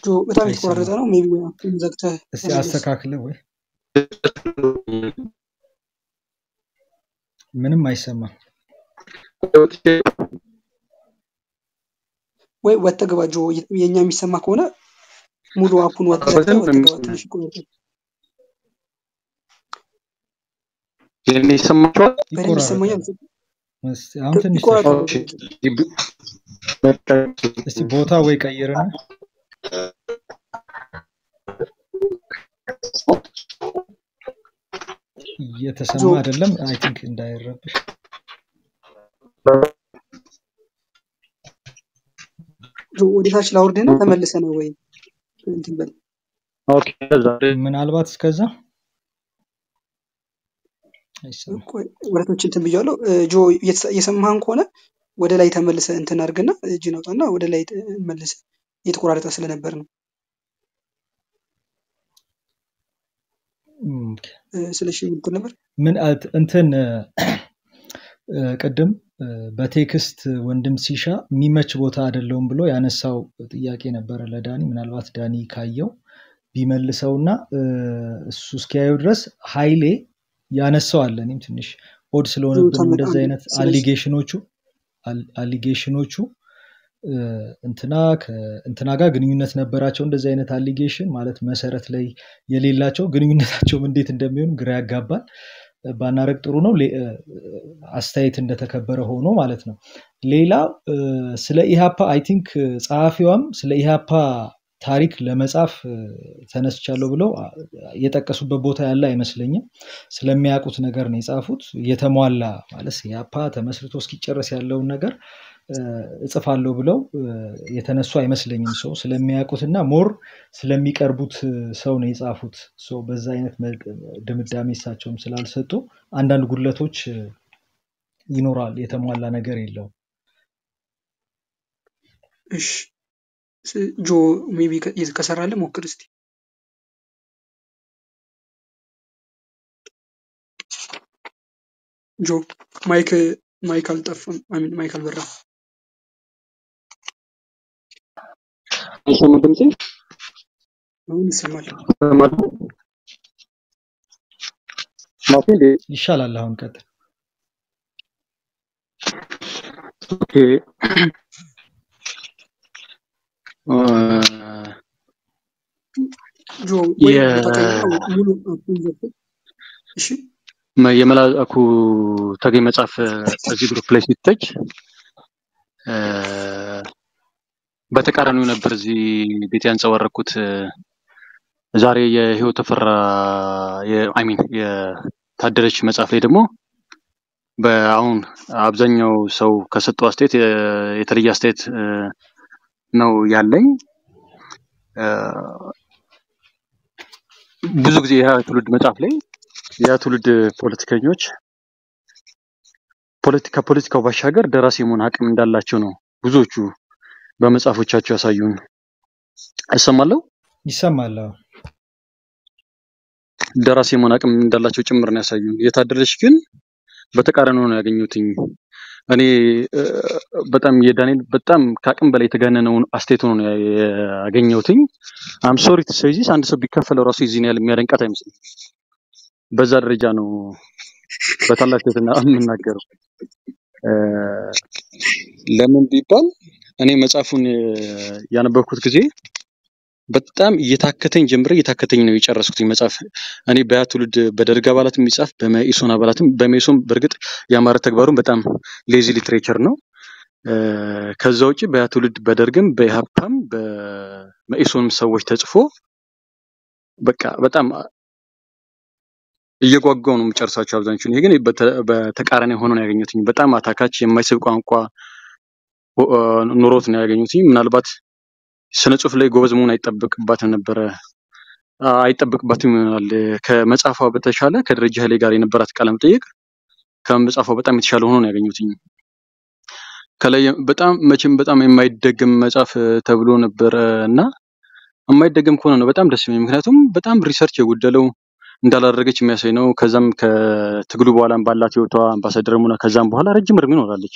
ጆ በጣም ይቆራረጣ ነው ሜቢ ወይ አጥም ዘግተ እስቲ አስተካክለ ወይ ምንም አይሰማ ወይ ወተገባጆ የኛ የሚሰማ ከሆነ ሙሉ አፑን ወተገባጆ የሚሰማው ይቆራል እስቲ አሁን ትንሽ እስቲ ቦታ ወይ ቀይረና የተሰማ አይደለም አይ ቲንክ እንዳይረብሽ وديتاش لاوردنا تملسنا وين انت بال اوكي زاري من البات اسكذا ايسا وراتوچ انت بيجالو جو يسمعان كونه ወደ ላይ ተመልሰ እንትን አርግና እጅ ነውጣና ወደ ላይ መልሰ እየተቆራረጠ ስለነበር ነው ኦኬ ስለሽ እንትን ነበር ምን እንትን ቀደም በቴክስት ወንድም ሲሻ ሚመች ቦታ አይደለም ብሎ ያነሳው ጥያቄ ነበር ለዳኒ ምናልባት ዳኒ ካየው ቢመልሰውና እሱ እስኪያዩ ድረስ ኃይሌ ያነሳው አለንም ትንሽ ኦድ ስለሆነብን እንደዚህ አይነት አሊጌሽኖቹ አሊጌሽኖቹ እንትና ከእንትና ጋር ግንኙነት ነበራቸው እንደዚህ አይነት አሊጌሽን ማለት መሰረት ላይ የሌላቸው ግንኙነታቸው እንዴት እንደሚሆን ግራ ያጋባል ባናረክ ጥሩ ነው አስተያየት እንደተከበረ ሆኖ ማለት ነው ሌላ ስለ ኢሃፓ አይ ቲንክ ጻፊውም ስለ ኢሃፓ ታሪክ ለመጻፍ ተነስቻለሁ ብለው የጠቀሱበት ቦታ ያለ አይመስለኝም ስለሚያቁት ነገር ነው የጻፉት የተሟላ ማለት ኢሃፓ ተመስርቶ እስኪጨርስ ያለው ነገር እጽፋለሁ ብለው የተነሱ አይመስለኝም ሰው ስለሚያቁትና ሞር ስለሚቀርቡት ሰው ነው የጻፉት ሰው በዛ አይነት ድምዳሜሳቸውም ስላልሰጡ አንዳንድ ጉድለቶች ይኖራል የተሟላ ነገር የለው እሺ ጆ ሜቢ ከሰራለ ሞክር እስቲ ጆ ማይክ ማይክ አልጠፋም አሚን ማይክ አልበራ እሱም ድምጽ አሁን ይሰማል ማፊ ይሻላል አሁን ቀጥ اوكي جو يا ما يملا اكو تاغي مصاف ازي جروب لاي سيتج በተቃራኒው ነበር እዚህ ቤት ያንጸወረኩት ዛሬ የህይወት ተፈራ የአይ ሚን የታደለች መጻፍ ላይ ደግሞ በአሁን አብዛኛው ሰው ከሰጠው አስተያየት የተለየ አስተያየት ነው ያለኝ ብዙ ጊዜ ያ ትውልድ መጻፍ ላይ ያ ትውልድ ፖለቲከኞች ፖለቲካ ፖለቲካው ባሻገር ደራሲ መሆን አቅም እንዳላቸው ነው ብዙዎቹ በመጻፎቻቸው ያሳዩን እሰማለሁ ይሰማለሁ ደራሲ መሆን አቅም እንዳላቸው ጭምር ነው ያሳዩን የታደለች ግን በተቃራኒው ነው ያገኙትኝ እኔ በጣም የዳንኤል በጣም ካቅም በላይ ተጋነነው አስተያየት ነው ያገኘውትኝ አም ሶሪ ቱ ሴይ ዚስ አንድ ሰው ቢከፈለው ራሱ ይዚን ያለ የሚያደንቃት አይመስልም በዛ ደረጃ ነው በታላቅ ተስና አምናገረው ለምን ቢባል እኔ መጻፉን ያነበብኩት ጊዜ በጣም እየታከተኝ ጀምረ እየታከተኝ ነው እየጨረስኩትኝ መጻፍ እኔ በያቱልድ በደርጋ አባላት የሚጻፍ በመኢሶን አባላትም በመኢሶን በርግጥ ያማረ ተግባሩን በጣም ሌዚ ሊትሬቸር ነው ከዛው እጪ በያቱልድ በደርግም በያፓም በመኢሶንም ሰዎች ተጽፎ በቃ በጣም እየጓጓው ነው መጨረሳቸው አብዛኞቹ ይሄ ግን በተቃራኒ ሆኖ ነው ያገኙትኝ በጣም አታካች የማይስብ ቋንቋ ኑሮት ነው ያገኙት ምናልባት ስነ ጽሁፍ ላይ ጎበዝ መሆን አይጠበቅባት ነበር አይጠበቅባትም ይሆናል ከመጻፏ በተሻለ ከደረጃ ኃይሌ ጋር የነበራት ቃለም ጠይቅ ከመጻፏ በጣም የተሻለ ሆኖ ነው ያገኙት ከላይ በጣም መቼም በጣም የማይደገም መጻፍ ተብሎ ነበርና የማይደገም ሆኖ ነው በጣም ደስ የሚል ምክንያቱም በጣም ሪሰርች የጎደለው እንዳላደረገች የሚያሳይ ነው ከዛም ከትግሉ በኋላም ባላት ይወጣ አምባሳደር ሙና ከዛም በኋላ ረጅም እርም ይኖራለች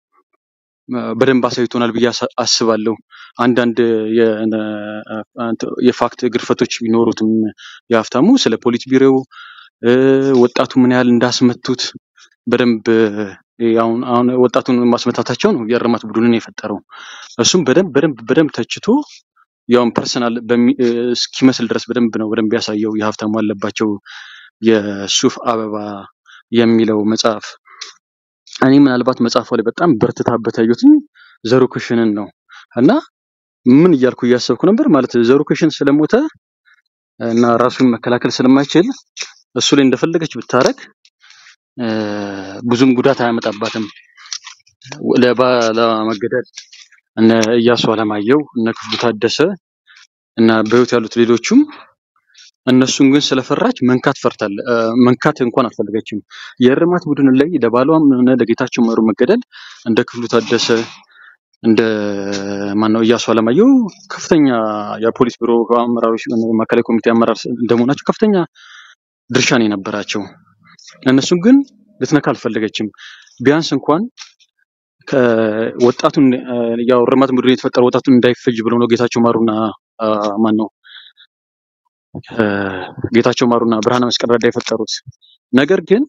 በደንብ አሳይቶናል ብዬ አስባለሁ አንድ አንድ የፋክት ግርፈቶች ቢኖሩትም ያፍታሙ ስለ ፖሊት ቢሮው ወጣቱ ምን ያህል እንዳስመቱት በደንብ ያው አሁን ወጣቱን ማስመታታቸው ነው የርማት ቡድኑን የፈጠረው እሱም በደንብ በደንብ በደንብ ተችቶ ያው ፐርሰናል በስኪመስል ድረስ በደንብ ነው በደንብ ያሳየው ያፍታሙ አለባቸው የሱፍ አበባ የሚለው መጽሐፍ እኔ ምናልባት መጻፉ ላይ በጣም በርትታበት ያዩትኝ ዘሩ ኩሽንን ነው እና ምን ይያልኩ ያሰብኩ ነበር ማለት ዘሩ ኩሽን ስለሞተ እና ራሱን መከላከል ስለማይችል እሱ ላይ እንደፈለገች ብታረክ ብዙም ጉዳት አያመጣባትም ለባላ መገደል እና እያሱ አለማየው እና ክፍሉ ታደሰ እና በህይወት ያሉት ሌሎችም እነሱን ግን ስለፈራች መንካት ፈርታለ መንካት እንኳን አልፈልገችም የርማት ቡድን ላይ ለባሏም ለጌታቸው መሩ መገደል እንደ ክፍሉ ታደሰ እንደ ማነው እያሱ አለማየው ከፍተኛ የፖሊስ ቢሮ አመራሮች ማዕከላዊ ኮሚቴ አመራር እንደመሆናቸው ከፍተኛ ድርሻን የነበራቸው እነሱን ግን ልትነካ አልፈልገችም ቢያንስ እንኳን ከወጣቱን ያው ርማት ቡድን የተፈጠረው ወጣቱን እንዳይፈጅ ብሎ ነው ጌታቸው መሩና ማነው ጌታቸው ማሩና ብርሃነመስቀል ረዳ የፈጠሩት ነገር ግን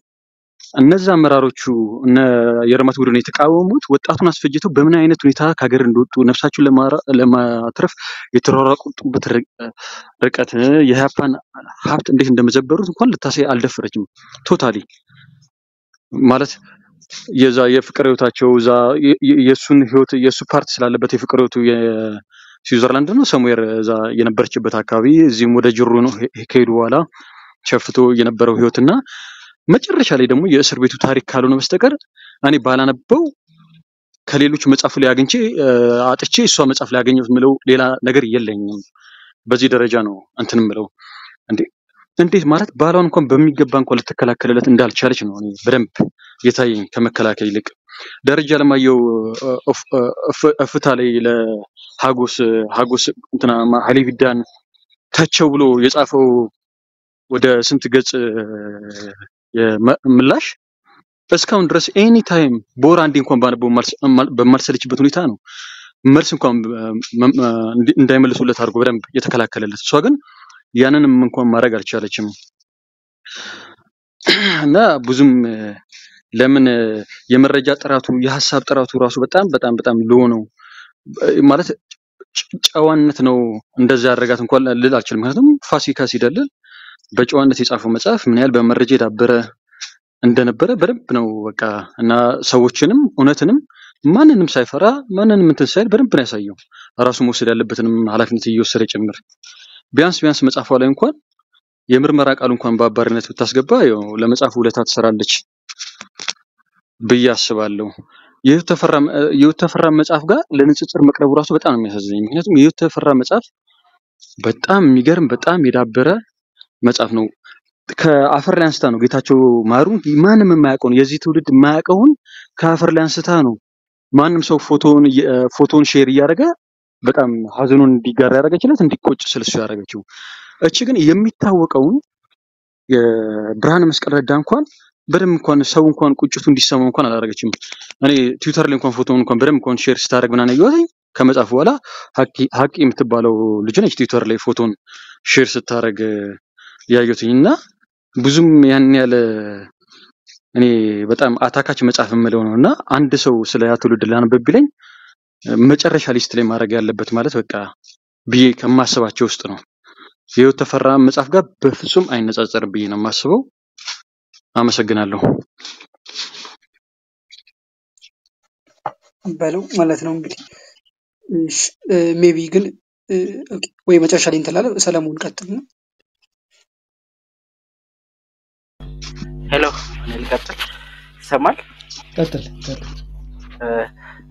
እነዛ አመራሮቹ እነ የርማት ቡድን የተቃወሙት ወጣቱን አስፈጅተው በምን አይነት ሁኔታ ከሀገር እንደወጡ ነፍሳቸውን ለማትረፍ የተሯሯጡበት ርቀት የሀፓን ሀብት እንዴት እንደመዘበሩት እንኳን ልታሳይ አልደፈረችም ቶታሊ ማለት የዛ የፍቅር ህይወታቸው ዛ የሱን ህይወት የሱ ፓርት ስላለበት የፍቅር ህይወቱ ስዊዘርላንድ ነው ሰሙዌር እዛ የነበረችበት አካባቢ እዚህም ወደ ጅሩ ነው ከሄዱ በኋላ ሸፍቶ የነበረው ህይወትና መጨረሻ ላይ ደግሞ የእስር ቤቱ ታሪክ ካልሆነ በስተቀር እኔ ባላነበው ከሌሎች መጻፍ ላይ አግኝቼ አጥቼ እሷ መጻፍ ላይ አገኘሁት ምለው ሌላ ነገር የለኝም በዚህ ደረጃ ነው እንትን ምለው እንዴ እንዴት ማለት ባሏን እንኳን በሚገባ እንኳን ለተከላከለለት እንዳልቻለች ነው እኔ በደንብ የታየኝ ከመከላከል ይልቅ ደረጃ ለማየው እፍታ ላይ ለሃጎስ ሃጎስ እንትና ኃይሌ ቪዳን ታቸው ብሎ የጻፈው ወደ ስንት ገጽ የምላሽ እስካሁን ድረስ ኤኒ ታይም ቦራ አንድ እንኳን ባነበው በማልሰለችበት ሁኔታ ነው መልስ እንኳን እንዳይመልሱለት አድርጎ በደንብ የተከላከለለት እሷ ግን ያንንም እንኳን ማረግ አልቻለችም እና ብዙም ለምን የመረጃ ጥራቱ የሐሳብ ጥራቱ ራሱ በጣም በጣም በጣም ሎ ነው ማለት ጨዋነት ነው እንደዛ ያረጋት እንኳን ልል አልችልም ምክንያቱም ፋሲካ ሲደል በጨዋነት የጻፈው መጽሐፍ ምን ያህል በመረጃ የዳበረ እንደነበረ በደንብ ነው በቃ እና ሰዎችንም ኡነትንም ማንንም ሳይፈራ ማንንም እንትሳይል በደንብ ነው ያሳየው ራሱ መውሰድ ያለበትንም ኃላፊነት እየወሰደ ጭምር ቢያንስ ቢያንስ መጻፈው ላይ እንኳን የምርመራ ቃል እንኳን በአባሪነት ብታስገባ ያው ለመጻፉ ለታ ተሰራለች በያስባለው የተፈራ የተፈራ መጽሐፍ ጋር ለንጽጽር መቅረቡ ራሱ በጣም የሚያሳዝኝ ምክንያቱም የተፈራ መጽሐፍ በጣም የሚገርም በጣም የዳበረ መጽሐፍ ነው ከአፈር ላይ አንስታ ነው ጌታቸው ማሩን ማንም የማያውቀው የዚህ ትውልድ የማያውቀውን ከአፈር ላይ አንስታ ነው ማንም ሰው ፎቶውን ፎቶውን ሼር ያደርጋ በጣም ሀዘኑን እንዲጋራ ያደርጋችለት እንዲቆጭ ስለሱ ያደርጋቸው እቺ ግን የሚታወቀው ብርሃነመስቀል ረዳ እንኳን በደም እንኳን ሰው እንኳን ቁጭቱ እንዲሰማው እንኳን አላደረገችም እኔ ትዊተር ላይ እንኳን ፎቶውን እንኳን በደም እንኳን ሼር ስታደርግ ምናን ይወጣኝ ከመጻፉ በኋላ ሀቂ ሀቂ የምትባለው ልጅ ነች ትዊተር ላይ ፎቶውን ሼር ስታደርግ ያዩትኝና ብዙም ያን ያለ እኔ በጣም አታካች መጻፍ ምለው ነውና አንድ ሰው ስለ ያትውልድ ላንብብልኝ መጨረሻ ሊስት ላይ ማድረግ ያለበት ማለት በቃ ብዬ ከማሰባቸው ውስጥ ነው የው ተፈራ መጻፍ ጋር በፍጹም አይነጻጸር ብዬ ነው ማስበው አመሰግናለሁ በለው ማለት ነው እንግዲህ ሜቢ ግን ወይ መጨረሻ ላይ እንተላለ ሰላሙን ቀጥልና Hello, Captain. Samal? Captain, Captain.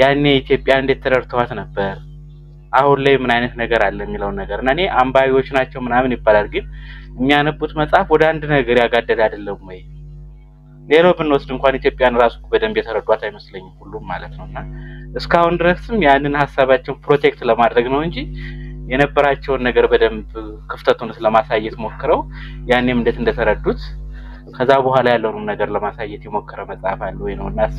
ያኔ ኢትዮጵያ እንዴት ተረርቷት ነበር አሁን ላይ ምን አይነት ነገር አለ የሚለው ነገር እና እኔ አንባቢዎች ናቸው ምናምን ይባላል ግን የሚያነቡት መጽሐፍ ወደ አንድ ነገር ያጋደለ አይደለም ወይ ሌላው ብንወስድ እንኳን ኢትዮጵያን ራሱ በደንብ የተረዷት አይመስለኝም ሁሉም ማለት ነውና እስካሁን ድረስም ያንን ሐሳባቸው ፕሮቴክት ለማድረግ ነው እንጂ የነበራቸው ነገር በደንብ ክፍተቱን ስለማሳየት ሞክረው ያንንም እንዴት እንደተረዱት ከዛ በኋላ ያለውን ነገር ለማሳየት ይሞከረ መጻፍ አለ ወይ ነውና አሳ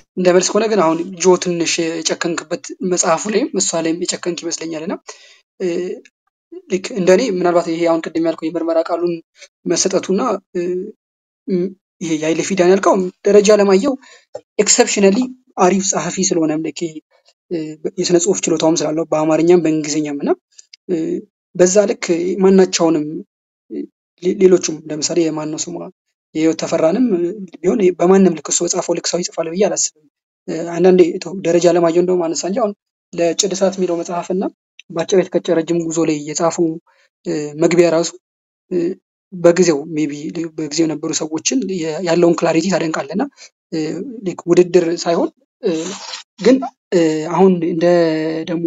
እንደ መልስ ሆነ ግን አሁን ጆ ትንሽ የጨከንክበት መጽሐፉ ላይ መስዋዕት ላይ የጨከንክ ይመስለኛልና ልክ እንደኔ ምናልባት ይሄ አሁን ቀደም ያልኩኝ የመርመራ ቃሉን መሰጠቱና ይሄ ያይለ ፊዳን ያልከው ደረጃ ለማየው ኤክሰፕሽናሊ አሪፍ ጻሐፊ ስለሆነ ማለት የስነ ጽሁፍ ችሎታውም ስላለው በአማርኛም በእንግሊዘኛምና በዛ ልክ ማናቸውንም ሌሎችም ለምሳሌ የማን ነው ስሙ የው ተፈራንም ቢሆን በማንም ልክ ሰው ጻፈው ልክ ሰው ይጽፋል ብዬ አላስብም አንዳንዴ ደረጃ ለማየው እንደው ማነሳ እንጂ አሁን ለጭድሳት የሚለው መጽሐፍና ባጭር የተከጨረ ረጅም ጉዞ ላይ የጻፉ መግቢያ ራሱ በጊዜው ሜቢ በጊዜው ነበሩ ሰዎችን ያለውን ክላሪቲ ታደንቃለና ልክ ውድድር ሳይሆን ግን አሁን እንደ ደሙ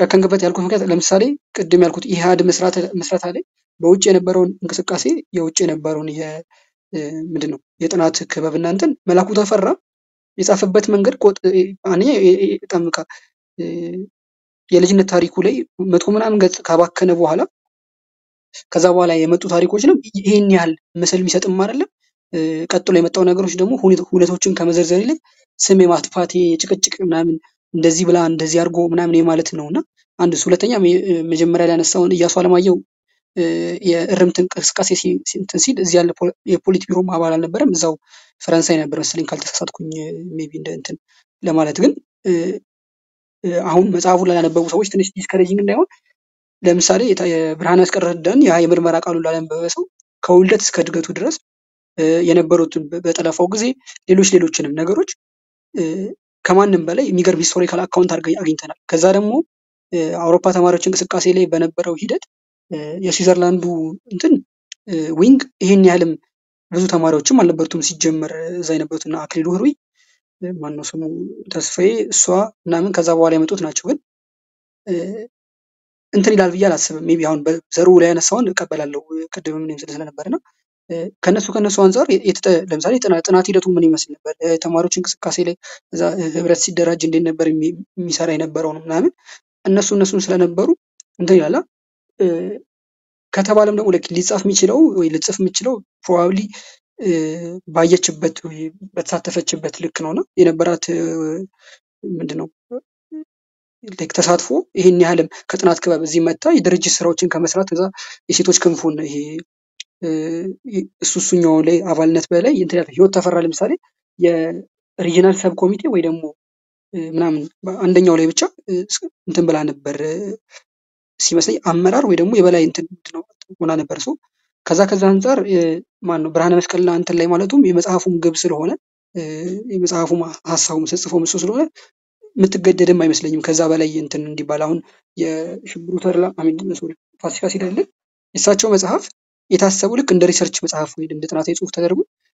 ጫከንገበት ያልኩት ምክንያት ለምሳሌ ቅድም ያልኩት ኢሃድ መስራት መስራት አለ በውጭ የነበረውን እንቅስቃሴ የውጭ የነበረውን የምንድነው የጥናት ክበብ እናንተን መላኩ ተፈራ የጻፈበት መንገድ አኔ ተምካ የልጅነት ታሪኩ ላይ መቶ ምናምን ገጽ ካባከነ በኋላ ከዛ በኋላ የመጡ ታሪኮችንም ይሄን ያህል መስል የሚሰጥም አይደለም ቀጥሎ የመጣው ነገሮች ደግሞ ሁለቶችን ከመዘርዘር ይልቅ ስም የማጥፋት የጭቅጭቅ ምናምን እንደዚህ ብላ እንደዚህ አርጎ ምናምን የማለት ነውና አንዱ ሁለተኛ መጀመሪያ ላይ ያነሳውን እያሱ አለማየሁ የእርምት እንቅስቃሴ እንትን ሲል እዚህ ያለ የፖለቲክ ቢሮ ማባል አልነበረም እዛው ፍራንሳይ ነበር መስለኝ ካልተሳሳትኩኝ ሜቢ እንደ እንትን ለማለት ግን አሁን መጻፉ ላይ ያነበቡ ሰዎች ትንሽ ዲስከሬጂንግ እንዳይሆን ለምሳሌ የብርሃነመስቀል ረዳን ያ የምርመራ ቃሉ ላነበበ ሰው ከውልደት እስከ እድገቱ ድረስ የነበሩት በጠለፋው ጊዜ ሌሎች ሌሎችንም ነገሮች ከማንም በላይ የሚገርም ሂስቶሪካል አካውንት አግኝተናል ከዛ ደግሞ አውሮፓ ተማሪዎች እንቅስቃሴ ላይ በነበረው ሂደት የስዊዘርላንዱ እንትን ዊንግ ይሄን ያለም ብዙ ተማሪዎችም አልነበሩም ሲጀመር እዛ የነበሩትና አክሊሉ ህሩይ ማነው ስሙ ተስፋዬ እሷ እናምን ከዛ በኋላ የመጡት ናቸው ግን እንትን ይላል ብዬ አላስብም ሜቢ አሁን በዘሩ ላይ ያነሳውን እቀበላለሁ ቀደም ምንም ስለነበርና ከነሱ ከነሱ አንፃር ለምሳሌ ጥናት ሂደቱ ምን ይመስል ነበር ተማሪዎች እንቅስቃሴ ላይ እዛ ህብረት ሲደራጅ እንደነ ነበር የሚሰራ የነበረው ነው እናምን እነሱ እነሱን ስለነበሩ እንትን ይላል ከተባለም ደግሞ ለክ ሊጻፍ የሚችለው ወይ ልጽፍ የሚችለው ፕሮባብሊ ባየችበት ወይ በተሳተፈችበት ልክ ነውና የነበራት ምንድነው ለክ ተሳትፎ ይሄን ያለም ከጥናት ክበብ እዚህ መጣ የድርጅት ስራዎችን ከመስራት እዛ የሴቶች ክንፉን ይሄ እሱሱኛው ላይ አባልነት በላይ እንት ያለው ህይወት ተፈራ ለምሳሌ የሪጂናል ሰብ ኮሚቴ ወይ ደግሞ ምናምን አንደኛው ላይ ብቻ እንትን ብላ ነበር ሲመስል አመራር ወይ ደግሞ የበላይ እንትን ነው ሆና ነበርሱ ከዛ ከዛ አንፃር ማን ነው ብርሃነመስቀል አንተ ላይ ማለቱም የመጽሐፉም ግብ ስለሆነ የመጽሐፉም ሐሳቡም ጽፎ መስሎ ስለሆነ ምትገደደም አይመስለኝም ከዛ በላይ እንትን እንዲባል አሁን የሽብሩ ተርላ አሚን መስሎ ፋሲካ ሲደል እሳቸው መጽሐፍ የታሰቡ ልክ እንደ ሪሰርች መጽሐፍ ወይ እንደ ጥናት የጽሁፍ ተደርጎ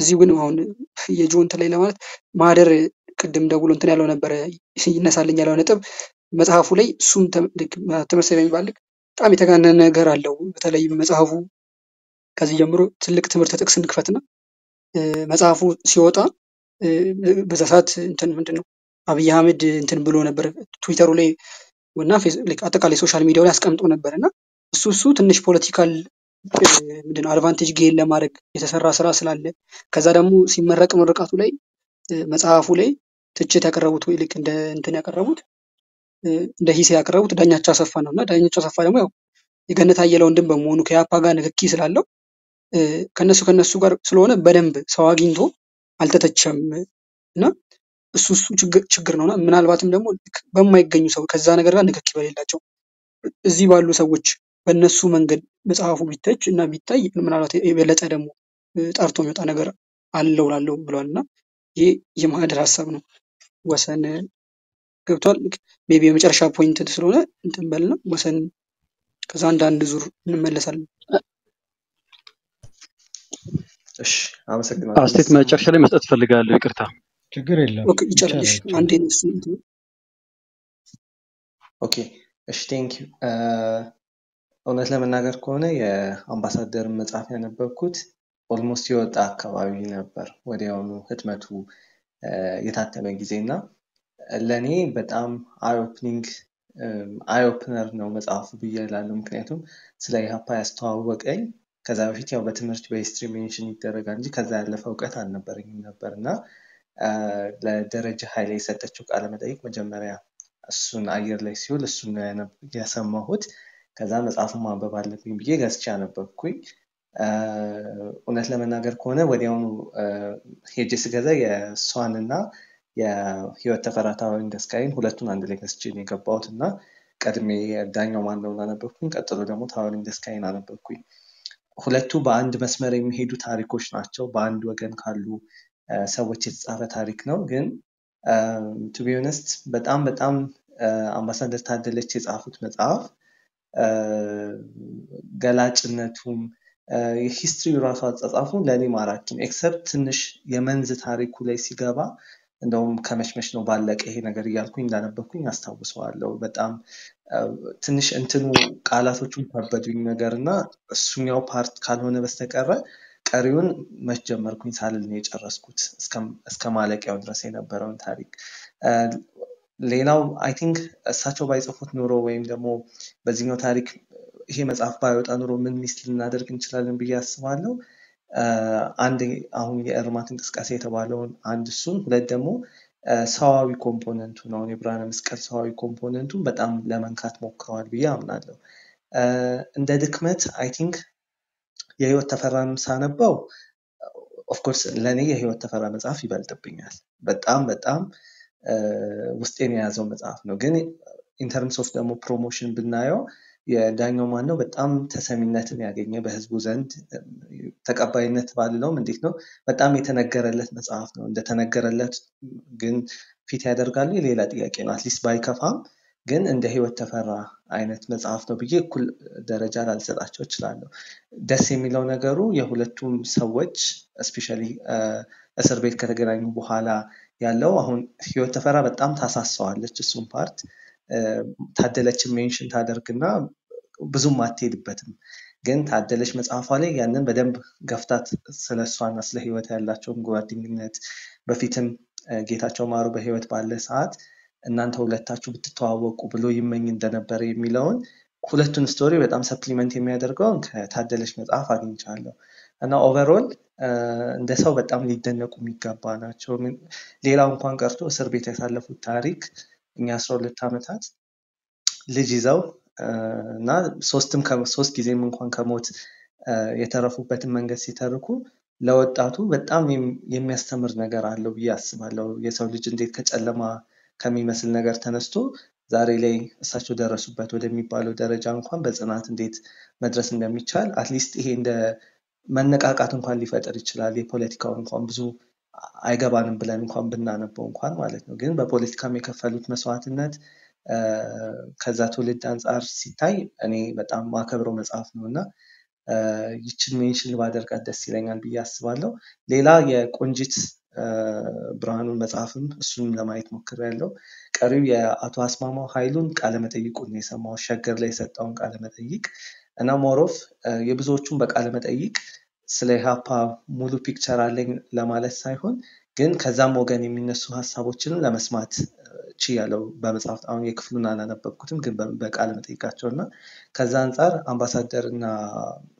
እዚህ ግን አሁን የጆንት ላይ ለማለት ማደር ቅድም ደውሎ እንትን ያለው ነበር ይነሳልኝ ያለው ነጥብ መጽሐፉ ላይ ሱም ተመሰለ የሚባልክ ጣም የተጋነነ ነገር አለው በተለይ መጽሐፉ ከዚህ ጀምሮ ትልቅ ትምህርት ተጥቅስን ክፈትና መጽሐፉ ሲወጣ በዛሳት እንትን ምንድነው አብይ አህመድ እንትን ብሎ ነበር ትዊተሩ ላይ ወና ፌስቡክ አጠቃላይ ሶሻል ሚዲያው ላይ አስቀምጦ ነበርና እሱ እሱ ትንሽ ፖለቲካል ምንድነው አድቫንቴጅ ጌን ለማድረግ የተሰራ ስራ ስላለ ከዛ ደግሞ ሲመረቅ ምርቃቱ ላይ መጽሐፉ ላይ ትችት ያቀረቡት ወይ ልክ እንደ እንትን ያቀረቡት እንደ ሂስ ያቀረቡት ዳኛቸው አሰፋ ነውና ዳኛቸው አሰፋ ደግሞ ያው የገነት አየለው እንደም በመሆኑ ከያፓ ጋር ንክኪ ስላለው ከነሱ ከነሱ ጋር ስለሆነ በደንብ ሰው አግኝቶ አልተተቸምና እሱ እሱ ችግር ነውና ምናልባትም ደግሞ በማይገኙ ሰው ከዛ ነገር ጋር ንክኪ በሌላቸው እዚህ ባሉ ሰዎች በእነሱ መንገድ መጽሐፉ ቢተች እና ቢታይ ምናልባት የበለጠ ደግሞ ጣርቶ የሚወጣ ነገር አለው ላለው ብሏልና ይሄ የማህደር ሐሳብ ነው ወሰን ገብቷል ሜቢ የመጨረሻ ፖይንት ስለሆነ እንትን በልና ወሰን ከዛ አንድ አንድ ዙር እንመለሳለን እሺ አመሰግናለሁ አስቴት መጨረሻ ላይ መስጠት ፈልጋለሁ ይቅርታ ችግር የለም ኦኬ ይጨርሽ አንዴ ነሽ ኦኬ እሺ ቴንክ ዩ እውነት ለመናገር ከሆነ የአምባሳደር መጽሐፍ ያነበብኩት ኦልሞስት የወጣ አካባቢ ነበር ወዲያውኑ ህትመቱ የታተመ ጊዜና ለኔ በጣም አይ ኦፕኒንግ አይ ኦፕነር ነው መጽሐፉ ብያለሁ ምክንያቱም ስለ ኢህአፓ ያስተዋወቀኝ ከዛ በፊት ያው በትምህርት በሂስትሪ ሜንሽን ይደረጋል እንጂ ከዛ ያለፈ ዕውቀት አልነበረኝም ነበርና ለደረጃ ኃይሌ የሰጠችው ቃለ መጠይቅ መጀመሪያ እሱን አየር ላይ ሲውል እሱን ያሰማሁት ከዛ መጽሐፉ ማንበብ አለብኝ ብዬ ገዝቼ አነበብኩኝ እውነት ለመናገር ከሆነ ወዲያውኑ ሄጄ ስገዛ የእሷንና የህይወት ተፈራ ታወሪን ደስካይን ሁለቱን አንድ ላይ ገዝቼ ነው የገባሁት እና ቀድሜ ዳኛው ማንለውን አነበብኩኝ ቀጥሎ ደግሞ ታወሪን ደስካይን አነበብኩኝ ሁለቱ በአንድ መስመር የሚሄዱ ታሪኮች ናቸው በአንድ ወገን ካሉ ሰዎች የተጻፈ ታሪክ ነው ግን ቱ ቢ ኦነስት በጣም በጣም አምባሳደር ታደለች የጻፉት መጽሐፍ ገላጭነቱም የሂስትሪ ራሱ አጻጻፉ ለኔ ማራኪ ነው ኤክሰፕት ትንሽ የመንዝ ታሪኩ ላይ ሲገባ እንደውም ከመሽመሽ ነው ባለቀ ይሄ ነገር ይያልኩኝ እንዳነበኩኝ አስተዋውሰዋለሁ በጣም ትንሽ እንትኑ ቃላቶቹን ተበደኝ ነገርና እሱኛው ፓርት ካልሆነ በስተቀር ቀሪውን መስጀመርኩኝ ሳልል ነው የጨረስኩት እስከ እስከ ማለቂያው ድረስ የነበረውን ታሪክ ሌላው አይ ቲንክ እሳቸው ባይጽፉት ኑሮ ወይም ደግሞ በዚህኛው ታሪክ ይሄ መጽሐፍ ባይወጣ ኑሮ ምን ምስል እናደርግ እንችላለን ብዬ አስባለሁ አንድ አሁን የእርማት እንቅስቃሴ የተባለው አንድ ሱን ሁለት ደግሞ ሰዋዊ ኮምፖነንቱ ነው የብርሃነመስቀል ሰዋዊ ኮምፖነንቱ በጣም ለመንካት ሞክረዋል ብዬ አምናለሁ እንደ ድክመት አይ ቲንክ የህይወት ተፈራም ሳነበው ኦፍ ኮርስ ለኔ የህይወት ተፈራ መጽሐፍ ይበልጥብኛል በጣም በጣም ውስጤን ያዘው መጽሐፍ ነው ግን ኢን ተርምስ ኦፍ ደግሞ ፕሮሞሽን ብናየው የዳኛው ማን ነው በጣም ተሰሚነትን ያገኘ በህዝቡ ዘንድ ተቀባይነት ባለው እንዴት ነው በጣም የተነገረለት መጽሐፍ ነው እንደተነገረለት ግን ፊት ያደርጋሉ ሌላ ጥያቄ ነው አትሊስት ባይከፋም ግን እንደ ህይወት ተፈራ አይነት መጽሐፍ ነው ብዬ እኩል ደረጃ ላልሰጣቸው ይችላል ደስ የሚለው ነገሩ የሁለቱም ሰዎች ስፔሻሊ እስር ቤት ከተገናኙ በኋላ ያለው አሁን ህይወት ተፈራ በጣም ታሳሰዋለች እሱን ፓርት ታደለች ሜንሽን ታደርግና ብዙ ማትሄድበትም ግን ታደለች መጽሐፏ ላይ ያንን በደንብ ገፍታት ስለሷና ስለ ህይወት ያላቸው ጓደኝነት በፊትም ጌታቸው ማሩ በህይወት ባለ ሰዓት እናንተ ሁለታችሁ ብትተዋወቁ ብሎ ይመኝ እንደነበረ የሚለውን ሁለቱን ስቶሪ በጣም ሰፕሊመንት የሚያደርገው ከታደለች መጽሐፍ አግኝቻለሁ እና ኦቨርኦል እንደሰው በጣም ሊደነቁ የሚገባ ናቸው ሌላው እንኳን ቀርቶ እስር ቤት ያሳለፉት ታሪክ እኛ አስራ ሁለት አመታት ልጅ ይዘው እና ሶስትም ከሶስት ጊዜም እንኳን ከሞት የተረፉበት መንገድ ሲተርኩ ለወጣቱ በጣም የሚያስተምር ነገር አለው ብዬ አስባለሁ የሰው ልጅ እንዴት ከጨለማ ከሚመስል ነገር ተነስቶ ዛሬ ላይ እሳቸው ደረሱበት ወደሚባለው ደረጃ እንኳን በጽናት እንዴት መድረስ እንደሚቻል አትሊስት ይሄ እንደ መነቃቃት እንኳን ሊፈጠር ይችላል የፖለቲካው እንኳን ብዙ አይገባንም ብለን እንኳን ብናነበው እንኳን ማለት ነው ግን በፖለቲካም የከፈሉት መስዋዕትነት ከዛ ትውልድ አንፃር ሲታይ እኔ በጣም ማከብረው መጽሐፍ ነውና ይችን ሜንሽን ባደርጋት ደስ ይለኛል ብዬ አስባለሁ ሌላ የቆንጂት ብርሃኑ መጽሐፍም እሱንም ለማየት ሞክሬያለሁ ቀሪው የአቶ አስማማው ኃይሉን ቃለ መጠይቁን የሰማው ሸገር ላይ ሰጣውን ቃለ መጠይቅ እና ሞሮፍ የብዙዎቹም በቃለ መጠይቅ ስለ ሃፓ ሙሉ ፒክቸር አለኝ ለማለት ሳይሆን ግን ከዛም ወገን የሚነሱ ሐሳቦችንም ለመስማት ችያለው በመጽሐፍ አሁን የክፍሉን አላነበብኩትም ግን በቃለ መጠይቃቸውና ከዛ አንፃር አምባሳደርና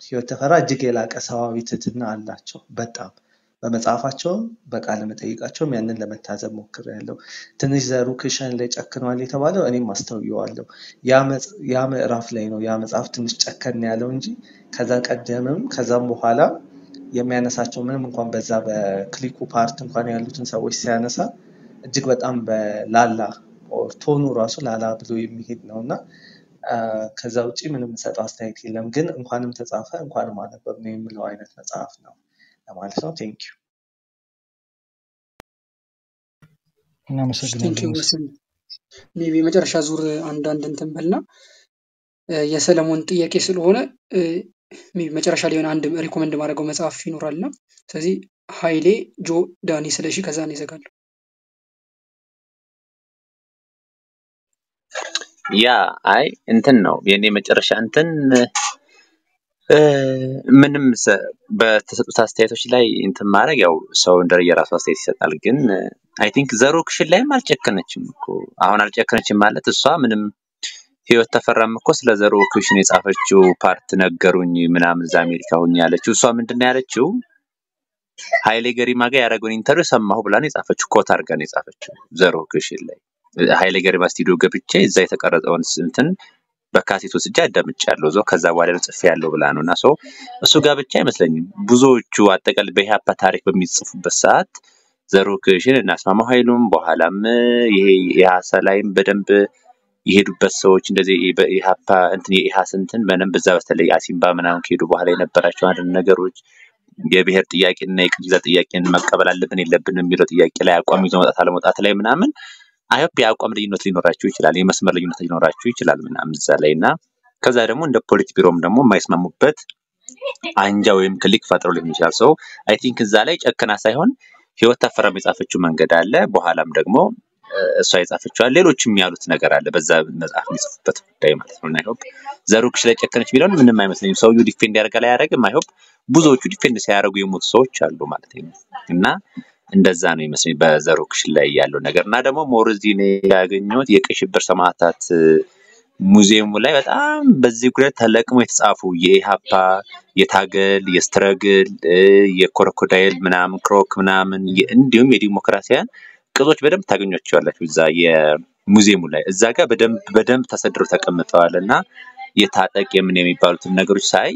ህይወት ተፈራ እጅግ የላቀ ሰዋዊ ትህትና አላቸው በጣም በመጽሐፋቸው በቃለ መጠይቃቸው ያንን ለመታዘብ ሞክሬያለሁ ትንሽ ዘሩ ክሽን ላይ ጨክኗል የተባለው እኔም አስተውየዋለሁ ያ ያ ምዕራፍ ላይ ነው ያ መጽሐፍ ትንሽ ጨከን ያለው እንጂ ከዛ ቀደምም ከዛም በኋላ የሚያነሳቸው ምንም እንኳን በዛ በክሊኩ ፓርት እንኳን ያሉትን ሰዎች ሲያነሳ እጅግ በጣም በላላ ኦር ቶኑ ራሱ ላላ ብሎ የሚሄድ ነውና ከዛ ውጪ ምንም ሰጣው አስተያየት የለም ግን እንኳንም ተጻፈ እንኳንም አነበብ ነው የሚለው አይነት መጽሐፍ ነው So, thank you. Thank you. Maybe major Shazur and Dandan Tempelna. Yes, Alamon Tiakisilona, maybe major Shalion and recommend Maragomez of Finuralna. Says he highly Joe Dani Seleshi Kazan is a girl. Yeah, I intend now. We name it Rashantan. ምንም በተሰጡት አስተያየቶች ላይ እንት ማረግ ያው ሰው እንደየ የራሱ አስተያየት ይሰጣል ግን አይ ቲንክ ዘሮ ክሽን ላይ ማልጨከነችም እኮ አሁን አልጨከነችም ማለት እሷ ምንም ህይወት ተፈራም እኮ ስለ ዘሮ ክሽን የጻፈችው ፓርት ነገሩኝ ምናምን አሜሪካ ሆኝ ያለችው እሷ ምንድነው ያለችው ኃይሌ ገሪማ ጋር ያረጋውን ኢንተርቪው ሰማሁ ብላ ነው የጻፈችው ኮት አድርጋ ነው የጻፈችው ዘሮ ክሽን ላይ ኃይሌ ገሪማ ስቱዲዮ ገብቼ እዛ የተቀረጸውን እንትን በካሴት ውስጥ ያዳምጫለሁ ዞ ከዛ በኋላ ነው ጽፍ ያለው ብላ ነውና ሶ እሱ ጋር ብቻ አይመስለኝም ብዙዎቹ አጠቃላይ በኢሃፓ ታሪክ በሚጽፉበት ሰዓት ዘሩክሽን እና አስማማው ኃይሉም በኋላም ይሄ ኢሃሳ ላይም በደንብ ይሄዱበት ሰዎች እንደዚህ በኢሃፓ እንትን የኢሃስ እንትን በነም በዛ በስተላይ አሲምባ ምናምን ከሄዱ በኋላ የነበራቸው አንድ ነገሮች የብሄር ጥያቄና የቅዛ ጥያቄን መቀበል አለብን የለብንም የሚለው ጥያቄ ላይ አቋም ይዞ መጣታ ለመጣታ ላይ ምናምን አይሁን ያቋም ለይኖት ሊኖራችሁ ይችላል የመስመር ለይኖት ሊኖራችሁ ይችላል ምናምን እዛ ላይና ከዛ ደግሞ እንደ ፖለቲክ ቢሮም ደግሞ የማይስማሙበት አንጃ ወይም ክሊክ ፈጥሮ ሊሆን ይችላል ሶ አይ ቲንክ እዛ ላይ ጨከና ሳይሆን ህይወት ታፈራም የጻፈችው መንገድ አለ በኋላም ደግሞ እሷ የጻፈችዋል ሌሎችም ያሉት ነገር አለ በዛ መጽሐፍ የሚጽፉበት ጉዳይ ማለት ነው እና አይሆፕ ዘሩክሽ ለጨከነች ቢለውን ምንም አይመስለኝም ሰውዩ ዲፌንድ ያርጋላ ያረጋም አይሆፕ ብዙዎቹ ዲፌንድ ሲያረጉ የሞት ሰዎች አሉ ማለት ነው እና እንደዛ ነው ይመስለኝ በዘሩክሽ ላይ ያለው ነገርና ደግሞ ሞርዚኔ ያገኘሁት የቀሽብር ሰማዕታት ሙዚየሙ ላይ በጣም በዚህ ጉዳይ ተለቅሞ የተጻፉ የኢሃፓ የታገል የስትራግል የኮርኮዳይል ምናም ክሮክ ምናም እንዲሁም የዲሞክራሲያን ቅጾች በደም ታገኙቻላችሁ እዛ የሙዚየሙ ላይ እዛ ጋር በደም በደም ተሰድሮ ተቀምጠዋልና የታጠቅ የምን የሚባሉት ነገሮች ሳይ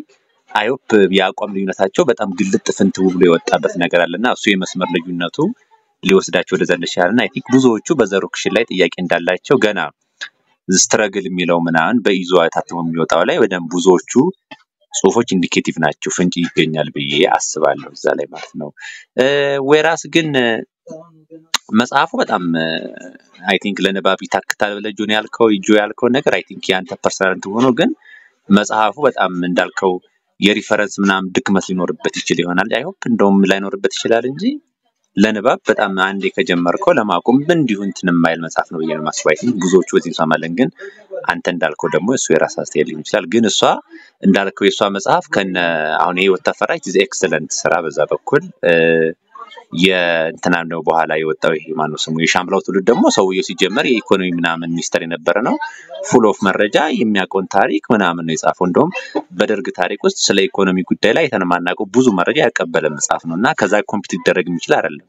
አይሆፕ ያቋም ልዩነታቸው በጣም ግልጥ ፍንትው ብሎ የወጣበት ነገር አለና እሱ የመስመር ልዩነቱ ሊወስዳቸው ደዘንሻልና አይ ቲክ ብዙዎቹ በዘሩክሽ ላይ ጥያቄ እንዳላቸው ገና ስትራግል የሚለው ምናን በኢዞ አታተመም ይወጣው ላይ በደም ብዙዎቹ ጽሁፎች ኢንዲኬቲቭ ናቸው ፍንጭ ይገኛል ብዬ አስባለሁ እዛ ላይ ማለት ነው ወራስ ግን መጽሐፉ በጣም አይ ቲንክ ለነባብ ይታክታል ለጆን ያልከው ይጆ ያልከው ነገር አይ ቲንክ ያንተ ፐርሰናልት ሆኖ ግን መጽሐፉ በጣም እንዳልከው የሪፈረንስ ምናም ድክመት ሊኖርበት ይችላል ይሆናል አይ ሆፕ እንደውም ላይኖርበት ይችላል እንጂ ለነባብ በጣም አንዴ ከጀመርከው ለማቆም እንዲሁ እንትንም ማይል መጽሐፍ ነው ብዬ ማስባይት ብዙዎቹ ወዲህ ሰማለን ግን አንተ እንዳልከው ደግሞ እሱ የራስ አስተያየት ሊሆን ይችላል ግን እሷ እንዳልከው የሷ መጽሐፍ ከነ አሁን ይሄ ወጣፈራች ኢዝ ኤክሰለንት ስራ በዛ በኩል የእንተናም ነው በኋላ የወጣው ይሄ ማን ነው ስሙ የሻምብላው ትውልድ ደግሞ ሰውየው ሲጀመር የኢኮኖሚ ምናምን ሚኒስተር የነበረ ነው ፉል ኦፍ መረጃ የሚያቆን ታሪክ ምናምን ነው የጻፈው እንደውም በደርግ ታሪክ ውስጥ ስለ ኢኮኖሚ ጉዳይ ላይ ተነማናቀው ብዙ መረጃ ያቀበለ መጽሐፍ ነውና ከዛ ኮምፒት ይደረግ የሚችል አይደለም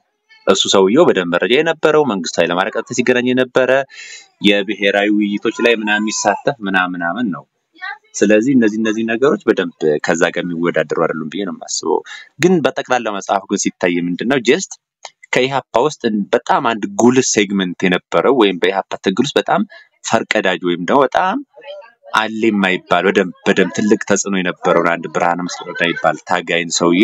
እሱ ሰውየው በደም መረጃ የነበረው መንግስት ኃይለ ማርቀት ሲገናኝ የነበረ የብሔራዊ ውይይቶች ላይ ምናምን ይሳተፍ ምናምን አመን ነው ስለዚህ እነዚህ እነዚህ ነገሮች በደንብ ከዛ ጋር የሚወዳደሩ አይደሉም ብዬ ነው ማስበው ግን በተቀላላ መጽሐፍ ግን ሲታይ ምንድነው ጀስት ከኢሃፓ ውስጥ በጣም አንድ ጉል ሴግመንት የነበረው ወይም በኢሃፓ ትግል ውስጥ በጣም ፈርቀዳጅ ወይም ደግሞ በጣም አለ የማይባል በደንብ በደንብ ትልቅ ተጽኖ የነበረው አንድ ብርሃነመስቀል ረዳ ይባል ታጋይን ሰውዬ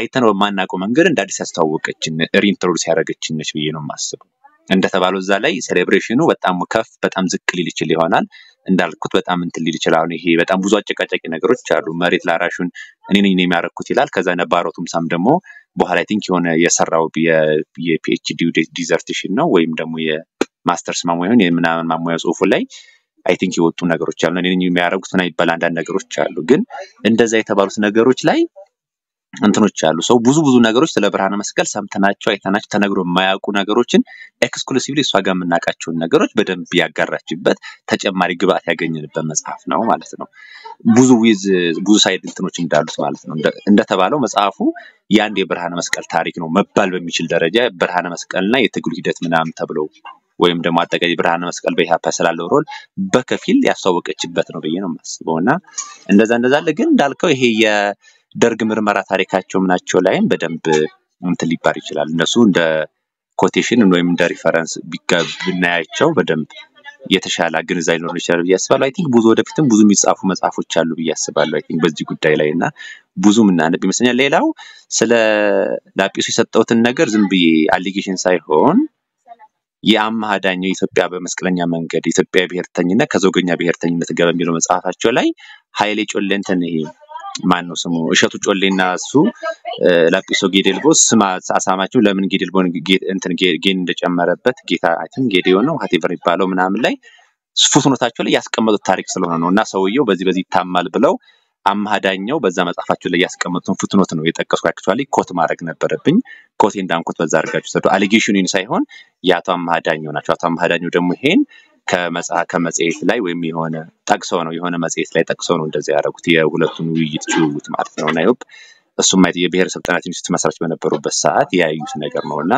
አይተነው ማናቀው መንገር እንደ አዲስ አስተዋወቀችን ሪኢንትሮዱስ ያደረገችን ነች ብዬ ነው ማስበው እንደተባለው እዛ ላይ ሴሌብሬሽኑ በጣም ከፍ በጣም ዝቅ ሊል ይችላል ይሆናል እንዳልኩት በጣም እንትል ይችላል አሁን ይሄ በጣም ብዙ አጨቃጫቂ ነገሮች አሉ መሬት ላራሹን እኔ ነኝ ነው የሚያረኩት ይላል ከዛ ነባሮቱም ሳም ደግሞ በኋላ አይ ቲንክ የሆነ የሰራው የፒኤችዲ ዲሰርቴሽን ነው ወይም ደግሞ የማስተርስ ማሞያ ነው የምናምን ማሞያ ጽሁፉ ላይ አይ ቲንክ ይወጡ ነገሮች አሉ እኔ ነኝ የሚያረኩት እና ይባል አንዳንድ ነገሮች አሉ ግን እንደዛ የተባሉት ነገሮች ላይ እንትኖች አሉ ሰው ብዙ ብዙ ነገሮች ስለ ብርሃነመስቀል ሰምተናቸው አይተናቸው ተነግሮ ማያቁ ነገሮችን ኤክስክሉሲቭሊ እሷ ጋር መናቃቸው ነገሮች በደንብ ያጋራችበት ተጨማሪ ግብአት ያገኘንበት መጽሐፍ ነው ማለት ነው ብዙ ዊዝ ብዙ ሳይድ እንትኖች እንዳሉት ማለት ነው እንደተባለው መጽሐፉ ያንዴ ብርሃነመስቀል ታሪክ ነው መባል በሚችል ደረጃ ብርሃነመስቀልና የትግሉ ሂደት ምናምን ተብለው ወይም ደግሞ አጠቃይ ብርሃነመስቀል በኢሃፓ ስላለው ሮል በከፊል ያስተዋወቀችበት ነው በየነው ማስበውና እንደዛ እንደዛ አለ ግን እንዳልከው ይሄ የ ደርግ ምርመራ ታሪካቸው ምናቸው ላይም በደንብ እንትን ሊባር ይችላል እነሱ እንደ ኮቴሽን ወይም እንደ ሪፈረንስ ቢጋብናያቸው በደንብ የተሻለ ግንዛቤ ሊኖር ይችላል ብያስባለሁ አይ ቲንክ ብዙ ወደፊትም ብዙ የሚጻፉ መጽሐፎች አሉ ብያስባለሁ አይ ቲንክ በዚህ ጉዳይ ላይና ብዙ ምናነብ ይመስለኛል ሌላው ስለ ላጲሱ የሰጠውትን ነገር ዝም ብዬ አሊጌሽን ሳይሆን ያማሃዳኛው ኢትዮጵያ በመስቀለኛ መንገድ ኢትዮጵያ ብሔርተኝና ከዘውገኛ ብሔርተኝነት ጋር የሚለው መጽሐፋቸው ላይ ኃይሌ ጮሌንተን ይሄ ማን ነው ስሙ እሸቱ ጮሌና እሱ ላጲሶ ጌዴልቦ ስማ አሳማቸው ለምን ጌዴልቦን እንትን ጌን እንደጨመረበት ጌታ አይ ቲንክ ጌዴዮ ነው ሀቲቨር ይባላል ምናምን ላይ ፉትኖታቸው ላይ ያስቀመጡት ታሪክ ስለሆነ ነውና ሰውየው በዚህ በዚህ ታማል ብለው አማሃዳኛው በዛ መጻፋቸው ላይ ያስቀመጡት ፉትኖት ነው የጠቀስኩ አክቹአሊ ኮት ማድረግ ነበረብኝ ኮት እንዳንኩት በዛ አርጋችሁ ሰዱ አሊጌሽኑን ሳይሆን ያቷ አማሃዳኛው ናቸው አቷ አማሃዳኛው ደግሞ ይሄን ከመጽአ ከመጽሔት ላይ ወይም የሆነ ጠቅሰው ነው የሆነ መጽሔት ላይ ጠቅሰው ነው እንደዚህ ያደረጉት የሁለቱን ውይይት ችውውት ማለት ነው ናይብ እሱም ማለት የብሄር ሰልጣናት ኢንስቲትዩት መስራች በነበሩበት ሰዓት ያዩት ነገር ነውና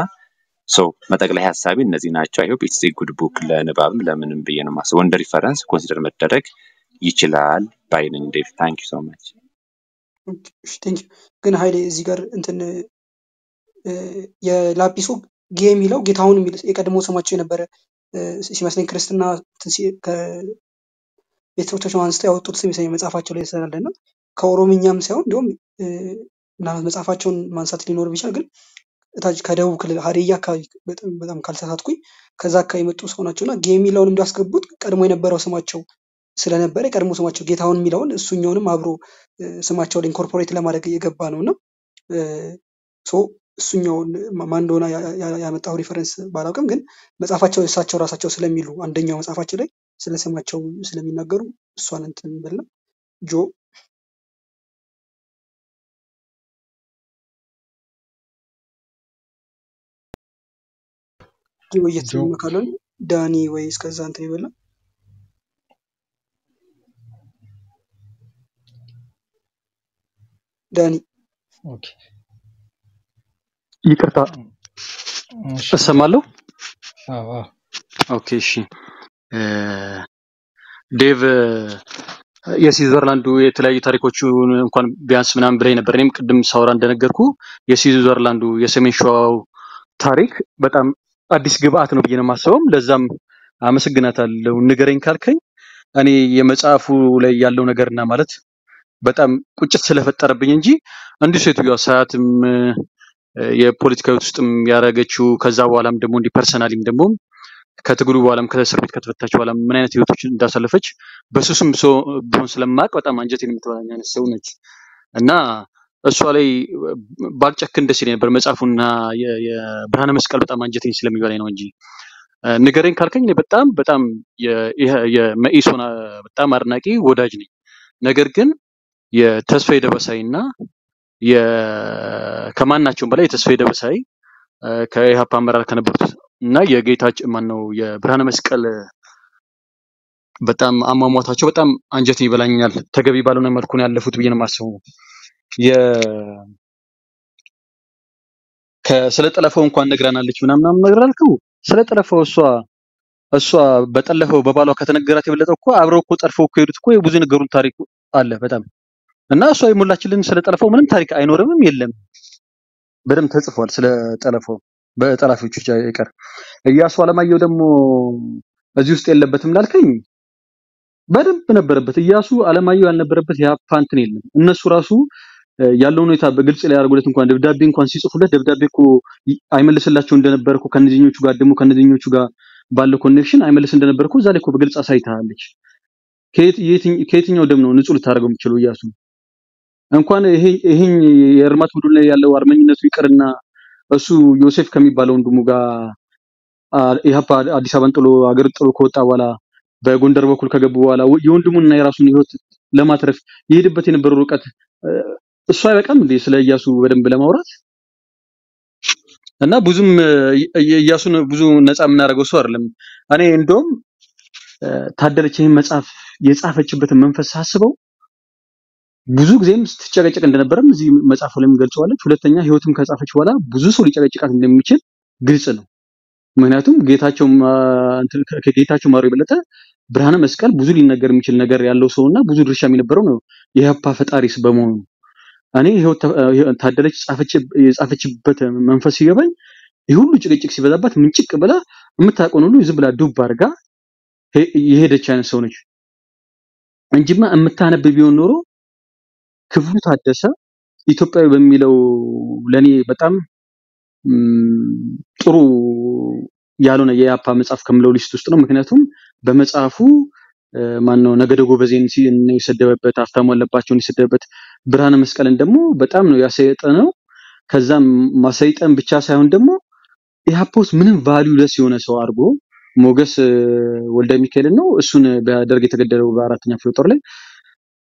ሶ መጠቅላይ ሐሳቢ እነዚህ ናቸው አይሆፕ ኢትስ ኤ ጉድ ቡክ ለነባብም ለምንም በየነ ማሰው እንደ ሪፈረንስ ኮንሲደር መደረግ ይችላል ባይነን ዴቭ ታንክ ዩ ሶ ማች ቲንክ ግን ኃይሌ እዚህ ጋር እንትን የላፒሶ ጌም ይለው ጌታውን የሚል የቀድሞ ስማቸው የነበረ ሲመስለኝ ክርስትና ከቤተክርስቲያን አንስተው ያወጡት ሲመስለኝ መጻፋቸው ላይ ተሰራለና ከኦሮሚኛም ሳይሆን እንደውም እና መጻፋቸውን ማንሳት ሊኖር ይችላል ግን እታጅ ከደቡብ ክልል ሀሪያ አካባቢ በጣም በጣም ካልተሳሳትኩኝ ከዛ አካባቢ መጡ ሰውናቸውና ጌም ይለውን እንዳስገቡት ቀድሞ የነበረው ስማቸው ስለነበረ ቀድሞ ስማቸው ጌታውን የሚለውን እሱኛውንም አብሮ ስማቸው ላይ ኢንኮርፖሬት ለማድረግ እየገባ ነውና ሶ እሱኛውን ማንዶና ያመጣው ሪፈረንስ ባላውቅም ግን መጻፋቸው እሳቸው ራሳቸው ስለሚሉ አንደኛው መጻፋቸው ላይ ስለሰማቸው ስለሚናገሩ እሷን እንትን በለ ጆ ጆየት መካለን ዳኒ ወይስ ከዛ እንትን ይበላ ዳኒ ኦኬ ይቅርታ ተሰማለሁ አዎ ኦኬ እሺ ዴቭ የስዊዘርላንዱ የተለያየ ታሪኮቹ እንኳን ቢያንስ ምናም ብለይ ነበር እኔም ቅድም ሳውራ እንደነገርኩ የስዊዘርላንዱ የሰሜን ሸዋው ታሪክ በጣም አዲስ ግብአት ነው ብየና ማሰውም ለዛም አመስግናታለሁ ንገረኝ ካልከኝ እኔ የመጻፉ ላይ ያለው ነገርና ማለት በጣም ቁጭት ስለፈጠረብኝ እንጂ አንዱ ሴትዮ ሰዓትም የፖለቲካው ውስጥም ያረጋችው ከዛ በኋላም ደሞ እንዲ ፐርሰናሊም ደሞ ከትግሉ በኋላም ከእስር ቤት ከተፈታች በኋላም ምን አይነት ህይወቶች እንዳሳለፈች በሱስም ሶ ዶን ስለማቅ በጣም አንጀቴን የምትበላኝ አይነት ሰው ነች እና እሷ ላይ ባቅጨክ እንደዚህ ነበር መጻፉና የብርሃነመስቀል በጣም አንጀቴን ስለሚበላኝ ነው እንጂ ንገረን ካልከኝ እኔ በጣም በጣም የመኢሶና በጣም አድናቂ ወዳጅ ነኝ ነገር ግን የተስፋዬ ደበሳይና የከማናቸው በላይ የተስፋዬ ደበሳይ ከኢሃፓ አመራር ከነበሩት እና የጌታች ማነው የብርሃነመስቀል በጣም አማሟታቸው በጣም አንጀቴን ይበላኛል ተገቢ ባልሆነ መልኩ ነው ያለፉት ብየና ማሰው የ ከሰለጠለፈው እንኳን ነግራናለች ምናም ምናም ነግራልከው ሰለጠለፈው እሷ እሷ በጠለፈው በባሏ ከተነገራት ይበለጠውኮ አብረውኮ ጠርፈውኮ ይሄዱትኮ የብዙ ነገሩን ታሪክ አለ በጣም እና እሷ ይሙላችልን ሰለጠለፈው ምንም ታሪክ አይኖርም የለም በደም ተጽፏል ሰለጠለፈው በጠላፊዎች ብቻ ይቀር እያሱ አለማየው ደሞ እዚህ ውስጥ የለበትም ላልከኝ በደም ነበርበት እያሱ አለማየው ያልነበረበት ያፋንትን የለም እነሱ ራሱ ያለው ሁኔታ በግልጽ ላይ ያርጉለት እንኳን ደብዳቤ እንኳን ሲጽፉለት ደብዳቤኮ አይመልስላቸው እንደነበርኩ ከነዚህኞቹ ጋር ደሞ ከነዚህኞቹ ጋር ባለው ኮኔክሽን አይመልስ እንደነበርኩ ዛሬኮ በግልጽ አሳይታለች ከየት ከየትኛው ደም ነው ንጹህ ልታረገው ምችሉ እያሱ እንኳን ይሄ ይሄን የርማት ቡድን ላይ ያለው አርመኝነቱ ይቀርና እሱ ዮሴፍ ከሚባለው ወንድሙ ጋር ኢሃፓ አዲስ አበባን ጥሎ አገር ጥሎ ከወጣ በኋላ በጎንደር በኩል ከገቡ በኋላ የወንድሙና የራሱን ህይወት ለማትረፍ ይሄድበት የነበረው ርቀት እሱ አይበቃም እንዴ ስለ ኢያሱ በደም ለማውራት እና ብዙም ኢያሱን ብዙ ነፃ ምን አደረገው ሰው አይደለም እኔ እንደውም ታደለች ይሄን መጻፍ የጻፈችበት መንፈስ አስበው ብዙ ጊዜም ስትጨቀጨቅ እንደነበረም እዚህ መጻፉ ላይም ገልጸዋለች ሁለተኛ ህይወቱም ከጻፈች በኋላ ብዙ ሰው ሊጨቀጨቃት እንደሚችል ግልጽ ነው ምክንያቱም ጌታቸው እንትን ከጌታቸው ማሩ ይበለጠ ብርሃነመስቀል ብዙ ሊነገር የሚችል ነገር ያለው ሰውና ብዙ ድርሻ የሚነበረው ነው የኢሃፓ ፈጣሪስ በመሆኑ እኔ ህይወት ታደለች ጻፈች የጻፈችበት መንፈስ ይገባኝ ይሁሉ ጭቅጭቅ ሲበዛባት ምንጭቅ ብላ እምታቆኑ ሁሉ ዝም ብላ ዱብ አርጋ ይሄደች አይነት ሰው ነች እንጂማ እምታነብ ቢሆን ኖሮ ክፍሉ ታደሰ ኢትዮጵያዊ በሚለው ለኔ በጣም ጥሩ ያሉና የኢሃፓ መጻፍ ከመለው ሊስት ውስጥ ነው ምክንያቱም በመጻፉ ማነው ነገደ ጎበዜን ሲሰደበበት አፍታም ወለባቸውን ሲሰደበበት ብርሃነመስቀልን ደሞ በጣም ነው ያሰይጠነው ከዛም ማሰይጠን ብቻ ሳይሆን ደሞ ኢሃፖስ ምንም ቫልዩ ለስ የሆነ ሰው አርጎ ሞገስ ወልደ ሚካኤል ነው እሱን በደርግ የተገደለው በአራተኛ ክፍለ ጦር ላይ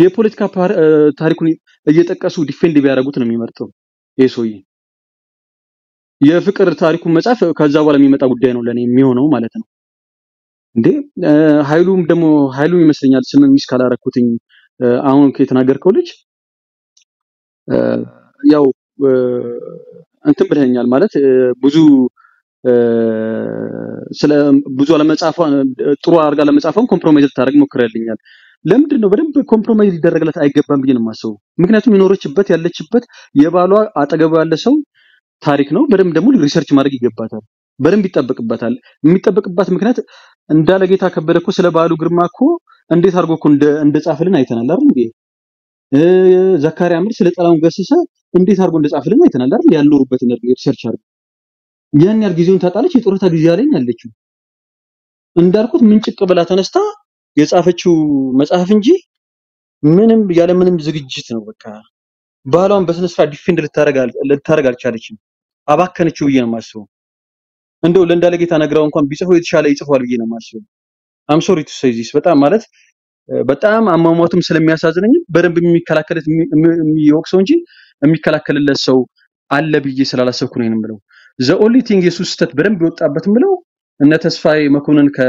የፖለቲካ ታሪኩን እየተጠቀሱ ዲፌንድ ቢያደርጉት ነው የሚመርጠው የሰው የፍቅር ታሪኩን መጻፍ ከዛ በኋላ የሚመጣ ጉዳይ ነው ለኔ የሚሆነው ማለት ነው እንዴ ኃይሉም ደሞ ኃይሉ ይመስለኛል ስም ምንስ ካላረኩትኝ አሁን ከተናገርከው ልጅ ያው እንትን ብለኛል ማለት ብዙ ስለ ብዙ ለመጻፍ ጥሩ አርጋ ለመጻፈን ኮምፕሮማይዝ ታደርግ ሞክራልኛል ለምንድን ነው በደንብ ኮምፕሮማይዝ ሊደረግላት አይገባም ብየን ማሰው ምክንያቱም ይኖርችበት ያለችበት የባሏ አጠገብ ያለ ሰው ታሪክ ነው በደም ደግሞ ሪሰርች ማድረግ ይገባታል በደም ቢጠበቅበታል የሚጠበቅበት ምክንያት እንዳለ ጌታ ከበደኩ ስለ ባሉ ግርማኩ እንዴት አርጎኩ እንደ እንደጻፈልን አይተናል አይደል እንዴ ዘካሪያ ምር ስለ ጣላውን ገሰሰ እንዴት አርጎ እንደጻፈልን አይተናል አይደል ያለውበት ነገር ሪሰርች አርግ ያን ያል ጊዜውን ታጣለች የጦርታ ጊዜ ላይ ያለችው እንዳልኩት ምንጭቅ ብላ ተነስታ የጻፈችው መጽሐፍ እንጂ ምንም ያለ ምንም ዝግጅት ነው በቃ ባሏን በስነ ስራ ዲፌንድ ልታረጋል ልታረጋል ቻለችም አባከነችው ብዬ ነው ማስበው እንደው ለእንዳለ ጌታ ነግራው እንኳን ቢጽፈው የተሻለ ይጽፈዋል ብዬ ነው ማስበው አም ሶሪ ቱ ሴይ ዚስ በጣም ማለት በጣም አማማቱም ስለሚያሳዝነኝ በደንብ የሚከላከለት የሚወቅሰው እንጂ የሚከላከለለት ሰው አለ ብዬ ስላላሰብኩ ነው እንምለው ዘ ኦንሊ ቲንግ ኢየሱስ ስህተት በደንብ ይወጣበት እንምለው እነ ተስፋዬ መኮንን ከ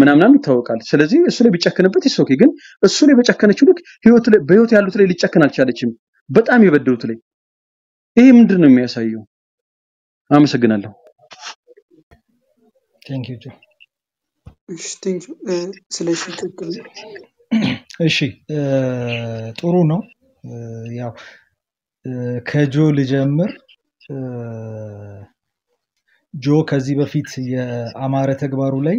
ምናምናም ተወቃል ስለዚህ እሱ ላይ ቢጨከነበት ይሶኪ ግን እሱ ላይ በጨከነችው ልክ ህይወት ላይ በህይወት ያሉት ላይ ሊጨከን አልቻለችም በጣም ይበደሉት ላይ ይሄ ምንድን ነው የሚያሳየው አመሰግናለሁ thank you too እሺ thank you ስለዚህ ተከለ እሺ ጥሩ ነው ያው ከጆ ልጀምር ጆ ከዚህ በፊት የአማራ ተግባሩ ላይ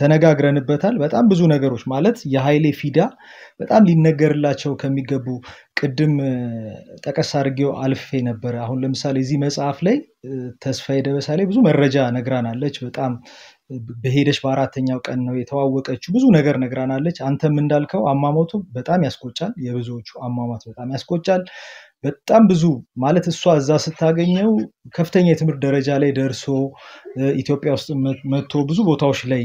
ተነጋግረንበታል በጣም ብዙ ነገሮች ማለት የኃይሌ ፊዳ በጣም ሊነገርላቸው ከሚገቡ ቅድም ተቀስ አርጌው አልፌ ነበር አሁን ለምሳሌ እዚህ መጽሐፍ ላይ ተስፋዬ ደበሳሌ ብዙ መረጃ ነግራናለች በጣም በሄደሽ በአራተኛው ቀን ነው የተዋወቀችው ብዙ ነገር ነግራናለች አንተም እንዳልከው አማማቱ በጣም ያስቆጫል የብዙዎቹ አማማቱ በጣም ያስቆጫል በጣም ብዙ ማለት እሷ እዛ ስታገኘው ከፍተኛ የትምህርት ደረጃ ላይ ደርሶ ኢትዮጵያ ውስጥ መጥቶ ብዙ ቦታዎች ላይ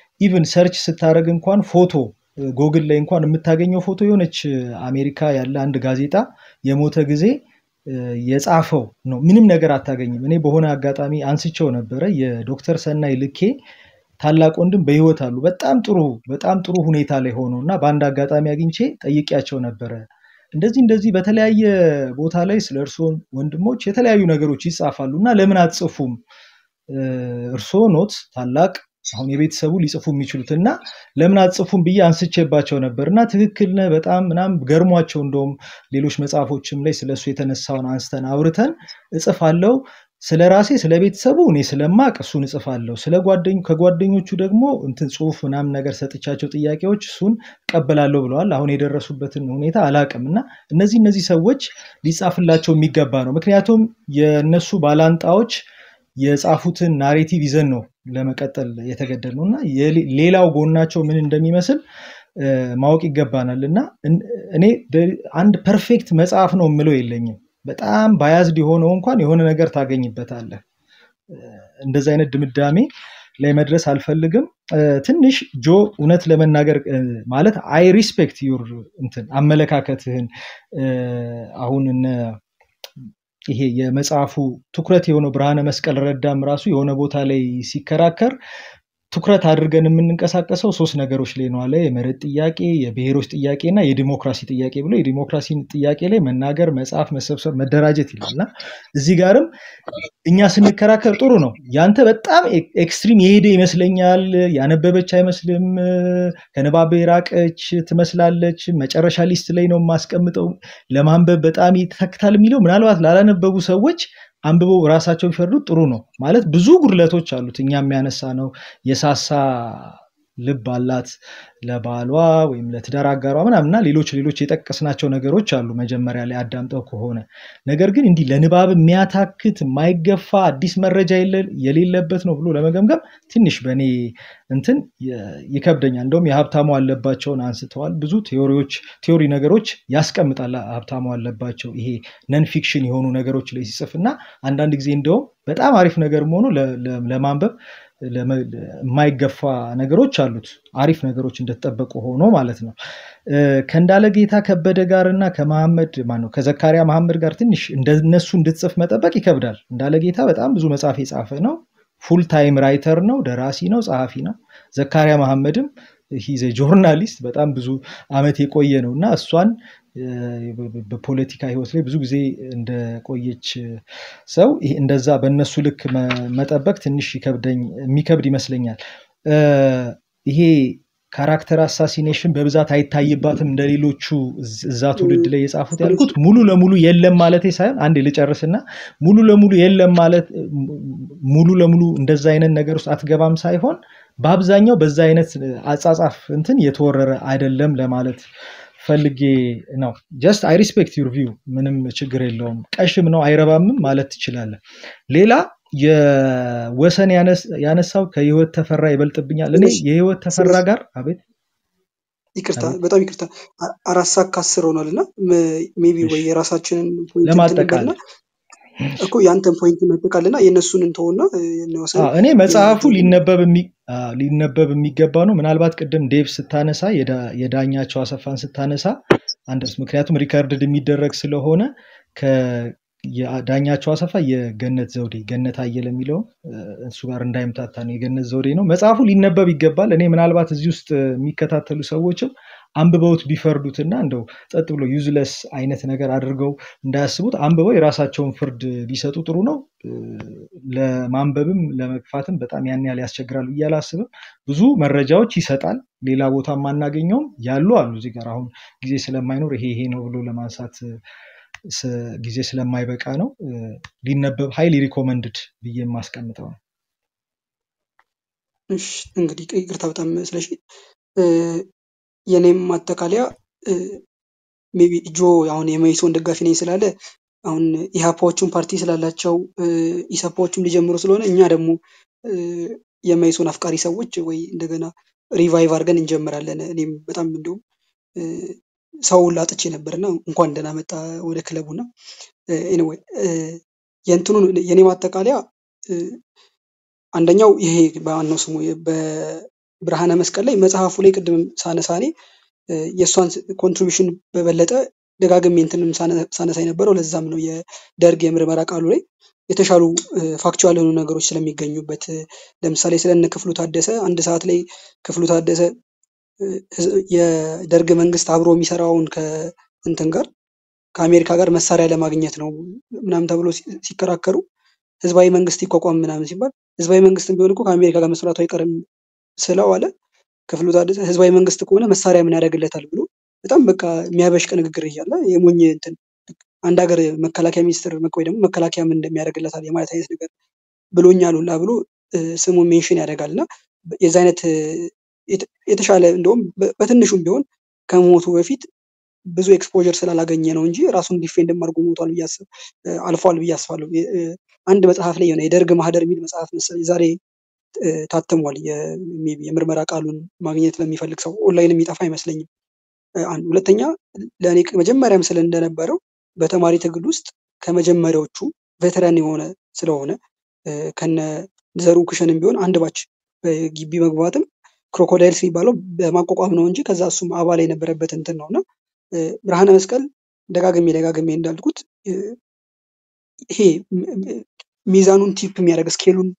ኢቭን ሰርች ስታረግ እንኳን ፎቶ ጎግል ላይ እንኳን የምታገኘው ፎቶ የሆነች አሜሪካ ያለ አንድ ጋዜጣ የሞተ ግዜ የጻፈው ነው ምንም ነገር አታገኝም እኔ በሆነ አጋጣሚ አንስቼው ነበር የዶክተር ሰናይ ልኬ ታላቅ ወንድም በህይወት አሉ በጣም ጥሩ በጣም ጥሩ ሁኔታ ላይ ሆኖና በአንድ አጋጣሚ አግኝቼ ጠይቄያቸው ነበር እንደዚህ እንደዚህ በተለያየ ቦታ ላይ ስለርሱ ወንድሞች የተለያዩ ነገሮች ይጻፋሉና ለምን አትጽፉም እርሱ ኖት ታላቅ አሁን የቤተሰቡ ሊጽፉ የሚችሉትና ለምን አጽፉም ብዬ አንስቼባቸው ነበርና ትክክል ነው በጣም እናም ገርሟቸው እንደውም ሌሎች መጽሐፎችም ላይ ስለሱ የተነሳውን አንስተን አውርተን እጽፋለሁ ስለራሴ ስለቤተሰቡ እኔ ስለማቅ እሱን እጽፋለሁ ስለጓደኙ ከጓደኞቹ ደግሞ እንትን ጽሁፍ እናም ነገር ሰጥቻቸው ጥያቄዎች እሱን ቀበላለሁ ብለዋል አሁን የደረሱበትን ሁኔታ አላቀምና እነዚህ እነዚህ ሰዎች ሊጻፍላቸው የሚገባ ነው ምክንያቱም የነሱ ባላንጣዎች የጻፉትን ናሬቲቭ ይዘን ነው ለመቀጠል የተገደሉና ሌላው ጎናቸው ምን እንደሚመስል ማወቅ ይገባናልና እኔ አንድ ፐርፌክት መጽሐፍ ነው ምለው የለኝም በጣም ባያዝድ ሆነው እንኳን የሆነ ነገር ታገኝበታል እንደዛ አይነት ድምዳሜ ላይ መድረስ አልፈልግም ትንሽ ጆ እውነት ለመናገር ማለት አይ ሪስፔክት ዩር እንትን አመለካከትህን አሁን እና ይሄ የመጽሐፉ ትኩረት የሆነው ብርሃነመስቀል ረዳም ራሱ የሆነ ቦታ ላይ ሲከራከር ትኩረት አድርገን የምንንቀሳቀሰው ሶስት ነገሮች ላይ ነው አለ የመረጥ ጥያቄ የብሔሮች ጥያቄና የዲሞክራሲ ጥያቄ ብሎ የዲሞክራሲን ጥያቄ ላይ መናገር መጻፍ መሰብሰብ መደራጀት ይላልና እዚህ ጋርም እኛ ስንከራከር ጥሩ ነው ያንተ በጣም ኤክስትሪም የሄደ ይመስለኛል ያነበበች አይመስልም ከነባብ ራቀች ትመስላለች መጨረሻ ሊስት ላይ ነው ማስቀምጠው ለማንበብ በጣም ይተክታል የሚለው ምናልባት ላላነበቡ ሰዎች አንብቦ ራሳቸው ይፈርዱ ጥሩ ነው ማለት ብዙ ጉድለቶች አሉት እኛም ያነሳ ነው የሳሳ ልብ አላት ለባሏ ወይም ለትዳር አጋሯ ምናምና ሌሎች ሌሎች የጠቀስናቸው ነገሮች አሉ መጀመሪያ ላይ አዳምጠው ከሆነ ነገር ግን እንዲ ለንባብ የሚያታክት ማይገፋ አዲስ መረጃ የሌለበት ነው ብሎ ለመገምገም ትንሽ በእኔ እንትን ይከብደኛል እንደውም የሀብታሙ አለባቸውን አንስተዋል ብዙ ቲዮሪዎች ቲዮሪ ነገሮች ያስቀምጣል ሀብታሙ አለባቸው ይሄ ነን ፊክሽን የሆኑ ነገሮች ላይ ሲጽፍና አንድ አንድ ጊዜ እንደው በጣም አሪፍ ነገር መሆኑ ለማንበብ ለማይገፋ ነገሮች አሉት አሪፍ ነገሮች እንደተጠበቁ ሆኖ ማለት ነው ከእንዳለ ጌታ ከበደ ጋርና ከመሐመድ ማነው ከዘካሪያ መሐመድ ጋር ትንሽ እንደነሱ እንድትጽፍ መጠበቅ ይከብዳል እንዳለ ጌታ በጣም ብዙ መጻፍ የጻፈ ነው ፉል ታይም ራይተር ነው ደራሲ ነው ጻፊ ነው ዘካሪያ መሐመድም ሂዘ ጆርናሊስት በጣም ብዙ አመት የቆየ ነውና እሷን በፖለቲካ ህይወት ላይ ብዙ ጊዜ እንደቆየች ሰው ይሄ እንደዛ በእነሱ ልክ መጠበቅ ትንሽ ይከብደኝ የሚከብድ ይመስለኛል ይሄ ካራክተር አሳሲኔሽን በብዛት አይታይባትም እንደሌሎቹ እዛ ትውልድ ላይ የጻፉት ያልኩት ሙሉ ለሙሉ የለም ማለት ሳይሆን አንዴ ልጨርስና ሙሉ ለሙሉ የለም ማለት ሙሉ ለሙሉ እንደዛ አይነት ነገር ውስጥ አትገባም ሳይሆን በአብዛኛው በዛ አይነት አጻጻፍ እንትን የተወረረ አይደለም ለማለት ፈልጌ ነው just i respect your view ምንም ችግር የለውም ቀሽም ነው አይረባም ማለት ይችላል ሌላ የወሰን ያነሳው ከህይወት ተፈራ ይበልጥብኛል እኔ የህይወት ተፈራ ጋር አቤት ይቅርታ በጣም ይቅርታ አራሳክ አስር ሆነልና ሜቢ ወይ የራሳችንን ፖይንት ለማጠቃለል እኮ ያንተን ፖይንት መጥቀልና የነሱን እንተውና የነወሰን አዎ እኔ መጽሐፉ ሊነበብ ሊነበብ የሚገባ ነው ምናልባት ቀደም ዴቭ ስታነሳ የዳኛቸው አሰፋን ስታነሳ አንደስ ምክንያቱም ሪካርድድ የሚደረግ ስለሆነ ከዳኛቸው አሰፋ የገነት ዘውዴ ገነት አየለም ይለው እሱ ጋር እንዳይምታታ ነው የገነት ዘውዴ ነው መጽሐፉ ሊነበብ ይገባል እኔ ምናልባት እዚህ ውስጥ የሚከታተሉ ሰዎችም አንብበውት ቢፈርዱትና እንደው ጸጥ ብሎ ዩዝለስ አይነት ነገር አድርገው እንዳያስቡት አንብበው የራሳቸውን ፍርድ ቢሰጡ ጥሩ ነው ለማንበብም ለመግፋትም በጣም ያን ያለ ያስቸግራሉ ይያላስብ ብዙ መረጃዎች ይሰጣል ሌላ ቦታ ማናገኘው ያሉ አሉ እዚህ ጋር አሁን ግዜ ስለማይኖር ይሄ ይሄ ነው ብሎ ለማንሳት ግዜ ስለማይበቃ ነው ሊነበብ ሃይሊ ሪኮመንድድ በየማስቀምጠው እሺ እንግዲህ ይቅርታ በጣም ስለሽ የኔም ማጠቃለያ ሜቢ ጆ አሁን የመይሶን ደጋፊ ነኝ ስላለ አሁን ኢሃፖቹን ፓርቲ ስላላቸው ኢሳፖቹም ሊጀምሩ ስለሆነ እኛ ደግሞ የመይሶን አፍቃሪ ሰዎች ወይ እንደገና ሪቫይቭ አድርገን እንጀምራለን እኔም በጣም እንደው ሰው ላጥቼ ነበርና እንኳን ደህና መጣ ወደ ክለቡና ኤኒዌይ የንቱኑ የኔ ማጠቃለያ አንደኛው ይሄ ባንነው ስሙ በ ብርሃነመስቀል ላይ መጽሐፉ ላይ ቀደም ሳነሳኔ የሷን ኮንትሪቢዩሽን በበለጠ ደጋግሜንትንም ሳነሳይ ነበርው ለዛም ነው የደርግ የምርመራ ቃሉ ላይ የተሻሉ ፋክቹዋል የሆኑ ነገሮች ስለሚገኙበት ለምሳሌ ስለነ ክፍሉ ታደሰ አንድ ሰዓት ላይ ክፍሉ ታደሰ የደርግ መንግስት አብሮ የሚሰራውን ከእንተን ጋር ከአሜሪካ ጋር መሳሪያ ለማግኘት ነው ምናም ተብሎ ሲከራከሩ ህዝባዊ መንግስት ይቋቋም ምናም ሲባል ህዝባዊ መንግስትን ቢሆን እኮ ከአሜሪካ ጋር መስራቱ አይቀርም ስለው አለ ክፍሉ ታደሰ ህዝባዊ መንግስት ከሆነ መሳሪያ ምን ያደርግለታል ብሎ በጣም በቃ የሚያበሽቅ ንግግር ይያለ የሞኝ እንትን አንድ ሀገር መከላከያ ሚኒስትር መቆይ ደግሞ መከላከያ ምን እንደሚያደርግለታል የማለት አይነት ነገር ብሎኛል ሁላ ብሎ ስሙ ሜንሽን ያደርጋልና የዛ አይነት የተሻለ እንደውም በትንሹም ቢሆን ከሞቱ በፊት ብዙ ኤክስፖዠር ስላላገኘ ነው እንጂ ራሱን ዲፌንድ ማድረጉ ሞቷል ብያስብ አልፏል ብያስፋለሁ አንድ መጽሐፍ ላይ የሆነ የደርግ ማህደር የሚል መጽሐፍ መሰለኝ ዛሬ ታተሟል የሜቢ የምርመራ ቃሉን ማግኘት ለሚፈልግ ሰው ኦንላይን የሚጣፋ አይመስለኝም አንድ ሁለተኛ ለኔ መጀመሪያም ስለ እንደነበረው በተማሪ ትግል ውስጥ ከመጀመሪያዎቹ ቬተራን የሆነ ስለሆነ ከነ ዘሩ ክሽንም ቢሆን አንድ ባች ግቢ መግባትም ክሮኮዳይልስ ይባላል በማቋቋም ነው እንጂ ከዛ እሱም አባል የነበረበት እንትን ነውና ብርሃነመስቀል ደጋግሜ ደጋግሜ እንዳልኩት ይሄ ሚዛኑን ቲፕ የሚያደርግ ስኬሉን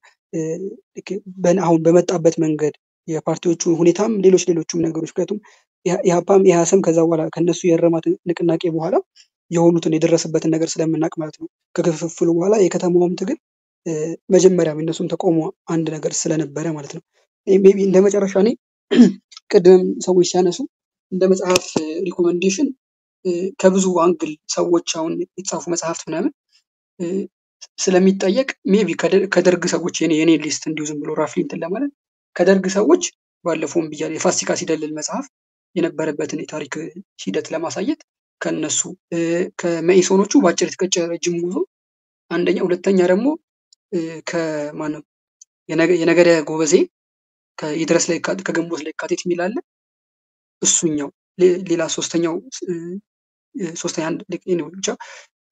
አሁን በመጣበት መንገድ የፓርቲዎቹ ሁኔታም ሌሎች ሌሎችም ነገሮች ከተም ያፓም ያሰም ከዛ በኋላ ከነሱ የረማት ንቅናቄ በኋላ የሆኑትን የደረሰበትን ነገር ስለምናቅ ማለት ነው ከክፍፍሉ በኋላ የከተማውም ትግል መጀመሪያም እነሱም ተቆሙ አንድ ነገር ስለነበረ ማለት ነው ሜቢ እንደመጨረሻ ነኝ ቀደም ሰዎች ያነሱ እንደመጽሐፍ ሪኮመንዴሽን ከብዙ አንግል ሰዎች አሁን ይጻፉ መጽሐፍት ምናምን ስለሚጠየቅ ሜቢ ከደርግ ሰዎች የኔ የኔ ሊስት እንዲው ዝም ብሎ ራፍሊን ተለማለት ከደርግ ሰዎች ባለፈውም ቢያል የፋሲካ ሲደልል መጽሐፍ የነበረበትን የታሪክ ሂደት ለማሳየት ከነሱ ከመኢሶኖቹ ባጭር ተቀጨ ረጅም ጉዞ አንደኛ ሁለተኛ ደግሞ ከማን የነገደ ጎበዜ ከኢድራስ ላይ ከገንቦት ላይ ካቴት ሚላል እሱኛው ሌላ ሶስተኛው ሶስተኛ አንድ ነው ብቻ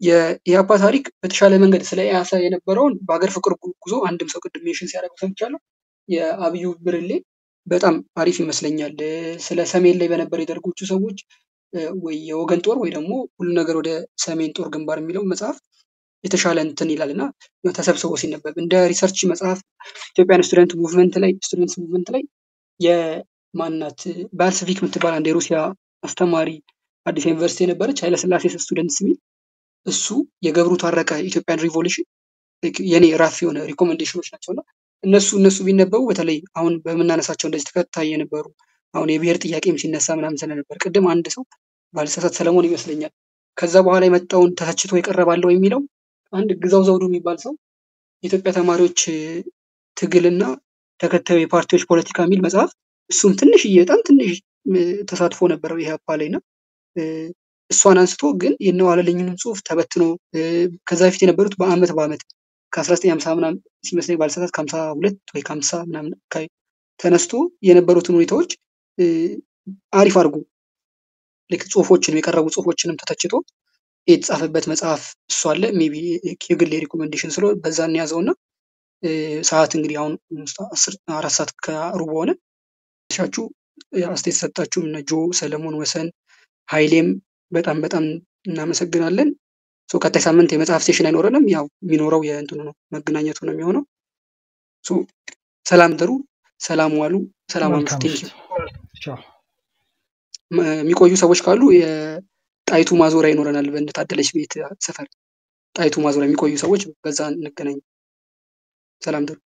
የኢያፓ ታሪክ በተሻለ መንገድ ስለ ኢያሳ የነበረውን ባገር ፍቅር ጉዞ አንድም ሰው ቅድሜሽን ሲያደርጉ ሰምቻለሁ የአብዩ ብርሌ በጣም አሪፍ ይመስለኛል ስለ ሰሜን ላይ በነበር ይደርጉቹ ሰዎች ወይ የወገን ጦር ወይ ደግሞ ሁሉ ነገር ወደ ሰሜን ጦር ግንባር የሚለው መጽሐፍ የተሻለ እንትን ይላልና ተሰብስቦ ሲነበብ እንደ ሪሰርች መጽሐፍ ኢትዮጵያን ስቱደንት ሙቭመንት ላይ ስቱደንት ሙቭመንት ላይ የማናት ባልስቪክ ምትባል አንድ የሩሲያ አስተማሪ አዲስ ዩኒቨርሲቲ ነበርች ኃይለስላሴ ስቱደንት ሲል እሱ የገብሩ ታረቀ ኢትዮጵያን ሪቮሉሽን የኔ ራፍ የሆነ ሪኮመንዴሽኖች ናቸውና እነሱ እነሱ ቢነበቡ በተለይ አሁን በመናነሳቸው እንደዚህ ተከታይ የነበሩ አሁን የብሄር ጥያቄም ሲነሳ ምናምን ስለነበር ቀደም አንድ ሰው ባልሰሳት ሰለሞን ይመስለኛል ከዛ በኋላ የመጣውን ተተችቶ ይቀርባል ወይ የሚለው አንድ ግዛው ዘውዱ የሚባል ሰው የኢትዮጵያ ተማሪዎች ትግልና ተከታይ ፓርቲዎች ፖለቲካ የሚል መጽሐፍ እሱም ትንሽ ይጣን ትንሽ ተሳትፎ ነበርው ይሄ አባላይና እሷን አንስቶ ግን የነው አለልኝንም ጽሁፍ ተበትኖ ከዛ በፊት የነበሩት በአመት በአመት ከ1950 ምናም ሲመስለኝ ባልሰታት ከ52 ወይ ከ50 ምናም ከይ ተነስቶ የነበሩትን ሁኔታዎች አሪፍ አድርጉ ለክ ጽሁፎችንም የቀረቡ ጽሁፎችንም ተተችቶ የተጻፈበት መጽሐፍ እሱ አለ ሜቢ የግል ሪኮመንዴሽን ስለ በዛን ያዘውና ሰዓት እንግዲህ አሁን አራት ሰዓት ከሩብ ሆነ ሻቹ አስተያየት ሰጣችሁ ነጆ ሰለሞን ወሰን ኃይሌም በጣም በጣም እናመሰግናለን ሶ ከታይ ሳምንት የመጽሐፍ ሴሽን አይኖርንም ያው ሚኖረው የእንትኑ ነው መገናኘቱ ነው የሚሆነው ሶ ሰላም ደሩ ሰላም ዋሉ ሰላም አምስቲንክ ቻው ሚቆዩ ሰዎች ካሉ የጣይቱ ማዞሪያ ይኖርናል በእንደ ታደለች ቤት ሰፈር ጣይቱ ማዞሪያ ሚቆዩ ሰዎች በዛ እንገናኝ ሰላም ደሩ